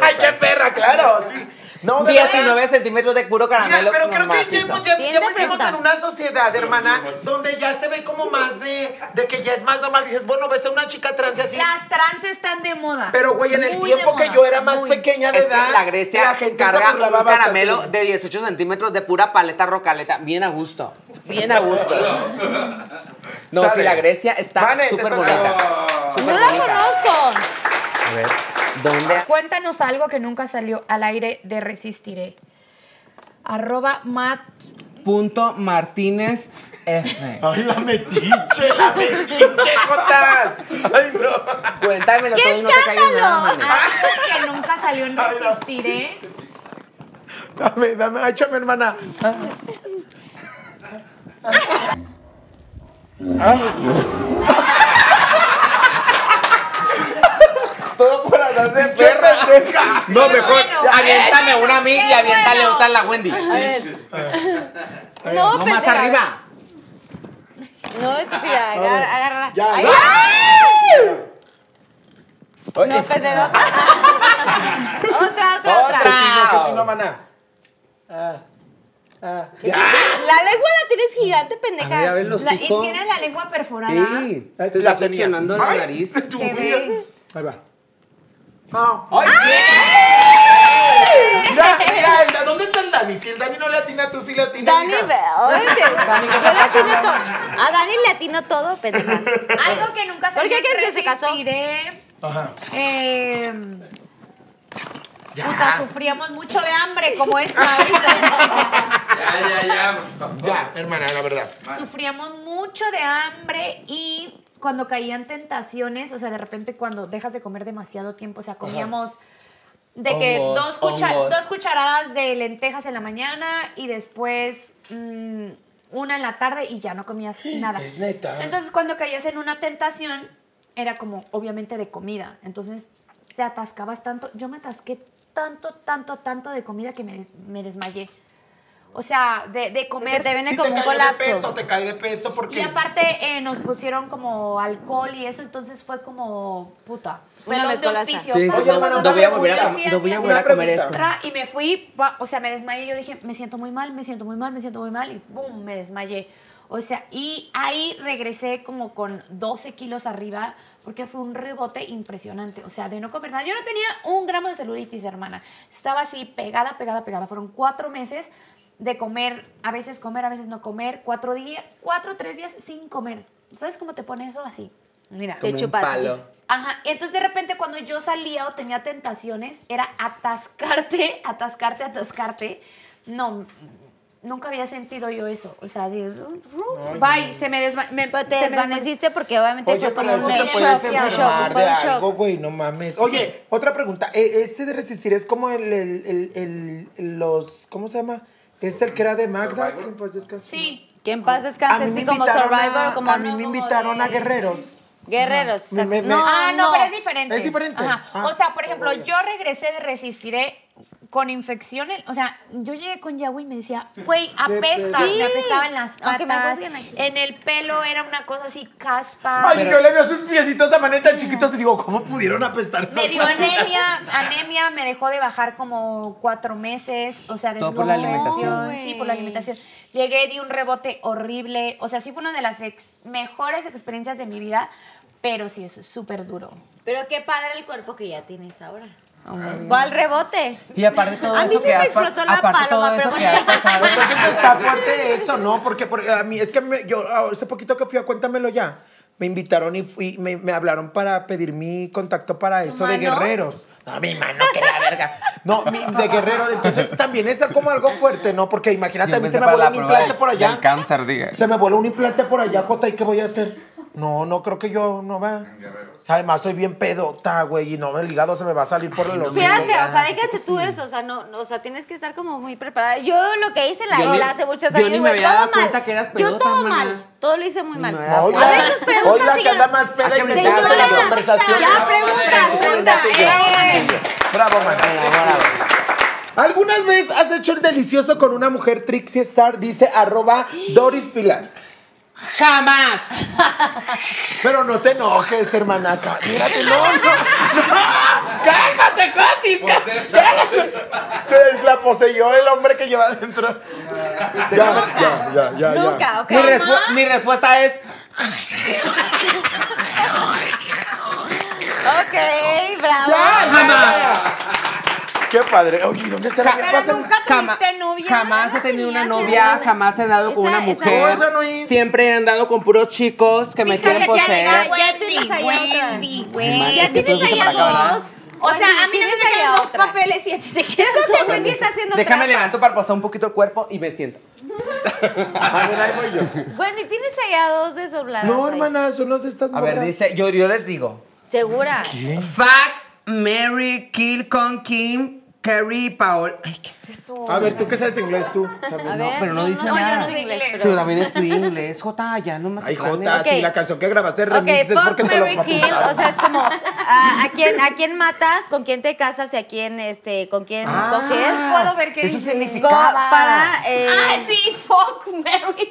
¡Ay, qué perra! Claro, sí. No, de diecinueve centímetros de puro caramelo. Mira, pero creo que ya, ya, ya volvemos en una sociedad, hermana, donde ya se ve como más de, de que ya es más normal. Dices, bueno, ves a una chica trans así. Las trans están de moda. Pero, güey, en el tiempo que yo era más pequeña de edad, la Grecia carga un caramelo de dieciocho centímetros de pura paleta rocaleta. Bien a gusto. Bien a gusto. No, si la Grecia está súper bonita. No la conozco. A ver. ¿Dónde? Cuéntanos algo que nunca salió al aire de Resistiré. Arroba mat. Punto Martínez F. Ay, la metiche, la metiche, Jotas. Ay, bro. Cuéntamelo todo y no te caigas nada. Algo que nunca salió en Resistiré. Dame, dame, échame, hermana. Todo por andar de perra. No, mejor. Bueno, aviéntame eh, una a mí y aviéntale bueno. otra a la Wendy. A ver. A ver. No, no más agarra. Arriba. No, estúpida. Agárrala. Agarra. Ya. Ay, no, no perdedora. otra, otra, otra. ¿Qué tiene, maná? Ah. Ah. ¿Qué ya. La lengua la tienes gigante, pendeja. A ver, a ver los la, y tienes la lengua perforada. Sí. Está funcionando la nariz. Se ve. Ahí va. Oh. ¡Ay, sí! Mira, mira, ¿dónde está el Dani? Si el Dani no le atina, tú sí le atinas. Dani, oye, yo le atino todo. A Dani le atino todo, pendeja. Algo que nunca se... ¿Por qué crees que se casó? Ajá. Eh... Ya. Puta, sufríamos mucho de hambre como esta ahorita. Ya, ya, ya. Ya, hermana, la verdad. Sufríamos mucho de hambre y... Cuando caían tentaciones, o sea, de repente cuando dejas de comer demasiado tiempo, o sea, comíamos ajá. de que hongos, dos, cuchar hongos. dos cucharadas de lentejas en la mañana y después mmm, una en la tarde y ya no comías nada. Es neta. Entonces, cuando caías en una tentación, era como, obviamente, de comida. Entonces, te atascabas tanto. Yo me atasqué tanto, tanto, tanto de comida que me, me desmayé. O sea, de, de comer, te viene si como un colapso. Te cae de peso, te cae de peso porque... Y aparte eh, nos pusieron como alcohol y eso, entonces fue como, puta, una bueno, mezcolaza. Sí, sí, no, no, no, no voy a volver a, así, no voy a, volver a comer esto. Y me fui, o sea, me desmayé, yo dije, me siento muy mal, me siento muy mal, me siento muy mal, y pum, me desmayé. O sea, y ahí regresé como con doce kilos arriba, porque fue un rebote impresionante. O sea, de no comer nada. Yo no tenía un gramo de celulitis, hermana. Estaba así, pegada, pegada, pegada. Fueron cuatro meses... de comer, a veces comer, a veces no comer, cuatro días, cuatro, tres días sin comer. ¿Sabes cómo te pone eso? Así. Mira, te chupas. Ajá. Entonces, de repente, cuando yo salía o tenía tentaciones, era atascarte, atascarte, atascarte. No, nunca había sentido yo eso. O sea, de... Bye, se me desvaneciste. Te desvaneciste porque obviamente fue como un shock. Güey, no mames. Oye, otra pregunta. Ese de resistir es como el, el, el, el, los, ¿cómo se llama? ¿Este el que era de Magda? ¿Quién paz descanse? Sí, ¿quién paz descanse? Sí, como Survivor. Como a mí me invitaron a Guerreros. Guerreros. No, no, pero es diferente. Es diferente. O sea, por ejemplo, yo regresé de Resistiré con infecciones, o sea, yo llegué con Yahweh y me decía, güey, apesta, sí. me apestaba en las patas, en el pelo, era una cosa así caspa. Ay, pero... yo le veo sus piecitos a maneta tan chiquitos y digo, ¿cómo pudieron apestar? Me dio anemia, anemia, me dejó de bajar como cuatro meses, o sea, después. Todo por la alimentación. Wey. Sí, por la alimentación. Llegué, di un rebote horrible, o sea, sí fue una de las ex mejores experiencias de mi vida, pero sí es súper duro. Pero qué padre el cuerpo que ya tienes ahora. Va al rebote. Y aparte todo eso que has pasado. Entonces está fuerte eso, ¿no? Porque por, a mí, es que me, yo hace poquito que fui a Cuéntamelo Ya, me invitaron y fui, me, me hablaron para pedir mi contacto para eso ¿Mano? de guerreros. No, mi mano, que la verga. No, mi, de guerrero. Entonces también es como algo fuerte, ¿no? Porque imagínate, a mí se me voló un implante por allá. El cáncer, diga. Se me voló un implante por allá, Cota, ¿y qué voy a hacer? No, no, creo que yo no va. Además, soy bien pedota, güey, y no, el hígado se me va a salir por los... Fíjate, o sea, déjate tú eso, o sea, no, o sea, tienes que estar como muy preparada. Yo lo que hice la yo hace muchos años, güey, todo mal. Yo todo mal, todo lo hice muy mal. No, oiga, a ver, nos preguntas, oiga, que anda más peda y se llama la conversación. Ya, pregunta, pregunta. Bravo, Manela, bravo. ¿Algunas veces has hecho el delicioso con una mujer? Trixy Star dice, arroba Doris Pilar. Jamás. Pero no te enojes, hermana. Mírate, no, no, no. Cálmate, Cotis. Se la poseyó el hombre que lleva adentro. Ya, ya, ya, ya. Nunca, ok. Mi, respu mi respuesta es... Ok, bravo. Ya, jamás. Qué padre. Oye, ¿dónde está la mía? Pero nunca tuviste novia. Jamás he tenido una novia, jamás he andado con una mujer. Siempre he andado con puros chicos que me quieren poseer. Ya tienes ahí otra. Ya tienes ahí a dos. O sea, a mí no me quedan dos papeles y a ti te quedan todo. Déjame levanto para posar un poquito el cuerpo y me siento. A ver, ahí voy yo. Wendy, ¿tienes ahí a dos desdobladas? No, hermana, son los de estas morras. A ver, dice, yo les digo. ¿Segura? Fact. Mary, Kill, con Kim, Carrie, Paul. Ay, ¿qué es eso? A ver, ¿tú qué sabes inglés tú? Ver, no, pero no, no dice no, nada. No, yo no sé inglés, pero... Sí, también es tu inglés. Jota, ya no más. Ay, Jota, okay. Si la canción que grabaste es remix, okay, es porque Mary, te lo Kill, o sea, es como a, a quién a quién matas, con quién te casas y a quién este con quién ah, toques. Puedo ver qué eso dice. Significaba. Para, eh... Ah, sí, fuck Mary.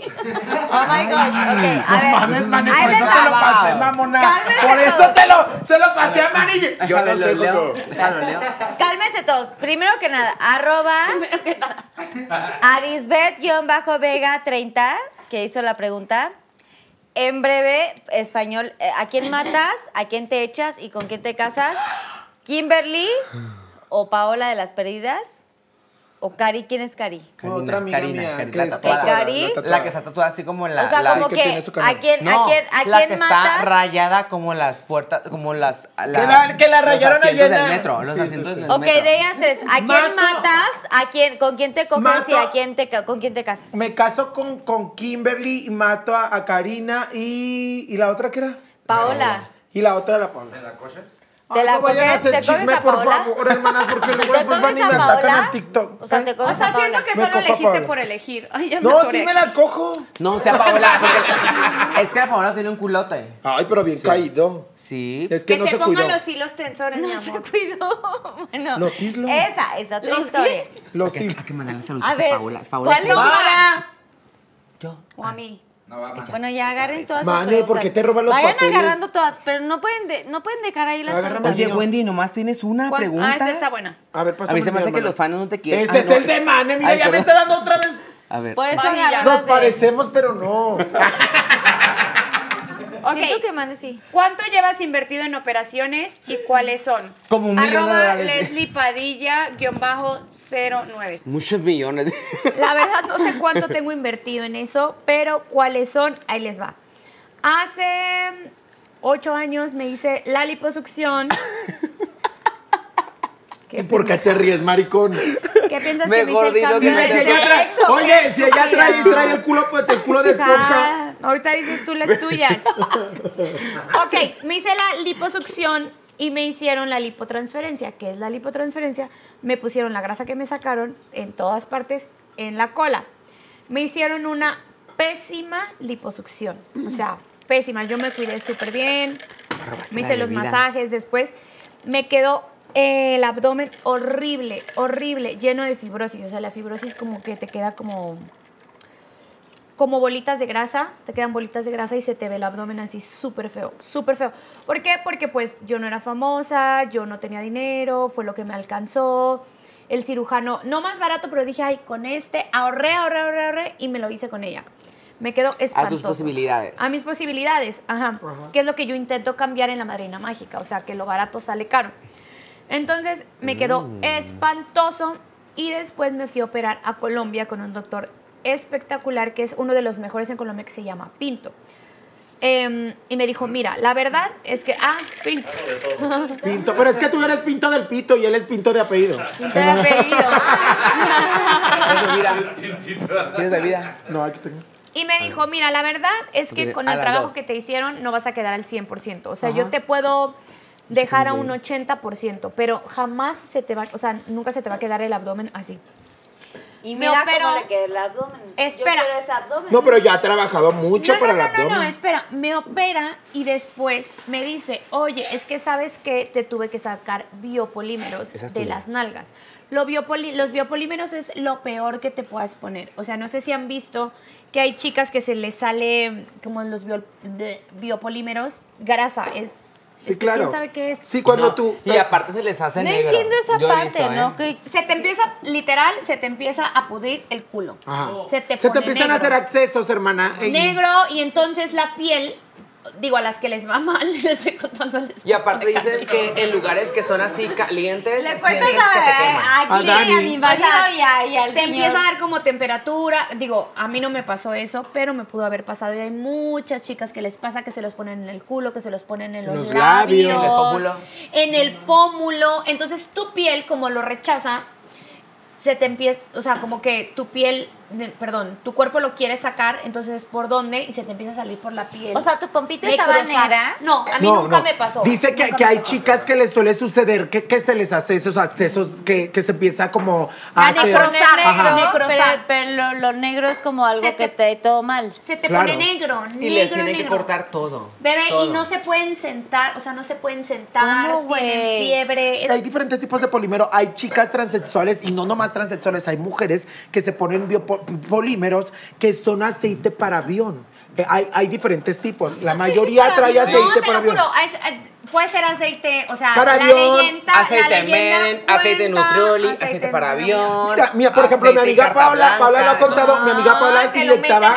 Oh my gosh. Okay, a no ver. Mames, Mani, por eso te lo pasé, mamona. Cálmense por eso todos. Se lo se lo pasé a Mani. Yo no sé eso. Cálmense todos. Primero que nada, arroba arisbet-vega treinta, que hizo la pregunta. En breve, español, ¿a quién matas? ¿A quién te echas? ¿Y con quién te casas? ¿Kimberly o Paola de Las Perdidas? ¿O Cari? ¿Quién es Cari? Karina, otra amiga Karina, mía, Karina, que la, tatuada, Cari, la, la que está tatuada así como la... O sea, la, como que, que tiene su ¿a quién, no, a quién, a la quién que matas? Está rayada como las puertas, como las... La, que, la, que la rayaron ayer. Los asientos del metro, los sí, asientos sí, sí. del okay, metro. Ok, de ellas tres, ¿a quién Mato, matas? ¿A quién, con quién te comes Mato, y a quién te, con quién te casas? Me caso con, con Kimberly y mato a, a Karina y... ¿Y la otra qué era? Paola. Y la otra la Paola. ¿De la coche? Te Ay, la no coges, vayan a hacer te chisme, coges a por Paola. Favor, hermanas, porque luego después van y me atacan en TikTok. O sea, te coges o sea, a Paola. Siento que solo elegiste por elegir. Ay, ya me no, sí me las cojo. No, o sea, Paola. Es que la Paola tiene un culote. Ay, pero bien sí. caído. Sí. Es que, que no se, se pongan cuidó. Los hilos tensores, no mi amor. Se cuidó. Bueno, los hilos. Esa, esa otra historia. Los hilos. Hay que mandarle saludos a Paola. ¿Cuál no va? Yo. O a mí. No, va, bueno, ya agarren todas Mane, sus preguntas. ¿Por qué te roban los Vayan papeles? Agarrando todas, pero no pueden, de, no pueden dejar ahí las Agárrame preguntas. Oye, Wendy, nomás tienes una ¿Cuál? pregunta. Ah, esa está buena. A ver, pasa. A mí se me hace que los fans no te quieren. Ese Ay, es no. el de Mane, mira, Ay, ya pero... me está dando otra vez. A ver. Por eso Mane, nos de... parecemos, pero no. Okay. Siento que Mane sí. ¿Cuánto llevas invertido en operaciones y cuáles son? Como un millón. Arroba Leslie Padilla, guión bajo cero nueve. Muchos millones. La verdad no sé cuánto tengo invertido en eso, pero cuáles son, ahí les va. Hace ocho años me hice la liposucción. ¿Y por qué te ríes, maricón? ¿Qué piensas me que me hice el cambio de sexo? Oye, si ella trae, trae el culo, pues, el culo de esponja. Ahorita dices tú las tuyas. Ok, me hice la liposucción y me hicieron la lipotransferencia. ¿Qué es la lipotransferencia? Me pusieron la grasa que me sacaron en todas partes en la cola. Me hicieron una pésima liposucción. O sea, pésima. Yo me cuidé súper bien. Me hice los masajes después. Me quedó El abdomen horrible, horrible, lleno de fibrosis. O sea, la fibrosis como que te queda como, como bolitas de grasa. Te quedan bolitas de grasa y se te ve el abdomen así súper feo, súper feo. ¿Por qué? Porque pues yo no era famosa, yo no tenía dinero, fue lo que me alcanzó. El cirujano, no más barato, pero dije, ay, con este ahorré, ahorré, ahorré, ahorré y me lo hice con ella. Me quedó espantoso. A tus posibilidades. A mis posibilidades, ajá. Ajá. Que es lo que yo intento cambiar en La Madrina Mágica. O sea, que lo barato sale caro. Entonces me quedó mm. espantoso y después me fui a operar a Colombia con un doctor espectacular que es uno de los mejores en Colombia que se llama Pinto. Eh, y me dijo, mira, la verdad es que... Ah, Pinto. Pinto, pero es que tú eres Pinto del Pito y él es Pinto de apellido. Pinto de apellido. ¿Tienes bebida? No, aquí tengo. Y me dijo, mira, la verdad es que con el trabajo que te hicieron no vas a quedar al cien por ciento. O sea, yo te puedo... dejar a un ochenta por ciento, pero jamás se te va, o sea, nunca se te va a quedar el abdomen así. Y mira, me operó, cómo le quedó el abdomen. Espera. Yo quiero ese abdomen. No, pero ya ha trabajado mucho no, para no, no, el abdomen. No, no, no, espera. Me opera y después me dice, oye, es que sabes que te tuve que sacar biopolímeros de las nalgas. Lo biopoli los biopolímeros es lo peor que te puedas poner. O sea, no sé si han visto que hay chicas que se les sale como los bio de biopolímeros, grasa, es... Sí, es que claro. ¿Quién sabe qué es? Sí, cuando no, tú... Y aparte se les hace no negro. No entiendo esa Yo parte, visto, ¿eh? ¿no? Que se te empieza, literal, se te empieza a pudrir el culo. Ajá. Se te Se pone te empiezan negro. a hacer accesos, hermana. Negro, y entonces la piel... Digo, a las que les va mal, les estoy contando. Les y aparte dicen que en lugares que son así calientes, les cuesta saber, que te aquí, a, a mi marido y, a, y al Te señor. empieza a dar como temperatura. Digo, a mí no me pasó eso, pero me pudo haber pasado. Y hay muchas chicas que les pasa que se los ponen en el culo, que se los ponen en los, los labios, labios, en el pómulo. En el pómulo. Entonces, tu piel, como lo rechaza, se te empieza, o sea, como que tu piel, perdón, tu cuerpo lo quiere sacar, entonces ¿por dónde? Y se te empieza a salir por la piel. O sea, ¿tu pompita estaba negra? No, a mí no, nunca no. me pasó. Dice que, que hay pasó. chicas que les suele suceder que, que se les hace esos accesos que, que se empieza como a, a hacer. necrosar, Ajá. necrosar. Pero, pero lo, lo negro es como algo te, que te da todo mal. Se te claro. pone negro, negro, Y les tienen negro. que cortar todo. Bebé, todo. y no se pueden sentar, o sea, no se pueden sentar, ¿Cómo, tienen fiebre. Hay diferentes tipos de polímero. Hay chicas transexuales y no nomás transexuales, hay mujeres que se ponen biopolímeros polímeros que son aceite para avión. Eh, hay, hay diferentes tipos. La mayoría para trae avión? aceite no, para avión. Juro, es, puede ser aceite, o sea, para la avión, leyenda, aceite la leyenda men, cuenta, aceite Nutroli, aceite, aceite para avión. Mira, mira, por ejemplo, mi amiga Paola, Paola lo ha contado, no, mi amiga Paola se inyectaba.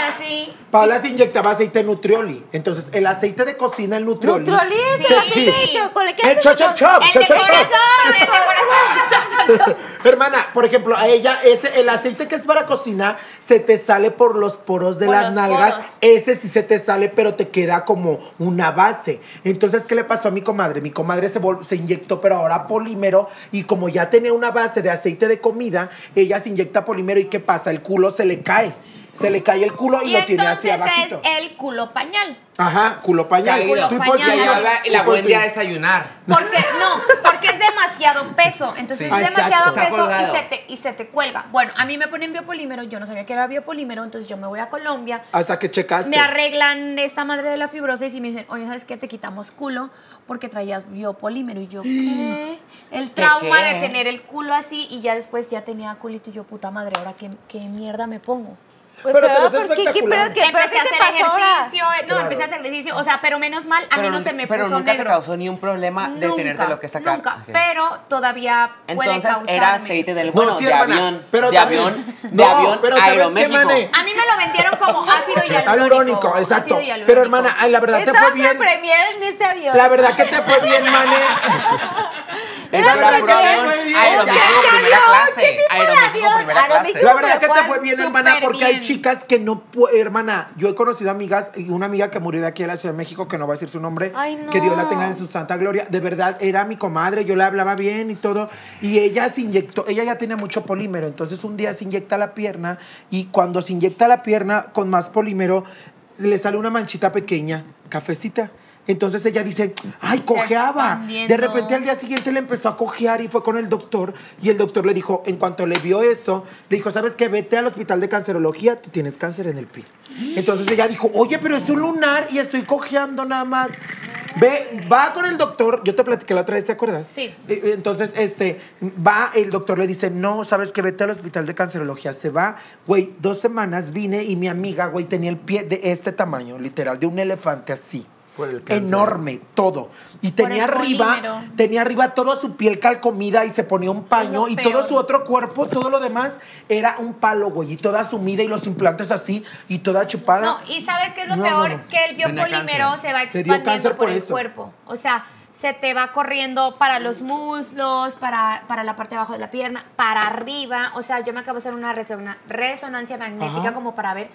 Paola se inyectaba aceite Nutrioli. Entonces, el aceite de cocina, el Nutrioli. ¿Nutrioli es sí. el aceite? Sí. ¿Qué el cho cho chop, cho cho chop. El de corazón, el de corazón. Hermana, por ejemplo, a ella, ese, el aceite que es para cocina, se te sale por los poros de por las nalgas. Poros. Ese sí se te sale, pero te queda como una base. Entonces, ¿qué le pasó a mi comadre? Mi comadre se, se inyectó, pero ahora polímero. Y como ya tenía una base de aceite de comida, ella se inyecta polímero. ¿Y qué pasa? El culo se le cae. Se le cae el culo y, y lo tiene hacia abajito. Entonces es el culo pañal. Ajá, culo pañal. Culo pañal. Y la Wendy a desayunar. Porque, no, porque es demasiado peso. Entonces sí. es demasiado Exacto. peso y se, te, y se te cuelga. Bueno, a mí me ponen biopolímero. Yo no sabía que era biopolímero, entonces yo me voy a Colombia. Hasta que checaste. Me arreglan esta madre de la fibrosis y me dicen, oye, ¿sabes qué? Te quitamos culo porque traías biopolímero. Y yo, ¿qué? El trauma ¿Qué, qué? de tener el culo así y ya después ya tenía culito. Y yo, puta madre, ¿ahora qué, qué mierda me pongo? Pues pero pero, pero, ¿qué, qué, pero que, empecé a hacer ejercicio, no, claro. empecé a hacer ejercicio, o sea, pero menos mal, a pero mí no nunca, se me puso negro. Pero nunca negro. te causó ni un problema de tenerte lo que sacar. Nunca, okay. pero todavía Entonces, puede causarme. Era aceite del bueno, no, sí, de, avión, pero de avión, de no, avión, de avión, Aeroméxico. A mí me lo vendieron como ácido hialurónico. Exacto, ácido hialurónico. Pero hermana, la verdad te fue bien. Premier en este avión. La verdad que te fue bien, Mane. Es la verdad que te fue bien. Aeroméxico primera clase. Aeroméxico primera clase. La verdad que te fue bien, hermana, porque hay chicas que no pueden, hermana, yo he conocido amigas, y una amiga que murió de aquí en la Ciudad de México, que no va a decir su nombre, Ay, no. que Dios la tenga en su santa gloria, de verdad, era mi comadre, yo le hablaba bien y todo, y ella se inyectó, ella ya tenía mucho polímero, entonces un día se inyecta la pierna, y cuando se inyecta la pierna con más polímero, le sale una manchita pequeña, cafecita. Entonces ella dice, ay, cojeaba. De repente al día siguiente le empezó a cojear y fue con el doctor. Y el doctor le dijo, en cuanto le vio eso, le dijo, ¿sabes qué? Vete al hospital de cancerología, tú tienes cáncer en el pie. Entonces ella dijo, oye, pero es un lunar y estoy cojeando nada más. Ve, va con el doctor, yo te platiqué la otra vez, ¿te acuerdas? Sí. Entonces, este, va, el doctor le dice, no, ¿sabes qué? Vete al hospital de cancerología. Se va, güey, dos semanas vine y mi amiga, güey, tenía el pie de este tamaño, literal, de un elefante así. Por el cáncer. Enorme, todo. Y tenía arriba, polímero. tenía arriba toda su piel calcomida y se ponía un paño y todo su otro cuerpo, todo lo demás, era un palo, güey. Y toda sumida y los implantes así y toda chupada. No, y ¿sabes qué es lo no, peor? No, no. Que el biopolímero se va expandiendo por, por el cuerpo. O sea, se te va corriendo para los muslos, para, para la parte de abajo de la pierna, para arriba. O sea, yo me acabo de hacer una resonan resonancia magnética. Ajá. Como para ver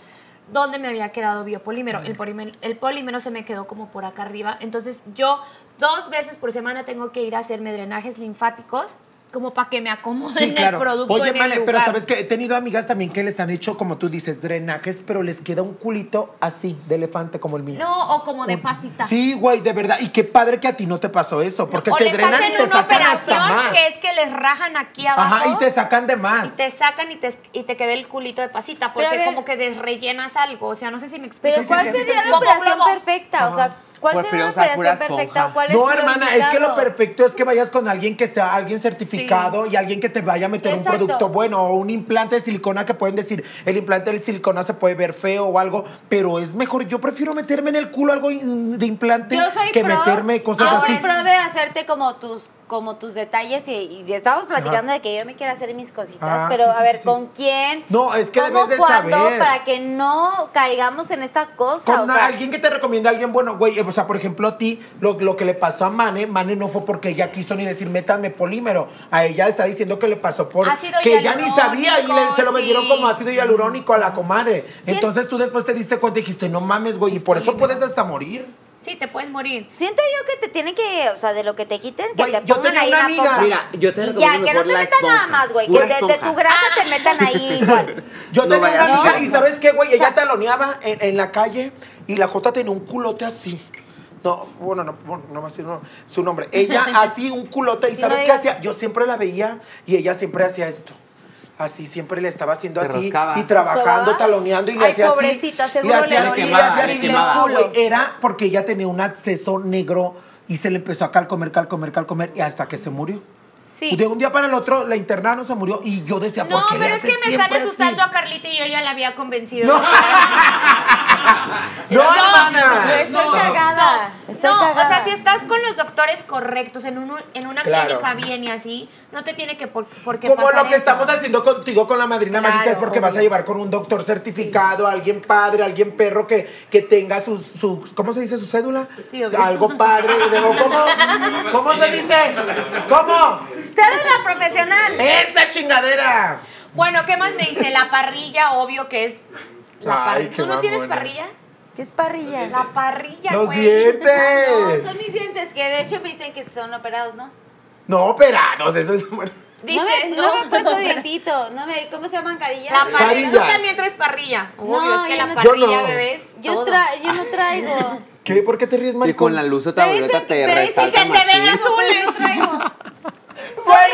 dónde me había quedado biopolímero. El polímero, el polímero se me quedó como por acá arriba. Entonces yo dos veces por semana tengo que ir a hacerme drenajes linfáticos como para que me acomoden, sí, claro, el producto. Oye, en Male, el lugar. Pero sabes que he tenido amigas también que les han hecho, como tú dices, drenajes, pero les queda un culito así, de elefante como el mío. No, o como de pasita. Sí, güey, de verdad. Y qué padre que a ti no te pasó eso, porque o te drenan y te sacan hasta más. O les hacen una operación que es que les rajan aquí abajo. Ajá, y te sacan de más. Y te sacan y te, y te queda el culito de pasita, porque ver, como que desrellenas algo. O sea, no sé si me explico. Pero ¿cuál sería la operación perfecta? Ajá. O sea, ¿cuál sería una operación perfecta? ¿Cuál es no, hermana, indicado? Es que lo perfecto es que vayas con alguien que sea alguien certificado, sí, y alguien que te vaya a meter, exacto, un producto bueno o un implante de silicona, que pueden decir, el implante de silicona se puede ver feo o algo, pero es mejor, yo prefiero meterme en el culo algo de implante que pro, meterme cosas ahora así. Yo soy pro de hacerte como tus, como tus detalles y, y estábamos platicando, ajá, de que yo me quiero hacer mis cositas, ah, pero sí, a sí, ver, sí, ¿con quién? No, es que debes de cuándo, saber. Para que no caigamos en esta cosa. Con o sea, alguien que te recomienda, alguien bueno, güey, o sea, por ejemplo, a ti, lo, lo que le pasó a Mane, Mane no fue porque ella quiso ni decir métame polímero. A ella está diciendo que le pasó por... Ácido que ella ni sabía y le, se lo metieron, sí, como ácido hialurónico a la comadre. Sí. Entonces tú después te diste cuenta y dijiste, no mames, güey, y por eso puedes hasta morir. Sí, te puedes morir. Siento yo que te tienen que, o sea, de lo que te quiten, que wey, te pongan ahí una amiga. Mira, yo te recomiendo ya, que no te metan nada más, güey, que de, de tu grasa, ah, te metan ahí igual. Yo no tenía una amiga, no, y ¿sabes qué, güey? O sea, ella taloneaba en, en la calle y la Jota tenía un culote así. No, bueno, no, bueno, no más no, su nombre. Ella así, un culote, y si ¿sabes no qué hacía? Yo siempre la veía y ella siempre hacía esto. Así, siempre le estaba haciendo se así rascaba, y trabajando, ¿sobas? Taloneando y le hacía así. Pobrecita, seguro le hacía así, le hacía así. Culo. Era porque ella tenía un acceso negro y se le empezó a calcomer, calcomer, calcomer y hasta que se murió. Sí. De un día para el otro, la internaron, se murió y yo decía, ¿por no, qué le hace siempre así? No, pero es que me están asustando a Carlita y yo ya la había convencido. No, no, no hermana. No, estoy no, cagada. No, estoy no cagada. O sea, si estás con los doctores correctos, en, un, en una, claro, clínica bien y así, no te tiene que por, por qué como pasar lo que eso estamos haciendo contigo con la Madrina, claro, Mágica, es porque obvio vas a llevar con un doctor certificado, sí, alguien padre, alguien perro que, que tenga su, su, ¿cómo se dice? ¿Su cédula? Sí, obvio. Algo padre. ¿Cómo? ¿Cómo se dice? ¿Cómo? Cédula profesional. ¡Esa chingadera! Bueno, ¿qué más me dice? La parrilla, obvio que es la parrilla. ¿Tú no tienes parrilla? ¿Qué es parrilla? La parrilla, güey. ¡Los dientes! Ah, no, son mis dientes, que de hecho me dicen que son operados, ¿no? No operados, eso es... Dice, no, no, no me he puesto dientito. No me, ¿cómo se llaman carillas? La parrilla. Tú también traes parrilla. Obvio, no, es que la no parrilla, no, bebés. Yo, tra yo no traigo. ¿Qué? ¿Por qué te ríes, maricón? Y con la luz de tableta te resalta. Y se te ven azules. No traigo. Güey,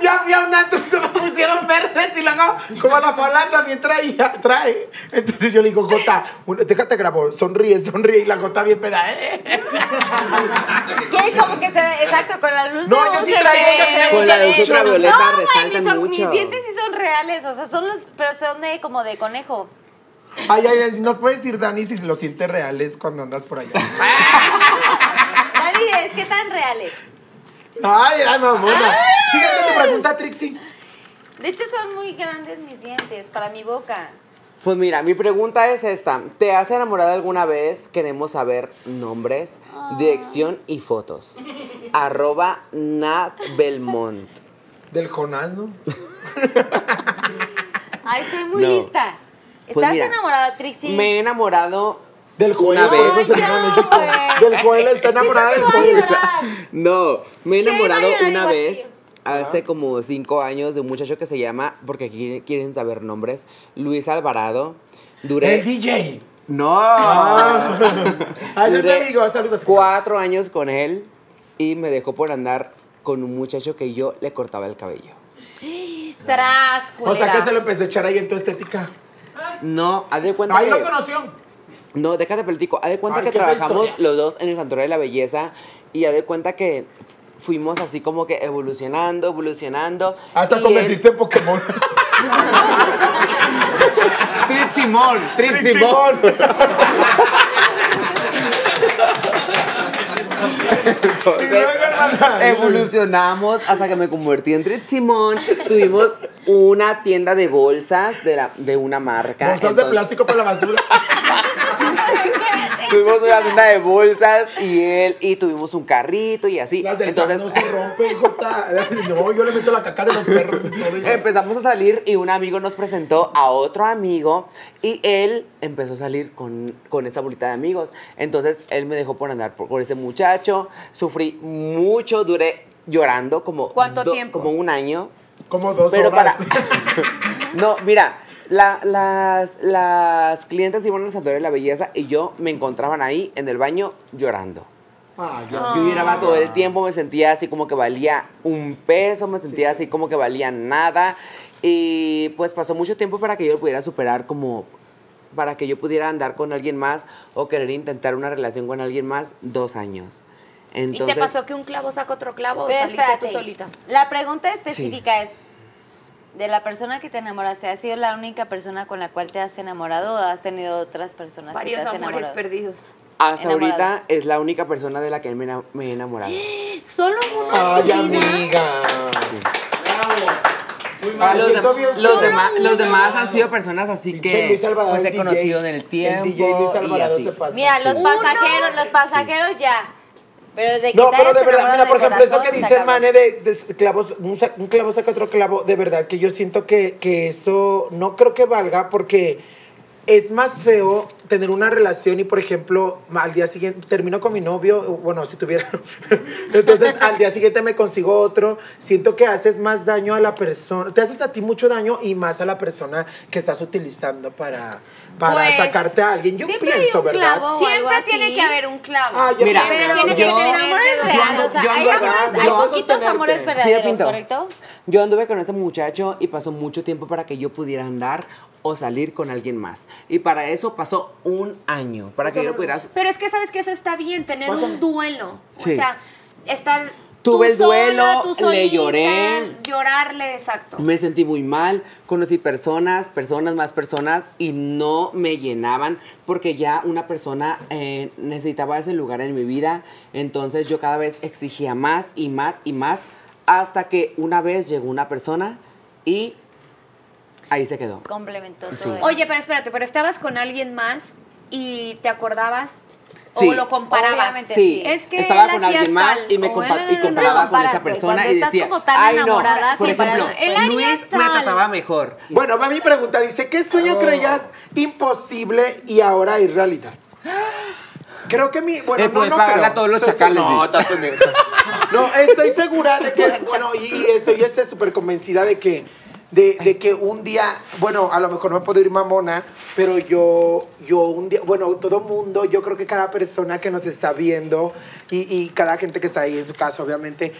yo fui a un antro y se me pusieron verdes y luego, como la Paula también traía, trae. Entonces yo le digo, Gota, déjate grabó, sonríe, sonríe, y la Gota bien peda. ¿Eh? ¿Qué? Como que se ve, exacto, con la luz. No, yo sí traigo, yo con la luz ultravioleta resaltan mucho. No, güey, mis dientes sí son reales, o sea, son los, pero son de como de conejo. Ay, ay, ay, nos puedes decir, Dani, si los sientes reales cuando andas por allá. Dani, ¿es qué tan reales? Ay, la mamona. Síguete tu pregunta, Trixy. De hecho, son muy grandes mis dientes para mi boca. Pues mira, mi pregunta es esta. ¿Te has enamorado alguna vez? Queremos saber nombres, oh, dirección y fotos. Arroba Nat Belmont. Del Jonás, ¿no? Ay, estoy muy no lista. Pues ¿estás mira, enamorada, Trixy? Me he enamorado... Del Joel, no, por eso se llama México. Del Joel, está enamorada del Joel. No, me he enamorado una vez, hace como cinco años, de un muchacho que se llama, porque aquí quieren saber nombres, Luis Alvarado. Duré, ¡el D J! ¡No! Ah. Duré cuatro años con él y me dejó por andar con un muchacho que yo le cortaba el cabello. ¡Tras, culera! O sea, que se lo empecé a echar ahí en tu estética. No, haz de cuenta. Ahí lo conoció. No, déjate platico. Haz de cuenta Ay, que trabajamos los dos en el Santuario de la Belleza y haz de cuenta que fuimos así como que evolucionando, evolucionando. Hasta convertiste él... en Pokémon. Triximón, Triximón. Entonces, no evolucionamos hasta que me convertí en Trixy Simón. Tuvimos una tienda de bolsas de, la, de una marca. Bolsas entonces, de plástico para la basura. Tuvimos una tienda de bolsas y él y tuvimos un carrito y así. Las del entonces no se rompe, Jota. No, yo le meto la caca de los perros y todo. Y empezamos a salir y un amigo nos presentó a otro amigo y él empezó a salir con, con esa bolita de amigos. Entonces él me dejó por andar por, por ese muchacho. Sufrí mucho, duré llorando como... ¿Cuánto do, tiempo? Como un año. Como dos Pero horas. Para... No, mira... La, las, las clientes iban al Santuario de la Belleza y yo me encontraban ahí en el baño llorando. Ah, yo, yo lloraba todo el tiempo, me sentía así como que valía un peso, me sentía sí. así como que valía nada. Y pues pasó mucho tiempo para que yo lo pudiera superar, como para que yo pudiera andar con alguien más o querer intentar una relación con alguien más, dos años. Entonces, ¿y te pasó que un clavo saca otro clavo pues, o saliste espérate. tú solita? La pregunta específica sí. es... ¿De la persona que te enamoraste, ha sido la única persona con la cual te has enamorado o has tenido otras personas Varios que te has enamorado? Varios amores perdidos. Hasta enamorados. ahorita es la única persona de la que me, me he enamorado. ¿Solo una? ¡Ay, amiga! Sí. Bravo. Muy mal. Los, de, los, los, demás, los demás han sido personas así que Salvador, pues he conocido en el tiempo. El D J Luis Alvarado se pasa. Mira, los pasajeros, los pasajeros sí. ya. Pero de no, pero de verdad, mira, por ejemplo, eso que dice Mane de, de clavos, un, sa, un clavo saca otro clavo, de verdad que yo siento que, que eso no creo que valga porque es más feo tener una relación y, por ejemplo, al día siguiente termino con mi novio, bueno, si tuviera, entonces al día siguiente me consigo otro, siento que haces más daño a la persona, te haces a ti mucho daño y más a la persona que estás utilizando para... Para pues, sacarte a alguien. Yo pienso, ¿verdad? Siempre tiene así. que haber un clavo. Ah, Mira, pero tienes que tener amores verdaderos. O sea, hay, amores, hay poquitos amores verdaderos, ¿correcto? Yo anduve con ese muchacho y pasó mucho tiempo para que yo pudiera andar o salir con alguien más. Y para eso pasó un año, para que yo lo pudiera... Pero es que sabes que eso está bien, tener ¿Pasa? un duelo. Sí. O sea, estar... Tuve el duelo, sola, le lloré. Llorarle, exacto. Me sentí muy mal, conocí personas, personas, más personas y no me llenaban porque ya una persona eh, necesitaba ese lugar en mi vida. Entonces yo cada vez exigía más y más y más hasta que una vez llegó una persona y ahí se quedó. Complementó todo. Sí. Oye, pero espérate, pero estabas con alguien más y te acordabas... Sí, o lo comparabas. Sí, es que estaba con alguien más tal, y me compa él, y comparaba no con esa persona y, y decía, ay no, por ejemplo, Luis tal. me trataba mejor. Bueno, va mi pregunta, dice, ¿qué sueño oh. creías imposible y ahora es realidad? Creo que mi... Bueno, no, no creo. A todos los chacales. No, no, estoy segura de que... Bueno, y, y estoy súper convencida de que De, de que un día, bueno, a lo mejor no me puedo ir mamona, pero yo, yo un día, bueno, todo mundo, yo creo que cada persona que nos está viendo y, y cada gente que está ahí en su casa, obviamente,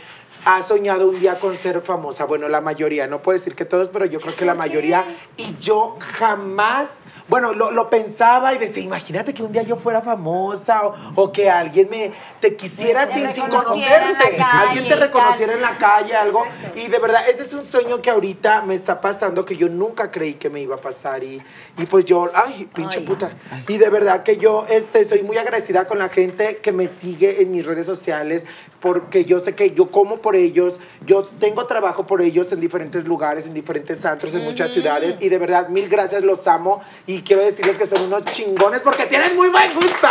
ha soñado un día con ser famosa. Bueno, la mayoría, no puedo decir que todos, pero yo creo que la mayoría. Y yo jamás, bueno, lo, lo pensaba y decía, imagínate que un día yo fuera famosa o, o que alguien me, te quisiera sin, sin conocerte, calle, alguien te reconociera tal. en la calle, algo. Exacto. Y de verdad, ese es un sueño que ahorita me está pasando, que yo nunca creí que me iba a pasar. Y, y pues yo, ay, pinche ay, puta. Ay. Y de verdad que yo este, estoy muy agradecida con la gente que me sigue en mis redes sociales, porque yo sé que yo como por ellos, yo tengo trabajo por ellos en diferentes lugares, en diferentes antros, en mm-hmm. muchas ciudades. Y de verdad, mil gracias, los amo. Y quiero decirles que son unos chingones porque tienen muy buen gusto.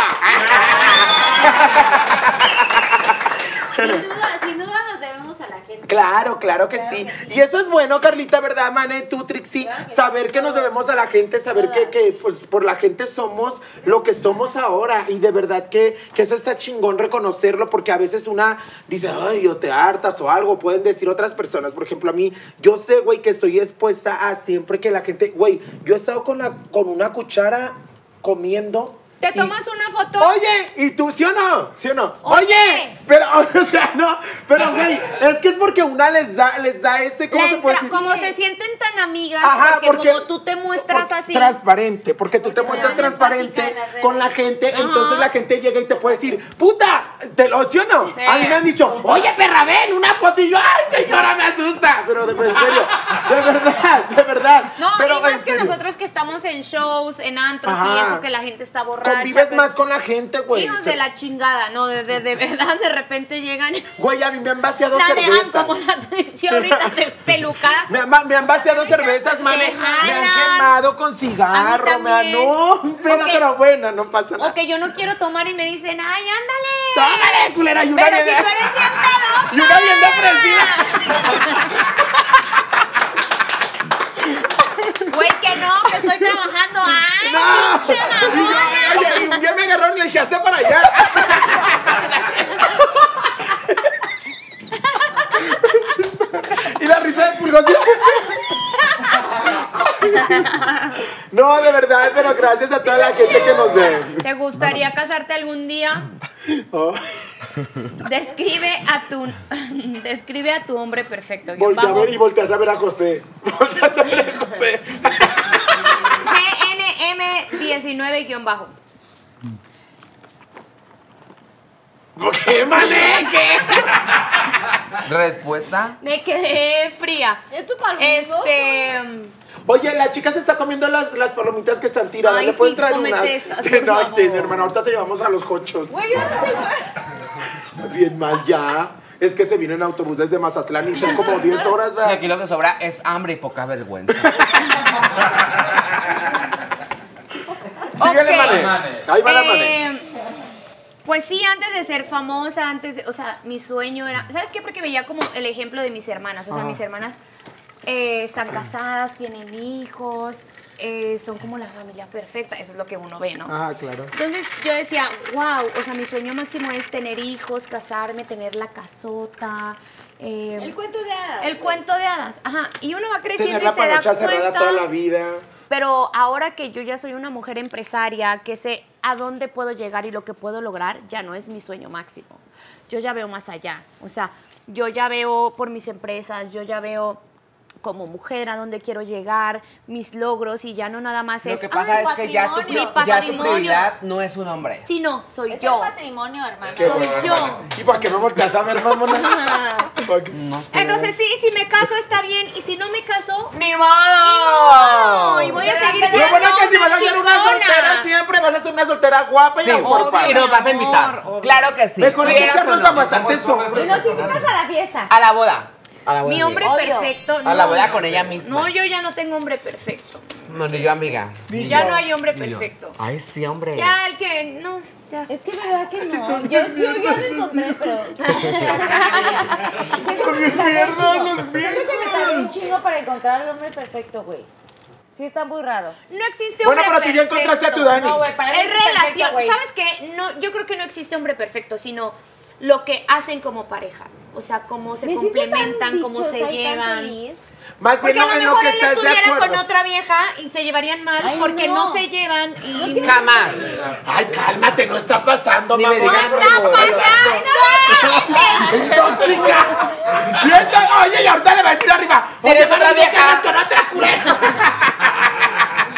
Sin duda, sin duda nos debemos a la gente. Claro, claro que, claro sí. que sí. Y eso es bueno, Carlita, ¿verdad, Mane? Tú, Trixy, claro que saber sí. que nos debemos a la gente, saber que, que pues, por la gente somos lo que somos ahora. Y de verdad que, que eso está chingón reconocerlo, porque a veces una dice, ay, o te hartas o algo, pueden decir otras personas. Por ejemplo, a mí, yo sé, güey, que estoy expuesta a siempre que la gente, güey, yo he estado con, la, con una cuchara comiendo. ¿Te y, tomas una foto? Oye, ¿y tú sí o no? ¿Sí o no? Oye. Oye Pero, o sea, no, pero güey, es que es porque una les da, les da este, ¿cómo se puede decir? Como se sienten tan amigas, ajá, porque, porque como tú te muestras así. Transparente, porque tú porque te muestras transparente con la gente, ajá, entonces la gente llega y te puede decir, puta, te lo ¿sí o no? Sí. A mí me han dicho, oye, perra, ven, una foto, y yo, ay, señora, me asusta. Pero de en serio, de verdad, de verdad. No, pero y más que nosotros que estamos en shows, en antros, ajá, y eso, que la gente está borracha. Convives más con la gente, güey. Hijos se... de la chingada, no, de, de, de verdad, de De repente llegan. Güey, a mí me han vaciado la cervezas. Dejan como la traición ahorita despelucada. Me, me han vaciado cervezas, mane. Me han quemado con cigarro. Me han, no, pero, okay, pero bueno, no pasa nada. Ok, yo no quiero tomar y me dicen, ay, ándale. Tómale, culera, ayúdame. Pero si tú eres bien pedoca. Y una bien depresiva. Güey, que no, que estoy trabajando. Ay, no. Pinche mamona. Oye, un día me agarraron y le dije, hazte para allá. Y la risa de pulgón. No, de verdad, pero gracias a toda la gente que nos ve. ¿Te gustaría casarte algún día? Oh. Describe a tu Describe a tu hombre perfecto. Voltea a ver y volteas a ver a José. Volteas a ver a José. G N M diecinueve guión bajo. ¿Qué, mané? ¿Qué? ¿Respuesta? Me quedé fría. ¿Es tu palomito? Este... Oye, la chica se está comiendo las, las palomitas que están tiradas. Ay, ¿le pueden sí, traer unas? Esas, no, no. Ay, hermano, ahorita te llevamos a los cochos. Muy bien, muy bien. Bien mal ya. Es que se vino en autobús desde Mazatlán y son como diez horas, ¿verdad? Y aquí lo que sobra es hambre y poca vergüenza. Síguele, okay, mané. Mané. Ahí va eh... la mané. Pues sí, antes de ser famosa, antes de, o sea, mi sueño era, ¿sabes qué? Porque veía como el ejemplo de mis hermanas, o sea, ah. mis hermanas eh, están casadas, tienen hijos, eh, son como la familia perfecta, eso es lo que uno ve, ¿no? Ah, claro. Entonces yo decía, wow, o sea, mi sueño máximo es tener hijos, casarme, tener la casota. Eh, el cuento de hadas. El cuento de hadas, ajá. Y uno va creciendo y se da cuenta. Tener la panocha cerrada toda la vida. Pero ahora que yo ya soy una mujer empresaria, que sé a dónde puedo llegar y lo que puedo lograr, ya no es mi sueño máximo. Yo ya veo más allá. O sea, yo ya veo por mis empresas, yo ya veo como mujer a dónde quiero llegar, mis logros, y ya no nada más es... Lo que pasa es que ya tu, ya tu prioridad no es un hombre. Sí, no, soy es yo. Es patrimonio, hermano. Qué soy bueno, yo. Hermano. ¿Y para qué me volteas a ver, mamona? No sé. Entonces, sí, si me caso está bien, y si no me caso... ¡Ni modo! ¡Ni modo! Y voy a seguir viendo. Lo bueno es que si vas a ser una soltera, siempre vas a ser una soltera guapa y aporpada. Y nos vas a invitar. Obvio. Claro que sí. Me conecté a echarnos a bastantes hombres. Y nos invitas a la fiesta. A la boda. Mi hombre perfecto. A la boda con ella misma. No, yo ya no tengo hombre perfecto. No, ni yo, amiga. Ya no hay hombre perfecto. Ay, sí, hombre. Ya, el que... No, ya. Es que la verdad que no. Yo lo encontré, pero... Son mis mierdas, los míos. Yo creo que me tardé un chingo para encontrar al hombre perfecto, güey. Sí, está muy raro. No existe hombre perfecto. Bueno, pero si ya encontraste a tu Dani. No, güey, para mí es relación. ¿Sabes qué? No, yo creo que no existe hombre perfecto, sino... lo que hacen como pareja, o sea, cómo se complementan, cómo se llevan. Más bien, a lo mejor él estuviera con otra vieja y se llevarían mal porque no se llevan y... Jamás. Ay, cálmate, no está pasando, mamá. ¡No está pasando! ¡Tóxica! Oye, y ahorita le va a decir arriba, oye, para que quedas con otra culera.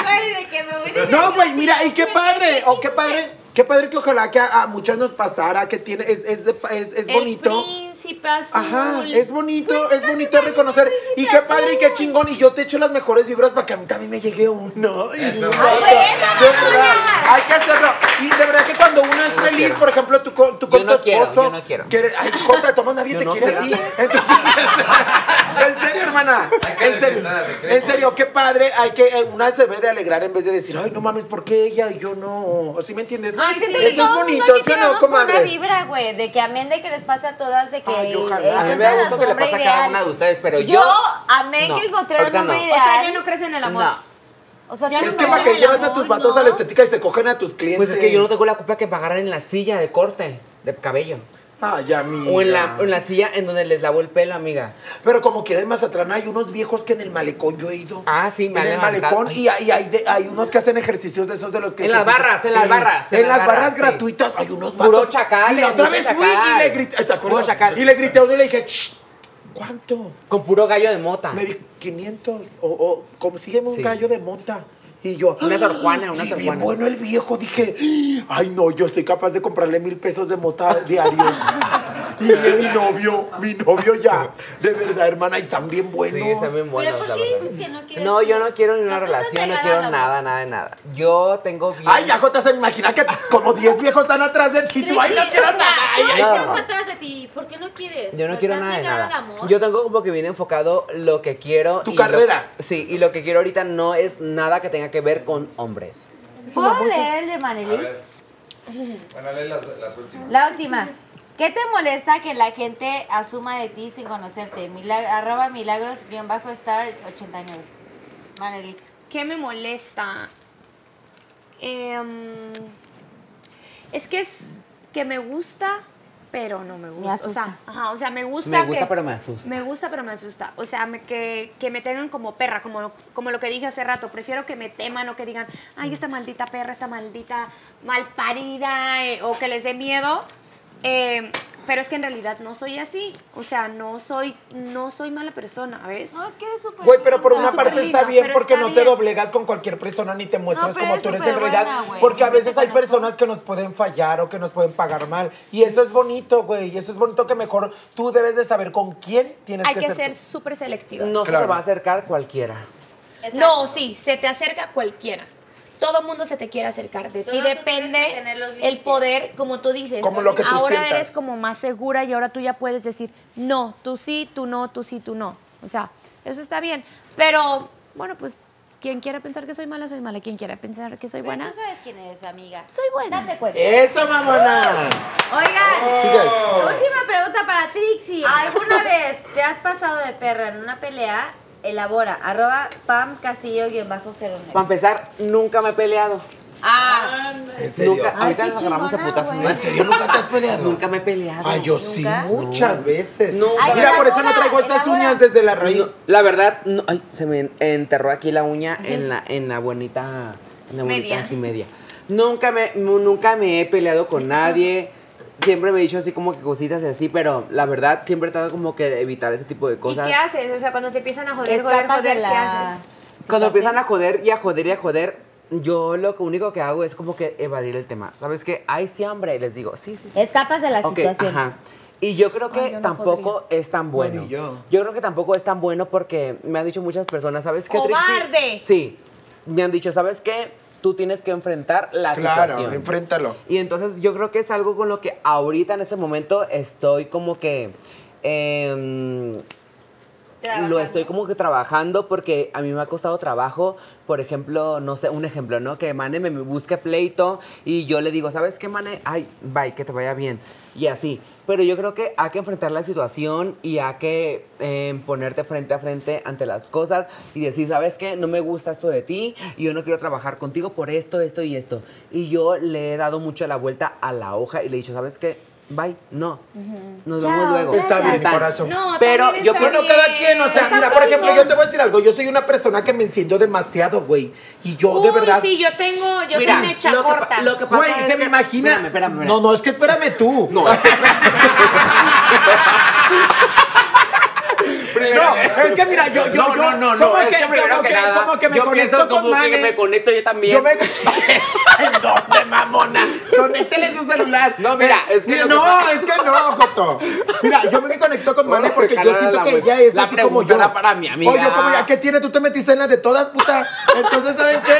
Güey, de que me voy. No, güey, mira, y qué padre, o qué padre... Qué padre que ojalá que a, a muchas nos pasara, que tiene, es, es, es, es bonito. El príncipe azul. Ajá, es bonito, príncipe es bonito reconocer. Y qué azul. Padre y qué chingón. Y yo te echo las mejores vibras para que a mí también me llegue uno. Y eso, ay, pues, eso no, verdad, no. Hay que hacerlo. Y de verdad que cuando uno es no feliz, quiero. Por ejemplo, tú, tú con yo tu no esposo. Quiero, yo no quiero. Que, ay, corta, toma, nadie yo te no quiere quiero. A ti. Entonces, en serio, hermana. En serio, en serio, qué padre. Hay que, una se debe de alegrar en vez de decir, ay, no mames, ¿por qué ella y yo no? ¿Sí me entiendes? No, sí, eso sí, es bonito, sí, no, comadre. Una vibra, güey, de que amén de que les pase a todas, de que... Ay, ojalá. Eh, a mí me da gusto que le pase a cada una de ustedes, pero yo... Yo amén no, que encontré un hombre no. ideal. O sea, ya no crees en el amor. No. O sea, es no que para que llevas amor, a tus vatos no. a la estética y se cogen a tus clientes. Pues es que yo no tengo la culpa que pagaran en la silla de corte, de cabello. Ay, amiga. O en la, en la silla en donde les lavó el pelo, amiga. Pero como quiera en Mazatlán hay unos viejos que en el malecón yo he ido. Ah, sí, me En el malecón y, y hay, de, hay unos que hacen ejercicios de esos de los que... En las barras, en las barras. En, en las, las barras, barras sí. gratuitas hay unos vatos. Puro chacales. Y la otra vez fui y le grité... ¿Te acuerdas? Puro chacal. Y le grité a uno y le dije... ¿Cuánto? Con puro gallo de mota. Me dijo, quinientos. O, o consígueme un sí. gallo de mota. Y yo... Una Sor Juana, una Sor Juana. Y bueno, el viejo, dije... Ay, no, yo soy capaz de comprarle mil pesos de mota diario. Y mi novio, mi novio ya. De verdad, hermana, y están bien buenos. Sí, están bien buenos. ¿Pero por qué dices que no quieres? No, yo no quiero ni una relación, no quiero nada, nada de nada. Yo tengo bien... Ay, ya, Jota, se me imagina que como diez viejos están atrás de ti. Tú, ay, no quiero nada. ¿Por qué atrás de ti? ¿Por qué no quieres? Yo no quiero nada de nada. Yo tengo como que bien enfocado lo que quiero. ¿Tu carrera? Sí, y lo que quiero ahorita no es nada que tenga que ver con hombres. ¿Puedo leerle, Manelyk? Bueno, lee las, las últimas. La última. ¿Qué te molesta que la gente asuma de ti sin conocerte? Milag arroba milagros guión bajo star ochenta y nueve. Manelyk. ¿Qué me molesta? Eh, es que es que me gusta, pero no me gusta. Me asusta. O sea, ajá, o sea, me gusta. Me gusta, que, pero me asusta. Me gusta, pero me asusta. O sea, me, que, que me tengan como perra, como, como lo que dije hace rato. Prefiero que me teman o que digan, ay, esta maldita perra, esta maldita malparida, eh, o que les dé miedo. Eh, pero es que en realidad no soy así. O sea, no soy, no soy mala persona, ¿ves? No, es que eres súper... Güey, pero por una parte está bien porque no te doblegas con cualquier persona ni te muestras como tú eres en realidad. Porque a veces hay personas que nos pueden fallar o que nos pueden pagar mal. Y eso es bonito, güey. Y eso es bonito que mejor tú debes de saber con quién tienes que ser. Hay que ser súper selectiva. No se te va a acercar cualquiera. No, sí, se te acerca cualquiera. Todo mundo se te quiere acercar de ti, depende el poder, como tú dices. Como lo que tú ahora sientas. Eres como más segura y ahora tú ya puedes decir, no, tú sí, tú no, tú sí, tú no. O sea, eso está bien. Pero, bueno, pues, quien quiera pensar que soy mala, soy mala. Quien quiera pensar que soy buena. Pero tú sabes quién eres, amiga. Soy buena. Date cuenta. ¡Eso, mamona! Oigan, sí, última pregunta para Trixy. ¿Alguna vez te has pasado de perra en una pelea? Elabora, arroba Pam Castillo guión bajo cero. Para empezar, nunca me he peleado. Ah, ¿en serio? Nunca, ay, ahorita nos agarramos a putas. ¿En serio nunca te has peleado? Nunca me he peleado. Ay, yo ¿Nunca? sí, muchas no. veces. No. Ay, mira, elabora, por eso no traigo estas elabora. uñas desde la raíz. No, la verdad, no, ay, se me enterró aquí la uña uh-huh. en la en la bonita, en la bonita media. Así media. Nunca me, nunca me he peleado con nadie. Siempre me he dicho así como que cositas y así, pero la verdad siempre he tratado como que de evitar ese tipo de cosas. ¿Y qué haces? O sea, cuando te empiezan a joder, joder, joder, ¿qué haces? Cuando empiezan a joder y a joder y a joder, yo lo único que hago es como que evadir el tema. ¿Sabes qué? Ay, sí, hambre. Y les digo, sí, sí, sí. Escapas de la situación. Ajá. Y yo creo que Ay, yo no tampoco podría. es tan bueno. bueno yo. yo creo que tampoco es tan bueno porque me han dicho muchas personas, ¿sabes qué, ¡cobarde! Trixy? Sí. Me han dicho, ¿sabes qué? Tú tienes que enfrentar la claro, situación. Claro, enfréntalo. Y entonces yo creo que es algo con lo que ahorita en ese momento estoy como que... Eh, lo estoy como que trabajando porque a mí me ha costado trabajo, por ejemplo, no sé, un ejemplo, ¿no? Que Mane me busque pleito y yo le digo, ¿sabes qué, Mane? Ay, bye, que te vaya bien. Y así. Pero yo creo que hay que enfrentar la situación y hay que eh, ponerte frente a frente ante las cosas y decir, ¿sabes qué? No me gusta esto de ti y yo no quiero trabajar contigo por esto, esto y esto. Y yo le he dado mucho la vuelta a la hoja y le he dicho, ¿sabes qué? Bye, no. Uh-huh. Nos vemos Chao. luego. Está bien, mi corazón. No, pero yo creo que cada quien, o sea, está mira, por ejemplo, yo te voy a decir algo. Yo soy una persona que me enciendo demasiado, güey. Y yo, Uy, de verdad. Sí, yo tengo. Yo mira, sí me echa corta. Lo que pasa güey, es se que, me imagina. Espérame, espérame, espérame. No, no, es que espérame tú. No. No, es que mira, yo, yo, no, yo, no, no, no, como es que, que primero como que, que nada, como que me yo conecto con como Mane, que me conecto yo también. Yo me... ¿En dónde, mamona? Conéctele su celular. No, mira, es que... No, que... es que no, Joto. Mira, yo me conecto con Mane porque yo siento que ella es la así como yo. La para mi amiga. Oye, como ya, ¿qué tiene? Tú te metiste en la de todas, puta. Entonces, ¿saben qué?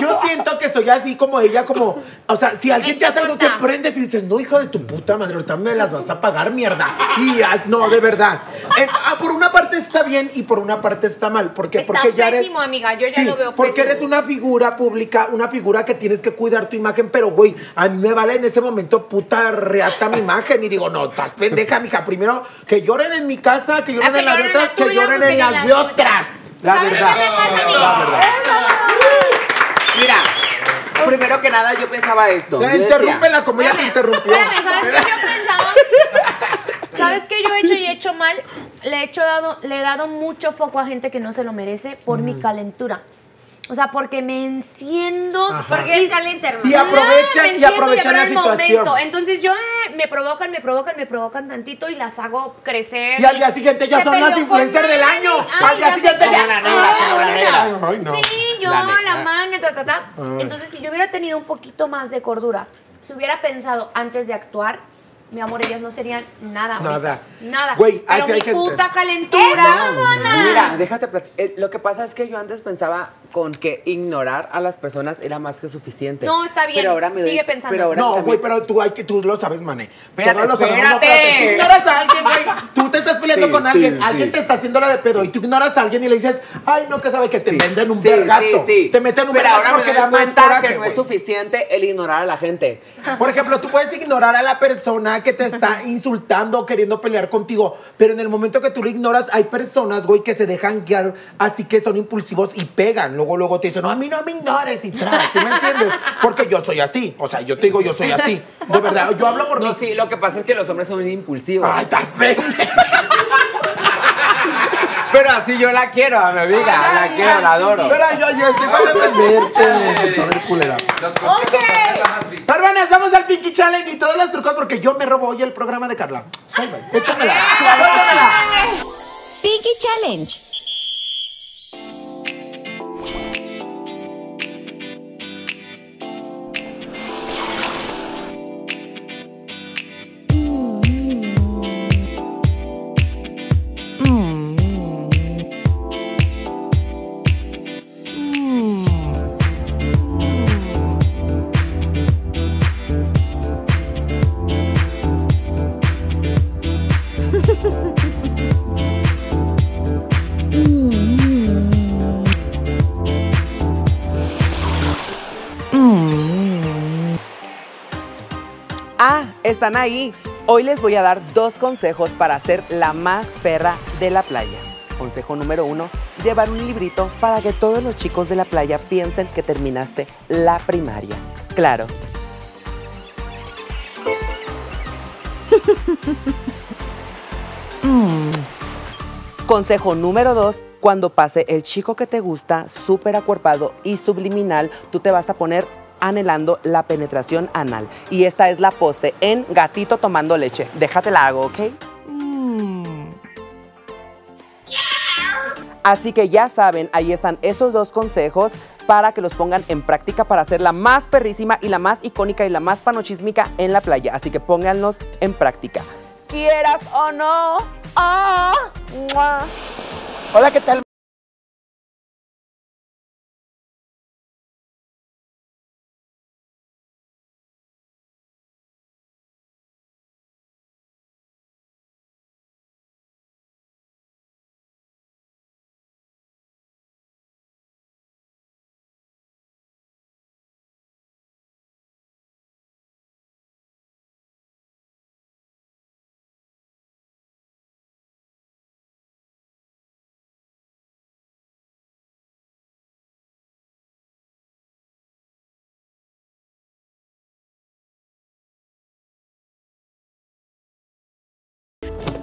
Yo siento que soy así como ella, como... O sea, si alguien te hace algo, te prendes y dices, no, hijo de tu puta madre, ahorita me las vas a pagar, mierda. Y no, de verdad. Eh, ah, por una parte está bien y por una parte está mal. Porque, está porque ya pésimo, eres, amiga. Yo ya sí, lo veo porque pésimo. Eres una figura pública, una figura que tienes que cuidar tu imagen. Pero, güey, a mí me vale en ese momento puta reata mi imagen. Y digo, no, estás pendeja, mija. Primero, que lloren en mi casa, que lloren en las de otras, que lloren en las de otras. La verdad. La verdad. Mira, Primero que nada, yo pensaba esto. La interrúmpela como ya te interrumpió. Espérame, ¿sabes qué yo pensaba? ¿Sabes qué yo he hecho y he hecho mal? Le he, hecho dado, le he dado mucho foco a gente que no se lo merece por mm. mi calentura. O sea, porque me enciendo. Ajá. Porque es caliente, hermano. Y aprovechan, ah, y aprovechan la situación. Momento. Entonces yo eh, me provocan, me provocan, me provocan tantito y las hago crecer. Y al día siguiente ya son las influencers del año. Ay, al día siguiente ya. La neta. Sí, yo, la mano, ta, ta, ta. Entonces, si yo hubiera tenido un poquito más de cordura, si hubiera pensado antes de actuar, mi amor, ellas no serían nada. Nada. Nada. Güey, pero mi gente. Puta calentura. No, mira, déjate platicar. Eh, lo que pasa es que yo antes pensaba con que ignorar a las personas era más que suficiente. No, está bien. Pero ahora me Sigue doy, pensando. Pero ahora no, güey, pero tú, hay que, tú lo sabes, mané. Espérate, Todos espérate. Lo sabemos, no, pero tú ignoras a alguien, güey. Tú te estás peleando sí, con alguien. Sí, alguien sí. te está haciendo la de pedo. Y tú ignoras a alguien y le dices, ay, no, que sabe que te sí, venden un sí, vergazo. Sí, sí. Te meten un pero vergazo ahora porque me doy cuenta coraje, que no es suficiente el ignorar a la gente. Por ejemplo, tú puedes ignorar a la persona que te está insultando, queriendo pelear contigo, pero en el momento que tú lo ignoras, hay personas, güey, que se dejan guiar, así que son impulsivos y pegan. Luego, luego te dicen, no, a mí no me ignores y tras, ¿sí me entiendes? Porque yo soy así, o sea, yo te digo, yo soy así, de verdad, yo hablo por mí. No, sí, lo que pasa es que los hombres son impulsivos. Ay, estás pendeja. Pero así yo la quiero, a mi amiga, ay, la ay, quiero, ay, la adoro. Pero yo, yo estoy para defenderte. Saber culera. Ok. Hermanas, vamos al Pinky Challenge y todos los trucos porque yo me robo hoy el programa de Carla. Bye, bye. Échamela. Pinky Challenge. Están ahí. Hoy les voy a dar dos consejos para ser la más perra de la playa. Consejo número uno, llevar un librito para que todos los chicos de la playa piensen que terminaste la primaria. Claro. mm. Consejo número dos, cuando pase el chico que te gusta, súper acuerpado y subliminal, tú te vas a poner anhelando la penetración anal. Y esta es la pose en gatito tomando leche. Déjatela hago, ¿ok? Mm. Así que ya saben, ahí están esos dos consejos para que los pongan en práctica para ser la más perrísima y la más icónica y la más panochísmica en la playa. Así que pónganlos en práctica. Quieras o no. Ah, mua. Hola, ¿qué tal?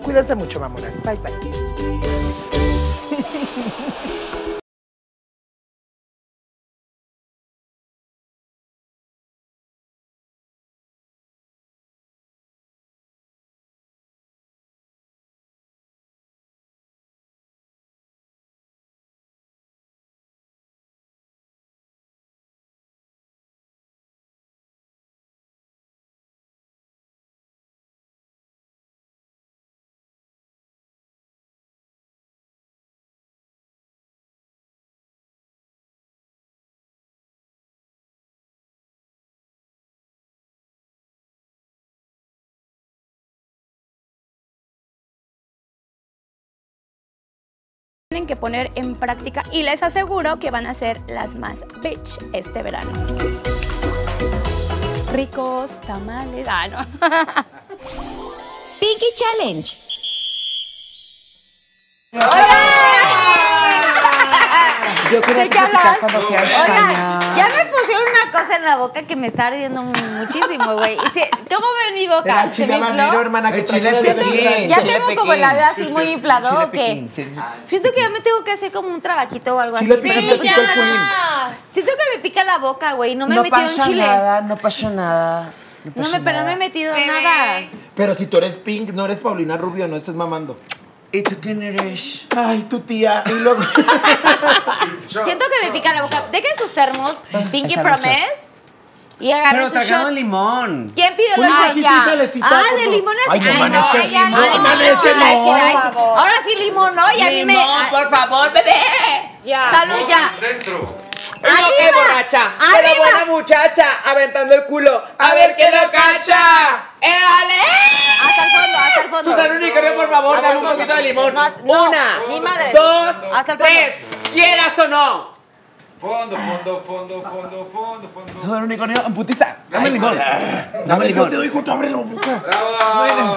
Cuídense mucho, mamonas. Bye, bye. Que poner en práctica y les aseguro que van a ser las más bitch este verano. Ricos tamales. Ah, no. Pinky Challenge. ¡Hola! Yo quería ¿De qué hablas? Cuando fui a España. Oigan, ya me pusieron una cosa en la boca que me está ardiendo muchísimo, güey. ¿Cómo ven mi boca? ¿Se me infló? Hermana, que chile pequín. Ya tengo como el labio así muy inflado o qué. Siento que ya me tengo que hacer como un trabaquito o algo así. Chile pequín, pica el culín. Siento que me pica la boca, güey. No me he metido un chile. No pasa nada, no pasa nada. No, me, pero no me he metido Bebé. nada. Pero si tú eres Pink, no eres Paulina Rubio, no estás mamando. ¿Y tú quién eres? Ay, tu tía. Y luego... Siento que me pica la boca. Dejen sus termos, Pinky Promise. Y agarró sus shots. limón. ¿Quién pide los shots? Ah, de limón es... Ay, no, no, este limón. Ahora sí limón, ¿no? Y a mí me... Limón, por favor, bebé. Ya. Salud ya. ¡Arriba! ¡Qué borracha! ¡Arriba! ¡Qué buena muchacha! Aventando el culo. ¡A, a ver quién lo cacha! ¡Eh, dale! Hasta el fondo, hasta el fondo. Susana Unicornia, por favor, dame un poquito de limón. No, no, Una, mi madre. dos, hasta el tres. ¿Quieras o no? Fondo, fondo, fondo, fondo, fondo, fondo. Susana Unicornia, amputista. Dame el limón. Dame el limón. No te doy cuenta, ábrelo, boca. ¡Bravo!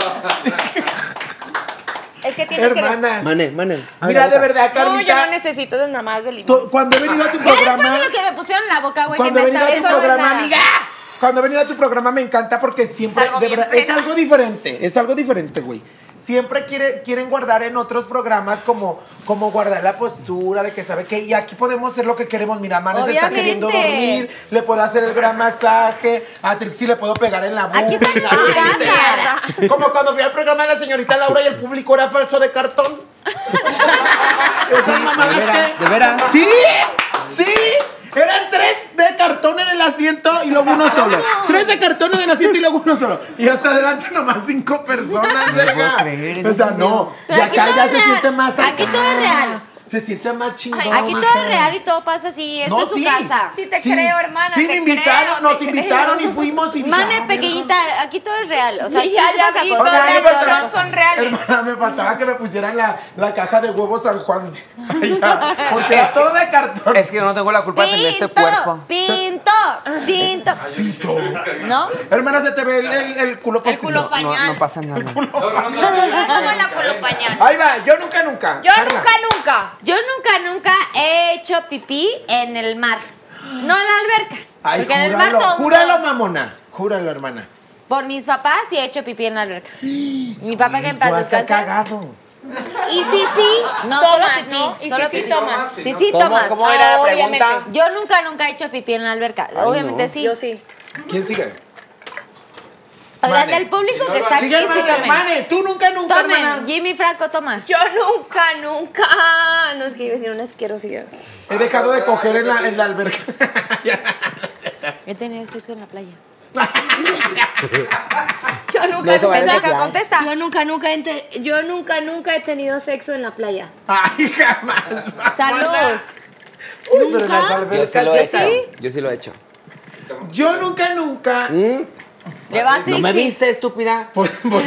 Es que tienes Hermanas. que... Mane, Mane. Mira, de verdad, Carlita. No, yo no necesito de nada más de limón. Cuando he venido a tu programa... Ya después de lo que me pusieron en la boca, güey, que me estaba... Cuando he venido a tu programa, amiga. Cuando he venido a tu programa me encanta porque siempre... De verdad, es algo diferente. Es algo diferente, güey. Siempre quiere, quieren guardar en otros programas como, como guardar la postura de que sabe que... Y aquí podemos hacer lo que queremos. Mira, Mane se está queriendo dormir. Le puedo hacer el gran masaje. A Trixy le puedo pegar en la boca. Aquí está en casa. Como cuando fui al programa de la señorita Laura y el público era falso de cartón. ¿Esas mamadas qué? ¿De veras? ¿Sí? ¿Sí? Eran tres de cartón en el asiento y luego uno solo. Tres de cartón en el asiento y luego uno solo. Y hasta adelante nomás cinco personas, verga. O sea, no. Y acá ya se siente más... Aquí todo es real. Se siente más chingón. Aquí todo es real y todo pasa así. Esta es su casa. Sí, te creo, hermana. Sí, me invitaron, nos invitaron y fuimos. Mane, pequeñita, aquí todo es real. O sea, ya ya vi, todos los son reales. Hermana, me faltaba que me pusieran la caja de huevos San Juan. Porque es todo de cartón. Es que yo no tengo la culpa de tener este cuerpo. Pinto, pinto, pinto. ¿No? Hermana, se te ve el culo pañal. El culo pañal. No pasa nada. El culo pañal. Ahí va, yo nunca, nunca. Yo nunca, nunca. Yo nunca, nunca he hecho pipí en el mar. No en la alberca. Ay, porque júralo, en el mar todo júralo, mamona. Júralo, hermana. Por mis papás sí he hecho pipí en la alberca. Mi papá Ay, que en paz descanse. cagado. Y sí, sí, no, tomas, solo pipí, ¿no? Y solo sí, pipí. sí, tomas. Sí, sí, tomas. ¿Cómo, cómo era la pregunta? Obviamente. Yo nunca, nunca he hecho pipí en la alberca. Ay, Obviamente no. sí. Yo sí. ¿Quién sigue? Oigan, del público que está aquí, sí tomen. Mane, tú nunca, nunca, hermana. Jimmy Franco, toma. Yo nunca, nunca. No, es que iba a decir una asquerosidad. He dejado de coger en la, en la alberca. He tenido sexo en la playa. Yo nunca, no, nunca, nunca contesta. Yo nunca, nunca, yo nunca, nunca he tenido sexo en la playa. Ay, jamás. Mamá. Salud. Uy, ¿Nunca? Yo sí lo he hecho. Sí? Yo sí lo he hecho. Yo nunca, nunca... ¿Mm? Levante, ¿No me viste, estúpida? Pues, pues,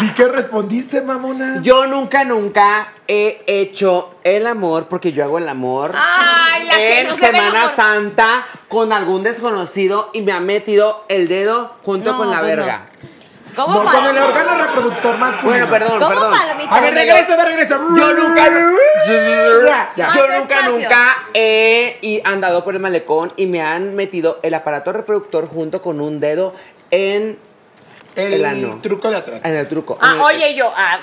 ¿Y qué respondiste, mamona? Yo nunca, nunca he hecho el amor, porque yo hago el amor Ay, la en no Semana se Santa con algún desconocido y me ha metido el dedo junto no, con la verga. No. ¿Cómo no, con el órgano reproductor masculino. Bueno, perdón, ¿Cómo perdón. A ver, regreso, de regreso. Yo nunca, yo nunca, nunca he andado por el malecón y me han metido el aparato reproductor junto con un dedo en el, el ano. truco de atrás. En el truco. Ah, el, oye, yo. Ah.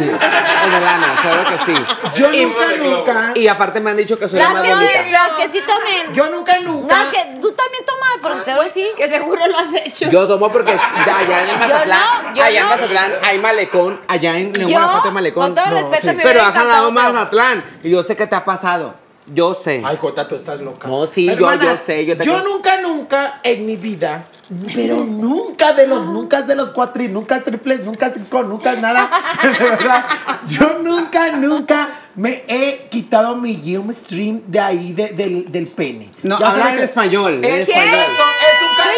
En el ano, claro que sí. Yo y, nunca, nunca. Y aparte me han dicho que soy la más bonita. Las que sí tomen. Yo nunca, nunca. Las que tú también tomas, porque seguro sí. Que seguro lo has hecho. Yo tomo porque ya, allá en el Mazatlán. Yo no, yo allá no. en Mazatlán hay malecón. Allá en Guanajuato hay malecón. Con todo no, respeto, sí. mi Pero has andado Mazatlán. Y yo sé que te ha pasado. Yo sé. Ay, Jota, tú estás loca. No, sí, Hermana, yo, yo sé. Yo, te yo nunca, nunca en mi vida. Pero nunca de los nunca de los cuatro y nunca triples, nunca cinco, nunca nada. De verdad, yo nunca, nunca me he quitado mi gym stream de ahí, de, del, del pene. No, ya habla en español. Es, es, español. es un calzón.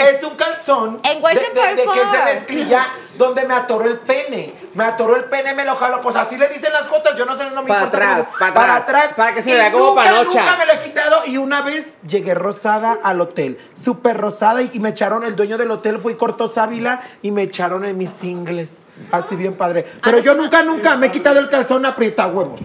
Es un calzón. En Washington, de, de, de que es de mezclilla. Donde me atoró el pene. Me atoró el pene, me lo jaló. Pues así le dicen las jotas. Yo no sé, no me importa. Para atrás, para atrás. Para atrás. Para que se vea como panocha. Nunca me lo he quitado. Y una vez llegué rosada al hotel. Súper rosada. Y, y me echaron, el dueño del hotel fue y cortó sábila. Y me echaron en mis ingles. Así bien padre. Pero yo nunca, nunca me he quitado el calzón aprieta huevos.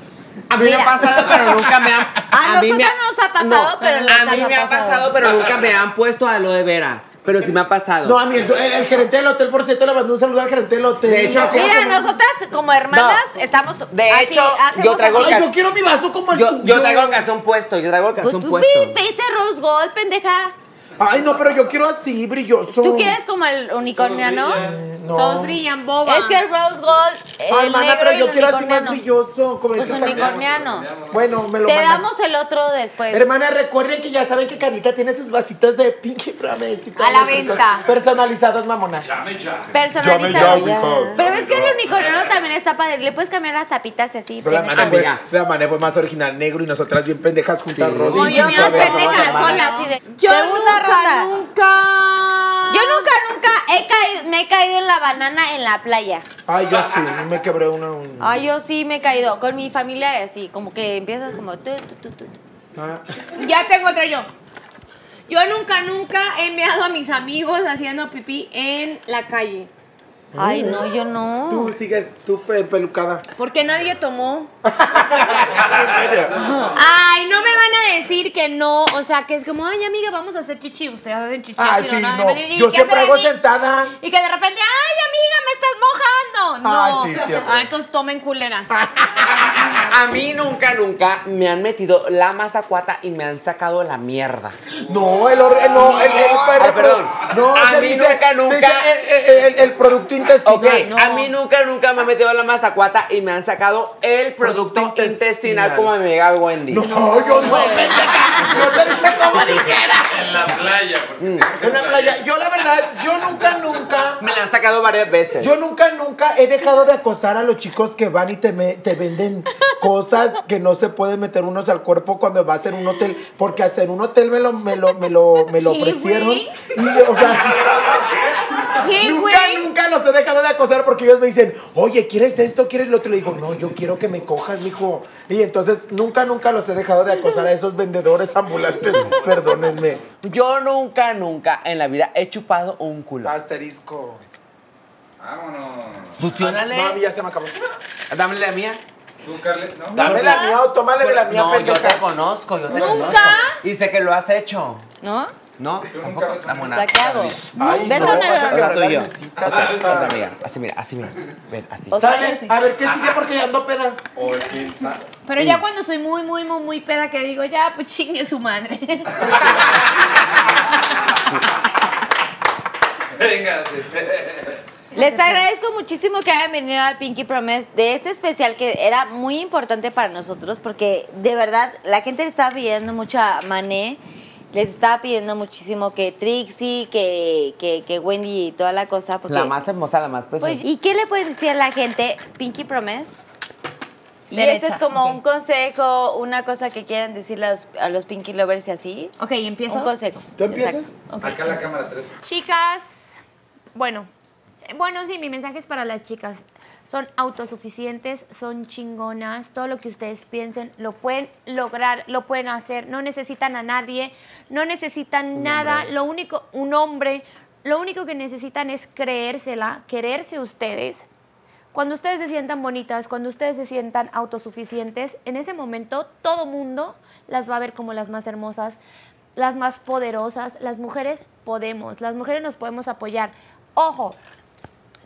A mí Mira. me ha pasado, pero nunca me han... A, a nosotros nos ha pasado, no, pero nos A mí me ha pasado. pasado, pero nunca me han puesto aloe de vera. Pero sí me ha pasado. No, a mí el, el, el gerente del hotel, por cierto, le mandó un saludo al gerente del hotel. De hecho, mira, nosotras como hermanas no. estamos. De así, hecho, yo traigo así. Ay, yo quiero mi vaso como el yo, tuyo. Yo traigo el calzón puesto, yo traigo el calzón ¿Tú puesto. Tú pediste rose gold, pendeja. Ay, no, pero yo quiero así, brilloso. ¿Tú quieres como el unicornio, no? No. Todos brillan, boba. Es que el rose gold, el Ay, mana, negro pero yo y el quiero así más brilloso. Como pues unicorniano. Bueno, me lo Te manda. damos el otro después. Hermana, recuerden que ya saben que Carlita tiene sus vasitos de Pinky Promise. A la venta. Personalizados, mamona. Llame ya. Personalizados. Llame ya, pero es que el unicorniano también está padre. Le puedes cambiar las tapitas y así. Pero la mana, fue, la mana fue más original, negro, y nosotras bien pendejas juntas, sí. Rosy. No, yo más pendejas solas. Yo Nunca, nunca. Yo nunca, nunca he caído, me he caído en la banana en la playa. Ay, yo sí, me quebré una, una. Ay, yo sí me he caído. Con mi familia así, como que empiezas como... Tu, tu, tu, tu. Ah. Ya tengo otra yo. Yo nunca, nunca he enviado a mis amigos haciendo pipí en la calle. Ay, no, yo no. Tú sigues súper pelucada. Porque nadie tomó. ¿En serio? Ay, no me van a decir que no. O sea, que es como, ay, amiga, vamos a hacer chichi. Ustedes hacen chichi. Ay, sí, no. no. Yo siempre hago sentada. Y que de repente, ay, amiga, me estás mojando. No. Ay, sí, siempre. Ah, entonces tomen culeras. A mí nunca, nunca me han metido la mazacuata y me han sacado la mierda. No, el... el, el, el, el ay, perdón. No, a mí dice, nunca, nunca... El, el, el, el producto intestinal. Okay. No. A mí nunca, nunca me han metido la mazacuata y me han sacado el producto intestinal, intestinal como me llegaba Wendy. No, no, yo no. No te dije como dijera. En la playa. Mm. En la playa. Yo, la verdad, yo nunca, nunca... Me la han sacado varias veces. Yo nunca, nunca he dejado de acosar a los chicos que van y te, me, te venden cosas que no se pueden meter unos al cuerpo cuando vas en un hotel. Porque hasta en un hotel me lo, me lo, me lo, me lo ofrecieron. Y, o sea... Nunca, nunca los he dejado de acosar porque ellos me dicen, oye, ¿quieres esto? ¿Quieres lo otro? Le digo, no, yo quiero que me cojas, mijo. Y entonces nunca, nunca los he dejado de acosar a esos vendedores ambulantes. Perdónenme. Yo nunca, nunca en la vida he chupado un culo. Asterisco. Vámonos. Fusionale. Mami, ya se me acabó. Dame la mía. ¿Tú, Carle? No. Dame la mía o tómale pues, de la mía. No, pendeja. Yo te conozco, yo te ¿Nunca? conozco. Y sé que lo has hecho. ¿No? No, tampoco. O sea, ¿qué hago? Ay, ¿Ves no, una vas a quebrar la mesita? O sea, otra amiga. Así, mira, así, mira. Ven, así. O ¿Sale? Sí. A ver, ¿qué sigue? Porque ya ando peda. O quién sabe. Pero ya cuando soy muy, muy, muy, muy peda, que digo, ya, pues chingue su madre. Venga, les agradezco muchísimo que hayan venido al Pinky Promise de este especial que era muy importante para nosotros porque de verdad la gente le estaba pidiendo mucho a Mané, les estaba pidiendo muchísimo que Trixy, que, que, que Wendy y toda la cosa. Porque, la más hermosa, la más preciosa. Pues, ¿y qué le pueden decir a la gente? Pinky Promise. Y Derecha. Este es como okay. un consejo, una cosa que quieran decirle a los, a los Pinky Lovers y así. Ok, ¿y empiezo? Un consejo. ¿Tú empiezas? Okay. Acá la cámara tres. Chicas, bueno... Bueno, sí, mi mensaje es para las chicas. Son autosuficientes, son chingonas. Todo lo que ustedes piensen lo pueden lograr, lo pueden hacer. No necesitan a nadie, no necesitan nada. Lo único, un hombre, lo único que necesitan es creérsela, quererse ustedes. Cuando ustedes se sientan bonitas, cuando ustedes se sientan autosuficientes, en ese momento todo mundo las va a ver como las más hermosas, las más poderosas. Las mujeres podemos, las mujeres nos podemos apoyar. Ojo.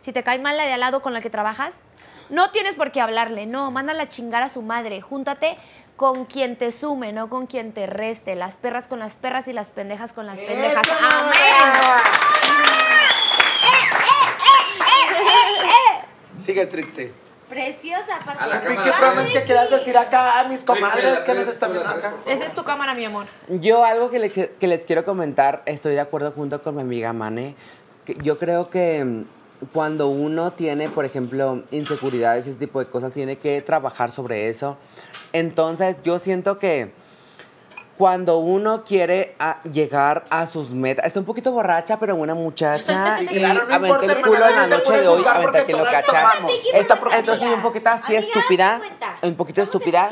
Si te cae mal la de al lado con la que trabajas, no tienes por qué hablarle. No, mándala a chingar a su madre. Júntate con quien te sume, no con quien te reste. Las perras con las perras y las pendejas con las ¡Eso! pendejas. ¡Amén! ¡Ah! ¡Eh, eh, eh, eh, eh, eh! Sigue, Trixie. Preciosa, parte de la cámara. ¿Qué promesas que quieras decir acá a mis comadres que nos están viendo acá? Esa es tu cámara, mi amor. Yo algo que les, que les quiero comentar, estoy de acuerdo junto con mi amiga Mane. Que yo creo que... Cuando uno tiene, por ejemplo, inseguridades y ese tipo de cosas, tiene que trabajar sobre eso. Entonces, yo siento que cuando uno quiere a llegar a sus metas... Está un poquito borracha, pero una muchacha. Sí, y claro, no aventé importa, el culo en la noche de hoy, aventé a quien lo cacha. Entonces, un poquito así amiga, estúpida. Un poquito estúpida.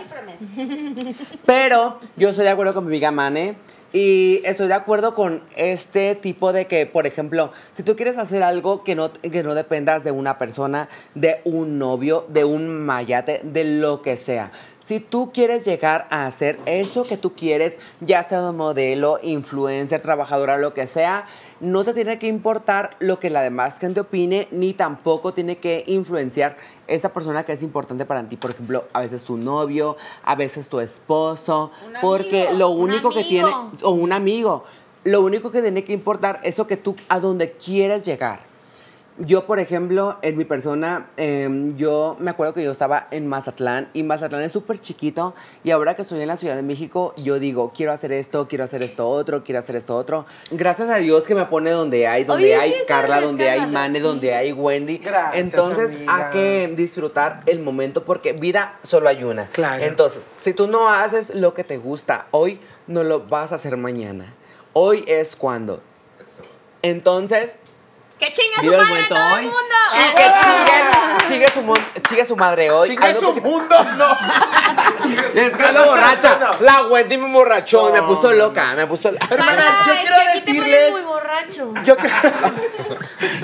Pero yo estoy de acuerdo con mi amiga Mane. Y estoy de acuerdo con este tipo de que, por ejemplo, si tú quieres hacer algo que no, que no dependas de una persona, de un novio, de un mayate, de lo que sea. Si tú quieres llegar a hacer eso que tú quieres, ya sea un modelo, influencer, trabajadora, lo que sea, no te tiene que importar lo que la demás gente opine, ni tampoco tiene que influenciar esa persona que es importante para ti. Por ejemplo, a veces tu novio, a veces tu esposo, un amigo, porque lo único que tiene, o un amigo, lo único que tiene que importar es lo que tú, a donde quieres llegar. Yo, por ejemplo, en mi persona, eh, yo me acuerdo que yo estaba en Mazatlán, y Mazatlán es súper chiquito, y ahora que estoy en la Ciudad de México, yo digo, quiero hacer esto, quiero hacer esto otro, quiero hacer esto otro. Gracias a Dios que me pone donde hay, donde Oye, hay Carla, donde hay Mane, donde hay Wendy. Gracias, entonces, amiga, hay que disfrutar el momento, porque vida solo hay una. Claro. Entonces, si tú no haces lo que te gusta hoy, no lo vas a hacer mañana. Hoy es cuando. Entonces... ¡Que chingue su madre todo hoy. el mundo! Y que chingue, chingue, su, chingue su madre hoy. ¡Chingue su poquito. mundo! ¡No! Es que ando borracha. No, no. La Wendy me emborrachó, no, me puso loca, me puso loca. Hermana, yo quiero decirles... muy borracho. Yo,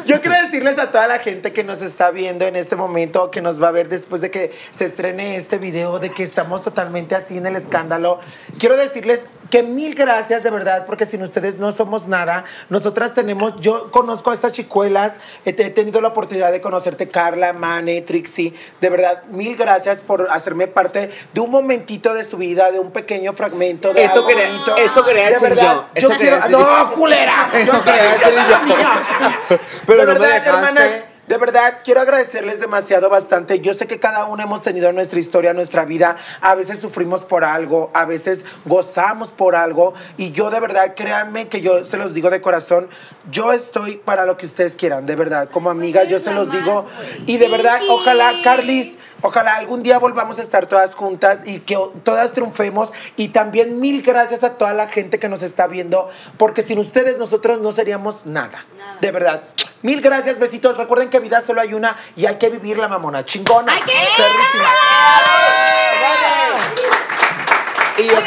yo quiero decirles a toda la gente que nos está viendo en este momento, que nos va a ver después de que se estrene este video, de que estamos totalmente así en el escándalo. Quiero decirles que mil gracias, de verdad, porque sin ustedes no somos nada. Nosotras tenemos... Yo conozco a esta chica. He tenido la oportunidad de conocerte, Carla, Mane, Trixy. De verdad, mil gracias por hacerme parte de un momentito de su vida, de un pequeño fragmento. De esto quería decir verdad, yo. Yo quiero, ¡No, culera! Esto quería decir yo. Pero de no verdad, me hermanas, de verdad, quiero agradecerles demasiado, bastante. Yo sé que cada uno hemos tenido nuestra historia, nuestra vida. A veces sufrimos por algo, a veces gozamos por algo. Y yo, de verdad, créanme que yo se los digo de corazón, yo estoy para lo que ustedes quieran, de verdad. Como amiga, yo se los digo. Y de verdad, ojalá, Carlis... Ojalá algún día volvamos a estar todas juntas y que todas triunfemos. Y también mil gracias a toda la gente que nos está viendo, porque sin ustedes nosotros no seríamos nada, nada. De verdad. Mil gracias, besitos. Recuerden que vida solo hay una y hay que vivirla, mamona. Chingona. ¡Hay que Y yo, Oigan,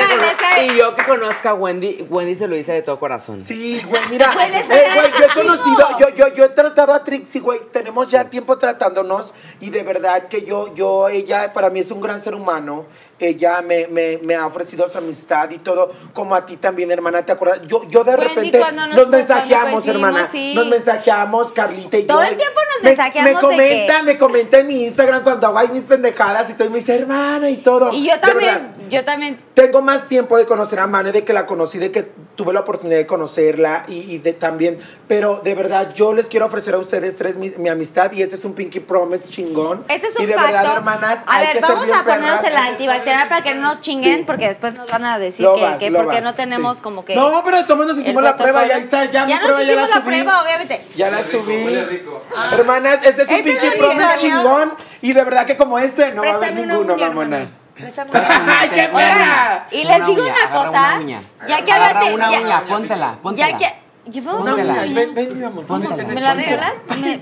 que y yo que conozca a Wendy, Wendy se lo dice de todo corazón. Sí, güey, mira. Güey, eh, güey, yo he conocido, yo, yo, yo he tratado a Trixy, güey. Tenemos ya tiempo tratándonos. Y de verdad que yo, yo, ella para mí es un gran ser humano. Ella me, me, me ha ofrecido su amistad y todo, como a ti también, hermana, ¿te acuerdas? Yo, yo de Wendy, repente nos, nos mensajeamos, decimos, hermana. Sí. Nos mensajeamos, Carlita y todo yo. Todo el tiempo nos me, mensajeamos. Me comenta, de me comenta en mi Instagram cuando hago mis pendejadas y todo, y me dice, hermana y todo. Y yo también, yo también. Tengo más tiempo de conocer a Mane, de que la conocí, de que tuve la oportunidad de conocerla y, y de también. Pero de verdad, yo les quiero ofrecer a ustedes tres mi, mi amistad, y este es un Pinky Promise chingón. Este es un Y de factor. verdad, hermanas, a hay ver, que vamos a ponernos el antibacterial para que no nos chinguen, sí, porque después nos van a decir que, vas, que porque vas, no tenemos sí. como que... No, pero todos nos hicimos la prueba, ya está, ya, ya mi nos prueba, ya la, la subí. Prueba, obviamente. Ya la rico, subí. Rico. Ah. Hermanas, este es un este Pinky Promise chingón, y de verdad que como este no Préstame va a haber ninguno, mamonas. ¡Ay, qué buena! Y les digo una cosa, ya que hablaste, una uña, póntela, póntela. Ya que una uña, ven, ven, mi amor. ¿Me la regalas?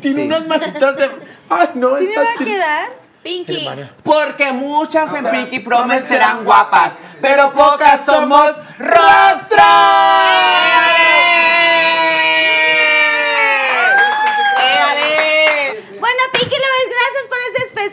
Tiene unas manitas de Ay, no, ¿sí me va a quedar? Pinky. Porque muchas en Pinky Promise serán guapas, pero pocas somos rostros.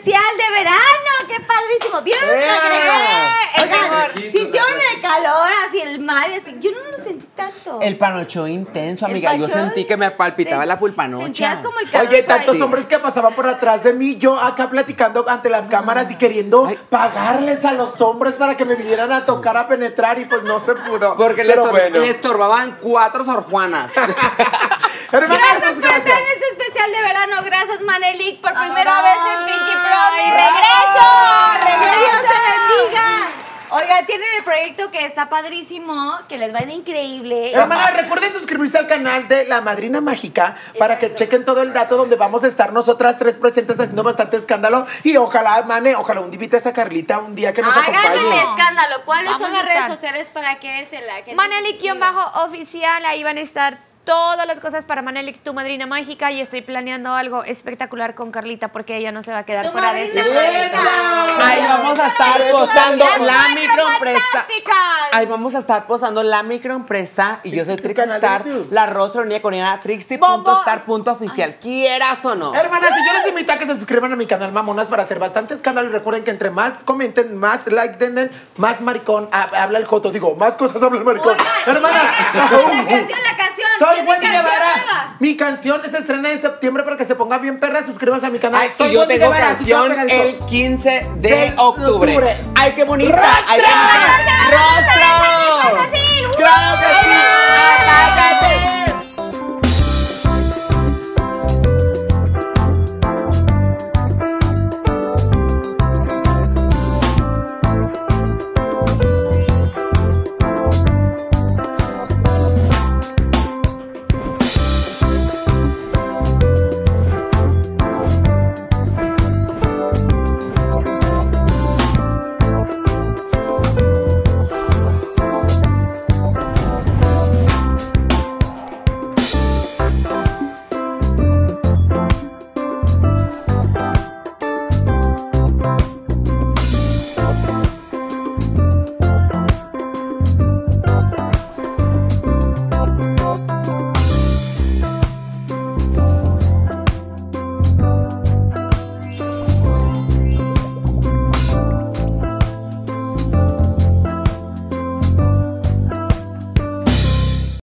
De verano, qué padrísimo. ¿Vieron los agregué? Sintieron el calor, así el mar, así. Yo no lo sentí tanto. El panocho intenso, amiga. Yo sentí que me palpitaba la pulpanocha. Sentías como el calor. Oye, tantos hombres que pasaban por atrás de mí, yo acá platicando ante las cámaras y queriendo pagarles a los hombres para que me vinieran a tocar, a penetrar, y pues no se pudo. Porque le estorbaban cuatro sorjuanas. Gracias por estar en este especial de verano. Gracias, Manelyk, por primera vez en Pinky Promise. ¡Regreso! ¡Regreso! ¡Dios te bendiga! Oiga, tienen el proyecto que está padrísimo, que les va a ir increíble. Hermana, recuerden suscribirse al canal de La Madrina Mágica para que chequen todo el dato, donde vamos a estar nosotras tres presentes haciendo bastante escándalo. Y ojalá, Mane, ojalá un día invites a Carlita un día que nos acompañe. Háganle el escándalo. ¿Cuáles son las redes sociales para que se la... Manelyk guión bajo oficial, ahí van a estar todas las cosas para Manelyk, tu madrina mágica, y estoy planeando algo espectacular con Carlita porque ella no se va a quedar fuera de este proyecto. Ahí vamos a estar posando la microempresa. Ahí vamos a estar posando la microempresa y yo soy Trixy Star, la rostro unicornia, Trixy punto star punto oficial. Quieras o no. Hermanas, si yo les invito a que se suscriban a mi canal Mamonas para hacer bastante escándalo, y recuerden que entre más comenten, más like den, más maricón habla el joto, digo, más cosas habla el maricón. Hermanas, la canción, la canción. Soy Wendy Guevara. Mi canción se estrena en septiembre para que se ponga bien perra. Suscríbase a mi canal. Ay, Soy yo Wendy tengo Guevara, canción el quince de octubre. Ay, qué bonita. ¡Rostro! Ay, qué bonita. ¡Rostro! ¡Rostro! ¡Claro que sí!